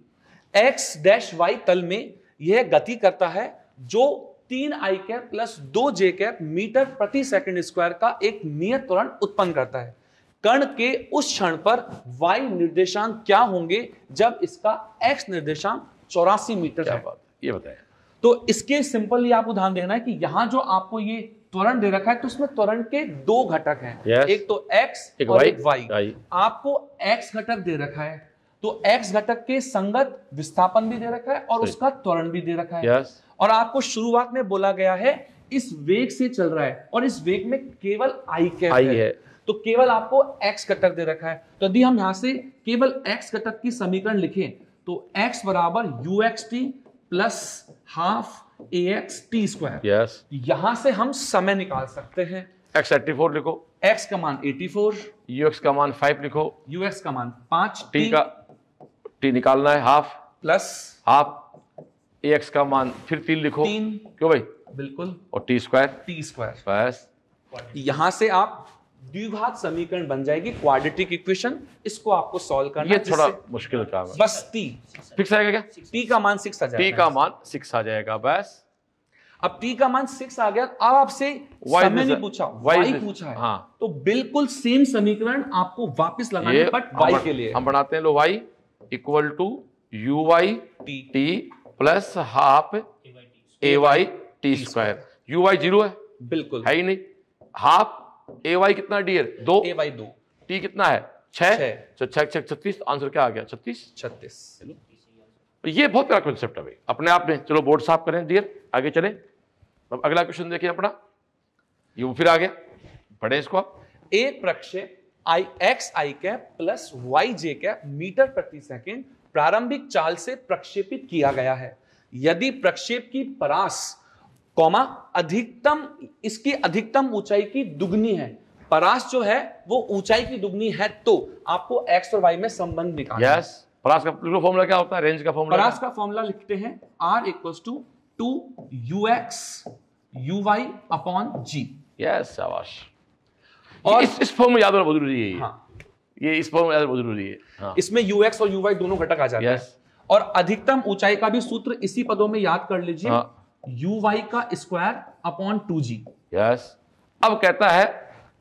एक्स डैश वाई तल में यह गति करता है, जो तीन आई कैप प्लस दो जे कैप मीटर प्रति सेकंड स्क्वायर का एक नियत त्वरण उत्पन्न करता है। कण के उस क्षण पर y निर्देशांक क्या होंगे जब इसका x निर्देशांक चौरासी मीटर है? ये बताया। तो इसके सिंपली आपको ध्यान देना है कि यहां जो आपको ये त्वरण दे रखा है, तो उसमें त्वरण के दो घटक हैं। yes. एक तो x एक और y, एक y। आपको x घटक दे रखा है, तो x घटक के संगत विस्थापन भी दे रखा है और उसका त्वरण भी दे रखा है। yes. और आपको शुरुआत में बोला गया है इस वेग से चल रहा है, और इस वेग में केवल i कैप है, है। तो केवल आपको x घटक दे रखा है। तो यदि हम यहां से केवल x घटक की समीकरण लिखें, तो x बराबर u x t plus half ax t square. Yes. यहां से हम समय निकाल सकते हैं. x चौरासी लिखो, x का मान चौरासी, ux का मान पाँच लिखो, ux का मान पाँच, t का t निकालना है हाफ प्लस हाफ, ax का मान फिर तीन लिखो, तीन, क्यों भाई, बिल्कुल, और t स्क्वायर, t स्क्वायर, बस. यहां से आप द्विघात समीकरण बन जाएगी क्वाड्रेटिक इक्वेशन. इसको आपको सॉल्व करना है, ये थोड़ा मुश्किल काम है. बस t फिक्स आएगा क्या, t का मान छह आ जाएगा, t का मान छह आ जाएगा, बस. अब t का मान सिक्स आ गया. अब आपसे समय नहीं पूछा, y पूछा है. हाँ. तो बिल्कुल सेम समीकरण आपको वापस लगाने, बट y के लिए हम बनाते हैं. लो y equal to u y t t plus half a y t square. U y zero है, बिल्कुल है ही नहीं. हाफ ए वाई कितना डियर, दो, ए वाई दो, टी कितना है छह, छत्तीस. आंसर क्या आ गया, छत्तीस, छत्तीस. ये बहुत प्यारा कॉन्सेप्ट है भाई अपने आप में. चलो बोर्ड साफ करें डियर, आगे चले. अब अगला क्वेश्चन देखिए अपना, ये फिर आ गया, पढ़े इसको आप. एक प्रक्षेप i x i cap plus y j cap metre प्रति सेकंड प्रारंभिक चाल से प्रक्षेपित किया गया है. यदि प्रक्षेप की परास कॉमा अधिकतम इसकी अधिकतम ऊंचाई की दुगनी है, परास जो है वो ऊंचाई की दुगनी है, तो आपको एक्स और वाई में संबंध निकालना है. yes. परास का फॉर्मूला क्या होता है, रेंज का फॉर्मूला, परास का फॉर्मूला लिखते हैं r equals to two ux uy upon g. Yes, शाबाश. और इस इस फॉर्म में याद रखना जरूरी है. हां, ये इस फॉर्म में याद रखना जरूरी है. हां, इसमें ux और uy दोनों घटक आ जाते हैं. और अधिकतम ऊंचाई का भी सूत्र इसी पदों में याद कर लीजिए, uy का square upon two g. Yes. अब कहता है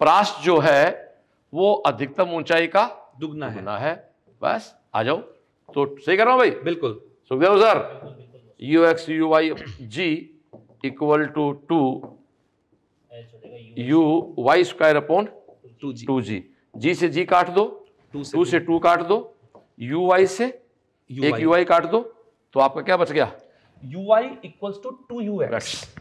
परास जो है वो अधिकतम ऊंचाई का दुगना है, बस. आ जाओ, तो सही कर रहा हूं भाई, बिल्कुल Sukhdev sir. U x u y g equal to two u y square upon two g. G से जी काट दो, टू से टू काट दो, यू वाई से एक यू वाई काट दो, तो आपका क्या बच गया, u y equal to two u x.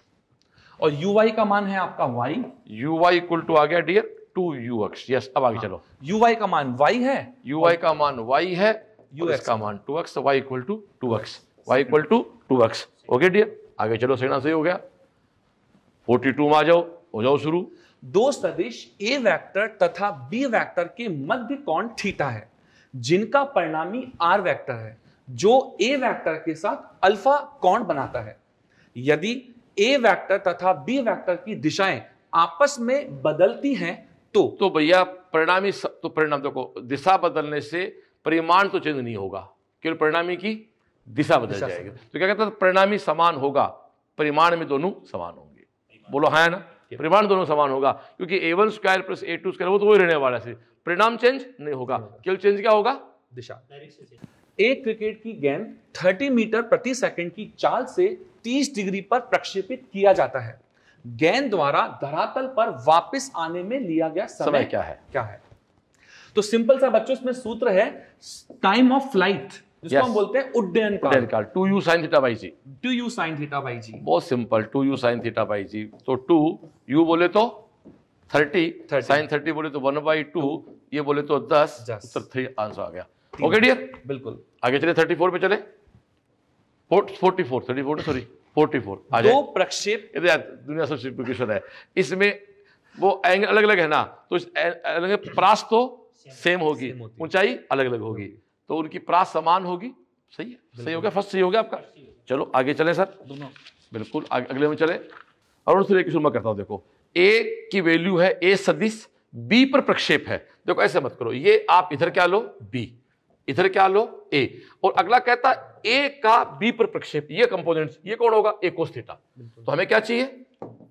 और यू वाई का मान है आपका y, u y equal to आ गया dear two u x. Yes. अब आगे चलो, यू वाई का मान वाई है, यू वाई का मान वाई है, यू एक्स का मान two x, y equal to two x, y equal to two x. Okay dear, आगे चलो, सही ना, सही हो गया. फोर्टी टू में आ जाओ, हो जाओ शुरू. दो सदिश ए वेक्टर तथा बी वेक्टर के मध्य कोण थीटा है, जिनका परिणामी आर वेक्टर है, जो ए वेक्टर के साथ अल्फा कोण बनाता है. यदि ए वेक्टर तथा बी वेक्टर की दिशाएं आपस में बदलती हैं, तो तो भैया परिणामी तो परिणाम देखो, दिशा बदलने से परिमाण तो चेंज नहीं होगा, केवल परिणामी की दिशा बदल जाएगी. तो क्या कहता है, परिणामी समान होगा, परिमाण में दोनों समान होंगे. बोलो हाँ ना, परिमाण दोनों समान होगा, क्योंकि a one square plus a two square वो तो वही रहने वाला है, परिणाम चेंज नहीं होगा, केवल चेंज क्या होगा, दिशा. एक क्रिकेट की गेंद थर्टी मीटर प्रति सेकेंड की चाल से तीस डिग्री पर प्रक्षेपित किया जाता है. गेंद द्वारा धरातल पर वापस आने में लिया गया समय, समय क्या है, क्या है? तो सिंपल सा बच्चों, इसमें सूत्र है टाइम ऑफ फ्लाइट, जिसको yes. हम बोलते हैं उड्डयन काल. Two u sine theta by g, two u sine theta by g, बहुत simple. Two u sine theta by g, तो टू यू बोले तो थर्टी, साइन थर्टी बोले तो वन बाई टू, ये बोले तो दस, थ्री आंसर आ गया. ओके डियर, बिल्कुल. आगे चले, थर्टी फोर पे चले, forty four thirty four sorry forty four. दो प्रक्षेप, दुनिया सबसे एप्लीकेशन है इसमें, वो एंगल अलग अलग है ना, तो इस अलग परास तो सेम होगी, ऊंचाई अलग अलग होगी, तो उनकी परास समान होगी. सही है, सही हो गया, फर्स्ट सही हो गया आपका. चलो आगे चले सर, दोनों बिल्कुल अगले में चले. और फिर एक मैं करता हूँ, देखो ए की वैल्यू है ए सदिश, बी पर प्रक्षेप है. देखो ऐसे मत करो, ये आप इधर क्या लो बी, इधर क्या लो ए, और अगला कहता ए का बी पर प्रक्षेप, ये कंपोनेंट्स, ये कौन होगा, ए कोस थीटा. तो हमें क्या चाहिए,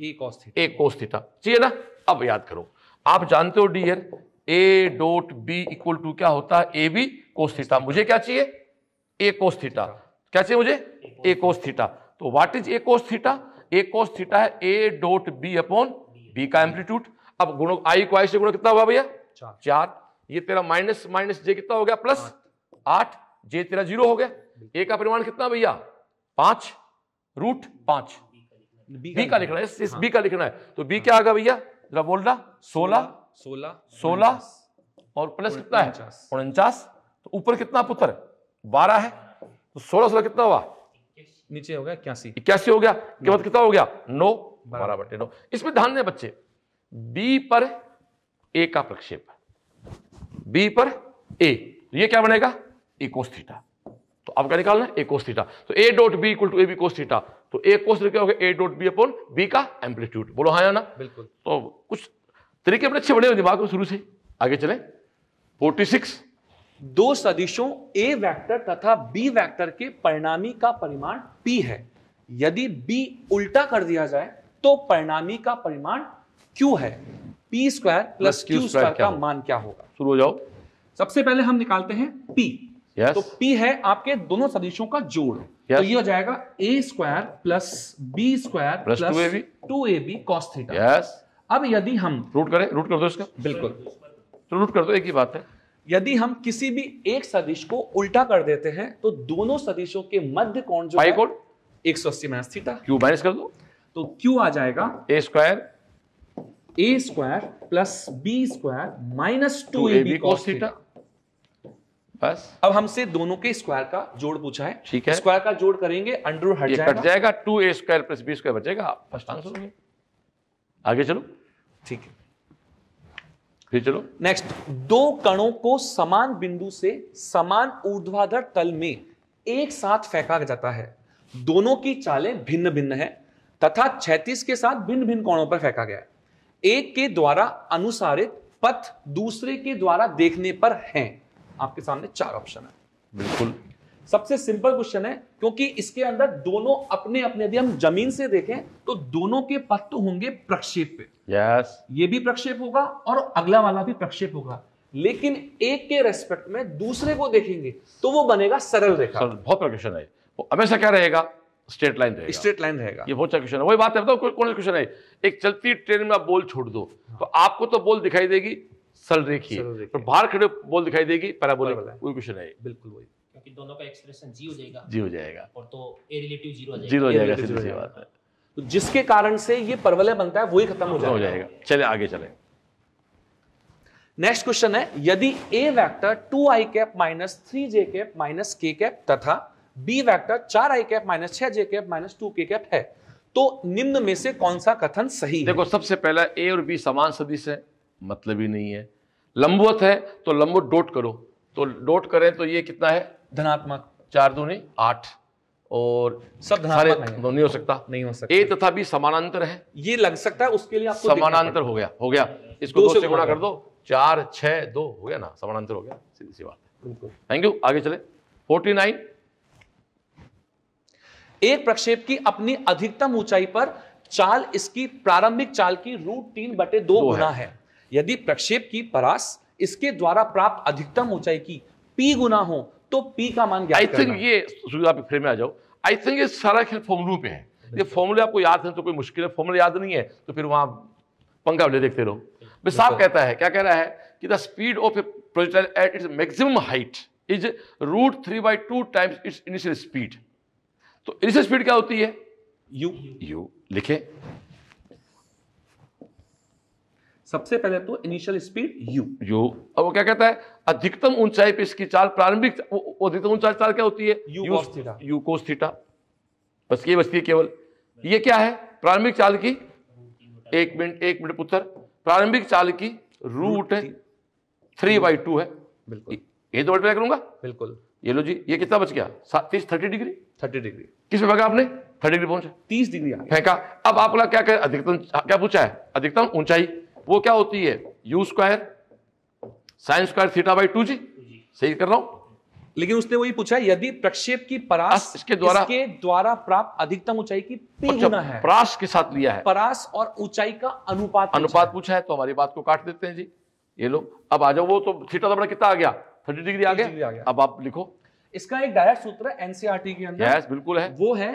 ए कोस थीटा, ए कोस थीटा चाहिए ना. अब याद करो, आप जानते हो dear A dot B equal to क्या होता है, ए बी कोस थीटा. मुझे क्या चाहिए, ए कोस थीटा, क्या चाहिए मुझे, ए कोस थीटा. तो what is A cos theta, A cos theta है ए डॉट बी अपॉन बी का एम्पलीट्यूड. अब गुणों आई को आई से गुणा कितना हुआ भैया, चार, ये तेरा माइनस माइनस जे कितना हो गया, प्लस आठ, जे तेरा जीरो हो गया. ए का परिमाण कितना भैया, पांच, रूट पांच, बी का लिखना है, इस बी का लिखना है, तो बी क्या आ गया भैया, जरा बोलना, सोलह, सोलह, सोलह और प्लस कितना है उनचास. तो ऊपर कितना पुत्र, बारह है, तो सोलह सोलह कितना हुआ, नीचे हो गया इक्यासी, इक्यासी हो गया, कीमत कितना हो गया नौ, बारह बटे नौ। इसमें ध्यान दें बच्चे, बी पर ए का प्रक्षेप, बी पर ए, ये क्या बनेगा ए कोस थीटा, तो अब क्या निकालना है ए कोस थीटा, तो ए dot B equal to A B cos theta, तो ए कोस क्या हो गया ए डॉट बी अपॉन बी का एम्पलीट्यूड, बोलो हाँ या ना, बिल्कुल। तो कुछ तरीके अपने अच्छे बने हुए दिमाग में शुरू से, आगे चले। फोर्टी सिक्स, दो सदिशों a वेक्टर तथा b वेक्टर के परिणामी का परिमाण p है, यदि b उल्टा कर दिया जाए तो परिणामी का परिमाण q है, p square plus q square का मान क्या होगा। शुरू हो जाओ। सबसे पहले हम निकालते हैं p, yes. तो p है आपके दोनों सदिशों का जोड़, yes. तो ये हो जाएगा a square plus B square plus two A B cos theta. अब यदि हम रूट करें, रूट कर दो इसका, बिल्कुल रूट कर दो, एक ही बात है। यदि हम किसी भी एक सदिश को उल्टा कर देते हैं तो दोनों सदिशों के मध्य कोण जो है एक सौ अस्सी माइनस थीटा, क्यू माइनस कर दो तो क्यू आ जाएगा ए square A square plus B square minus two A B cos theta. बस अब हमसे दोनों के स्क्वायर का जोड़ पूछा है, ठीक है, स्क्वायर का जोड़ करेंगे, अंडर हट जाएगा, कट जाएगा, two A square plus B square बचेगा, फर्स्ट आंसर हो गया। आगे चलो, ठीक है, चलो। नेक्स्ट, दो कणों को समान बिंदु से समान ऊर्ध्वाधर तल में एक साथ फेंका जाता है, दोनों की चालें भिन्न भिन्न है तथा छत्तीस के साथ भिन्न भिन्न कोणों पर फेंका गया है। एक के द्वारा अनुसारित पथ दूसरे के द्वारा देखने पर है। आपके सामने चार ऑप्शन है, बिल्कुल सबसे सिंपल क्वेश्चन है, क्योंकि इसके अंदर दोनों अपने अपने, यदि हम जमीन से देखें तो दोनों के पथ तो होंगे प्रक्षेप पे, yes. ये भी प्रक्षेप होगा और अगला वाला भी प्रक्षेप होगा, लेकिन एक के रेस्पेक्ट में दूसरे को देखेंगे तो वो बनेगा सरल रेखा। सर, बहुत क्वेश्चन है वो, हमेशा क्या रहेगा स्ट्रेट लाइन रहेगा, स्ट्रेट लाइन रहेगा, ये बहुत अच्छा क्वेश्चन है। वही बात है, बताओ कौन सा क्वेश्चन है, एक चलती ट्रेन में आप बोल छोड़ दो तो आपको तो बोल दिखाई देगी सरल रेखी, बाहर खड़े बोल दिखाई देगी पैराबोलिक, वही क्वेश्चन है, बिल्कुल वही, क्योंकि दोनों का एक्सप्रेशन जी हो जाएगा, जी हो जाएगा, और तो ए रिलेटिव जीरो हो जाएगा, जीरो हो जाएगा, सीधी सी बात है। तो जिसके कारण से ये परवलय बनता है वही खत्म हो जाएगा, हो जाएगा। चले आगे चले। नेक्स्ट क्वेश्चन है, यदि ए vector two I cap minus three J cap minus K cap तथा बी वेक्टर चार आई कैप माइनस छह J cap minus two K cap है, तो निम्न में से कौन सा कथन सही है? देखो सबसे पहला, ए और बी समान सदिश है, मतलब ही नहीं है, लंबवत है तो लंबवत डॉट करो, तो डॉट करें तो ये कितना है धनात्मक, चार दूनी आठ, और सब धनात्मक नहीं, नहीं हो सकता, नहीं हो सकता। ए तथा बी समानांतर है, ये लग सकता है, उसके लिए आपको समानांतर हो गया, हो गया, इसको दो से गुणा कर दो, चार छह दो हो गया ना, समानांतर हो गया, सीधी सी बात है। थैंक यू, आगे चले। फोर्टी नाइन, एक प्रक्षेप की अपनी अधिकतम ऊंचाई पर चाल इसकी प्रारंभिक चाल की रूट तीन बटे दो गुना है, यदि प्रक्षेप की परास इसके द्वारा प्राप्त अधिकतम ऊंचाई की p गुना हो तो p का मान ज्ञात करना। आई थिंक ये सुझाव आप फ्रेम में आ जाओ, आई थिंक ये सारा खेल फॉर्मूलों पे है, ये फॉर्मूले आपको याद है तो कोई मुश्किल है, फॉर्मूले याद नहीं है तो फिर वहां पंखा ले देखते रहो। भाई साहब कहता है, क्या कह रहा है कि the speed of a projectile at its maximum height is root three by two times its initial speed, तो इनिशियल स्पीड क्या होती है u, u लिखे। सबसे पहले तो इनिशियल स्पीड u u, अब वो क्या कहता है अधिकतम ऊंचाई पे इसकी चाल प्रारंभिक, वो अधिकतम ऊंचाई चाल क्या होती है u cos theta, u cos theta, बस ये बचती है केवल, ये क्या है प्रारंभिक चाल की, एक मिनट एक मिनट पुत्र, प्रारंभिक चाल की रूट थ्री बाई टू है, बिल्कुल ये तो मल्टीप्लाई करूंगा, बिल्कुल ये लो जी, ये कितना बच गया तीस, थर्टी डिग्री, थर्टी डिग्री किस में फेंका आपने, थर्टी डिग्री पहुंचा, तीस डिग्री फेंका। अब आप क्या करें, अधिकतम क्या पूछा है, अधिकतम ऊंचाई वो क्या होती है u square sine square theta by two g, सही कर रहा हूं, लेकिन उसने वही पूछा है यदि प्रक्षेप की परास इसके द्वारा इसके द्वारा प्राप्त अधिकतम ऊंचाई की p गुना है, परास के साथ लिया है, परास और ऊंचाई का अनुपात अनुपात पूछा है, तो हमारी बात को काट देते हैं जी, ये लो अब आ जाओ, वो तो थीटा तो बड़ा कितना आ गया थर्टी डिग्री आ गया। अब आप लिखो, इसका एक डायरेक्ट सूत्र है एनसीईआरटी के अंदर, बिल्कुल है, वो है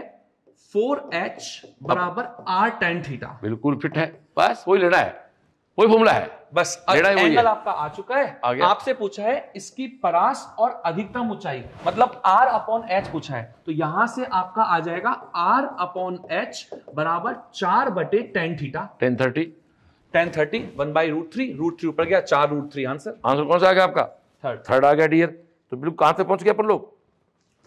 फोर एच बराबर आर टेन थीटा, बिल्कुल फिट है, बस वही लेना है, वही फॉर्मूला है, बस एंगल आपका आ चुका है। आपसे पूछा है इसकी परास और अधिकतम ऊंचाई, मतलब r अपॉन h पूछा है, तो यहां से आपका आ जाएगा r अपॉन h बराबर चार बटे tan theta, tan thirty, tan thirty one by root three, root three ऊपर गया, चार रूट थ्री, आंसर आंसर कौन सा आ गया आपका, थर्ड थर्ड आ गया डियर, तो बिल्कुल कहां से पहुंच गया अपन लोग,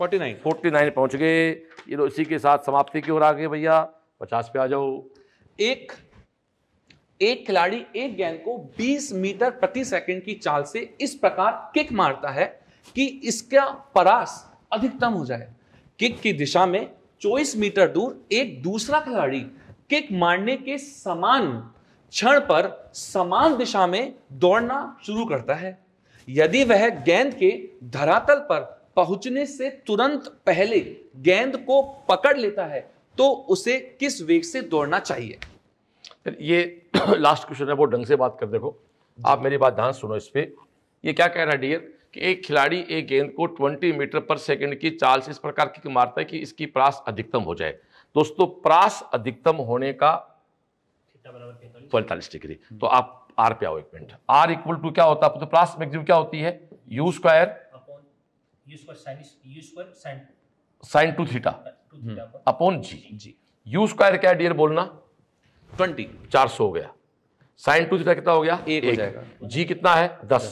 उनचास उनचास पहुंच गए। ये लो इसी के साथ समाप्ति की ओर आ गए भैया, पचास पे आ जाओ। एक एक खिलाड़ी एक गेंद को बीस मीटर प्रति सेकंड की चाल से इस प्रकार किक मारता है कि इसका परास अधिकतम हो जाए। किक की दिशा में चौबीस मीटर दूर एक दूसरा खिलाड़ी किक मारने के समान क्षण पर समान दिशा में दौड़ना शुरू करता है। यदि वह गेंद के धरातल पर पहुंचने से तुरंत पहले गेंद को पकड़ लेता है तो उसे किस वेग से दौड़ना चाहिए? ये लास्ट क्वेश्चन है, बहुत ढंग से बात कर। देखो आप मेरी बात ध्यान सुनो इस पर। ये क्या कह रहा है डियर कि एक खिलाड़ी एक गेंद को बीस मीटर पर सेकंड की चाल से इस प्रकार की मारता है कि इसकी परास अधिकतम हो जाए। दोस्तों परास अधिकतम होने का पैंतालीस डिग्री। तो आप आर पे आओ एक मिनट। आर इक्वल टू क्या होता है? तो परास मैक्सिमम क्या होती है? U square upon u square sine u square sine sine two theta upon g g. U square क्या है डियर बोलना? बीस चार सौ हो गया। साइन टू थीटा कितना हो गया? एक हो जाएगा। जी कितना है? दस।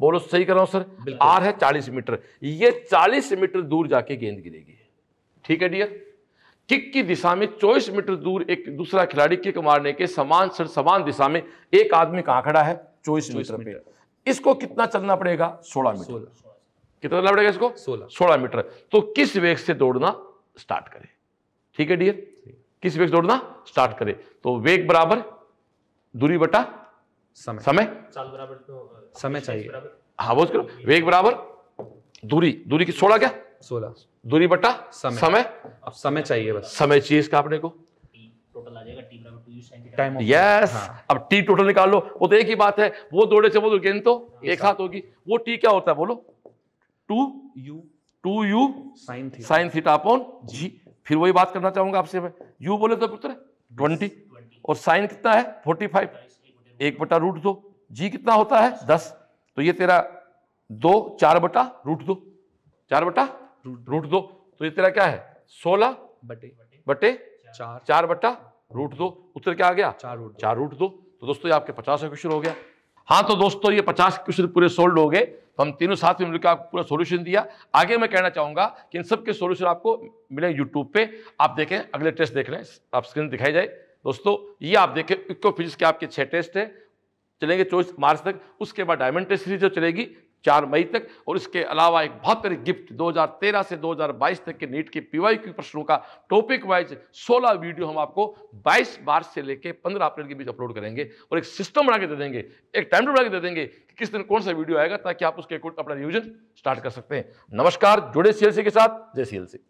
बोलो सही कर रहा हूं सर। आर है चालीस मीटर। ये चालीस मीटर दूर जाके गेंद गिरेगी। ठीक है डियर। किक की दिशा में चौबीस मीटर दूर एक दूसरा खिलाड़ी किक मारने के समान समान दिशा में एक आदमी कहां खड़ा है? चौबीस मीटर पे। इसको कितना चलना पड़ेगा? सोलह मीटर। कितना चलना पड़ेगा इसको? सोलह मीटर। तो किस वेग से दौड़ना स्टार्ट करे? ठीक है डियर, किस वेग से दौड़ना स्टार्ट करे? तो वेग बराबर दूरी बटा समय। समय चाल बराबर तो समय चाहिए। हाँ वो करो, वेग बराबर दूरी, दूरी की सोलह क्या? सोलह दूरी बटा समय। समय अब समय चाहिए, बस समय चाहिए इसका अपने को। टोटल आ जाएगा टी बराबर टाइम। यस, अब टी टोटल निकाल लो। वो तो एक ही बात है, वो दौड़े से वो गेंद तो एक साथ होगी। वो टी क्या होता है बोलो? Two u two u sine sine theta upon g. फिर वही बात करना चाहूंगा आपसे मैं। यू बोले तो पुत्र ट्वेंटी और साइन कितना है? फोर्टी फाइव एक बटा रूट दो। जी कितना होता है? दस। तो ये तेरा दो चार बटा रूट दो चार बटा रूट दो। तो ये तेरा क्या है? सोलह बटे बटे चार चार बटा रूट दो। उत्तर क्या आ गया? चार रूट चार रूट दो। तो दोस्तों ये आपके पचास का क्वेश्चन हो गया। हाँ तो दोस्तों ये पचास क्वेश्चन पूरे सोल्व हो गए। तो हम तीनों साथ में मिलकर आपको पूरा सोल्यूशन दिया। आगे मैं कहना चाहूंगा कि इन सब के सोल्यूशन आपको मिले यूट्यूब पे। आप देखें अगले टेस्ट देख लें, आप स्क्रीन दिखाई जाए। दोस्तों ये आप देखें इको फिजिक्स के आपके छह टेस्ट हैं, चलेंगे चौबीस मार्च तक। उसके बाद डायमंड टेस्ट सीरीज जो चलेगी चार मई तक। और इसके अलावा एक बहुत बड़ी गिफ्ट दो हज़ार तेरह से दो हज़ार बाईस तक के नीट के पीवाईक्यू प्रश्नों का टॉपिक वाइज सोलह वीडियो हम आपको बाईस मार्च से लेकर पंद्रह अप्रैल के बीच अपलोड करेंगे। और एक सिस्टम बना के दे देंगे, एक टाइम टेबल बना के दे देंगे कि किस दिन कौन सा वीडियो आएगा, ताकि आप उसके अकॉर्डिंग अपना रिविजन स्टार्ट कर सकते हैं। नमस्कार, जुड़े सीएलसी के साथ। जय सीएलसी।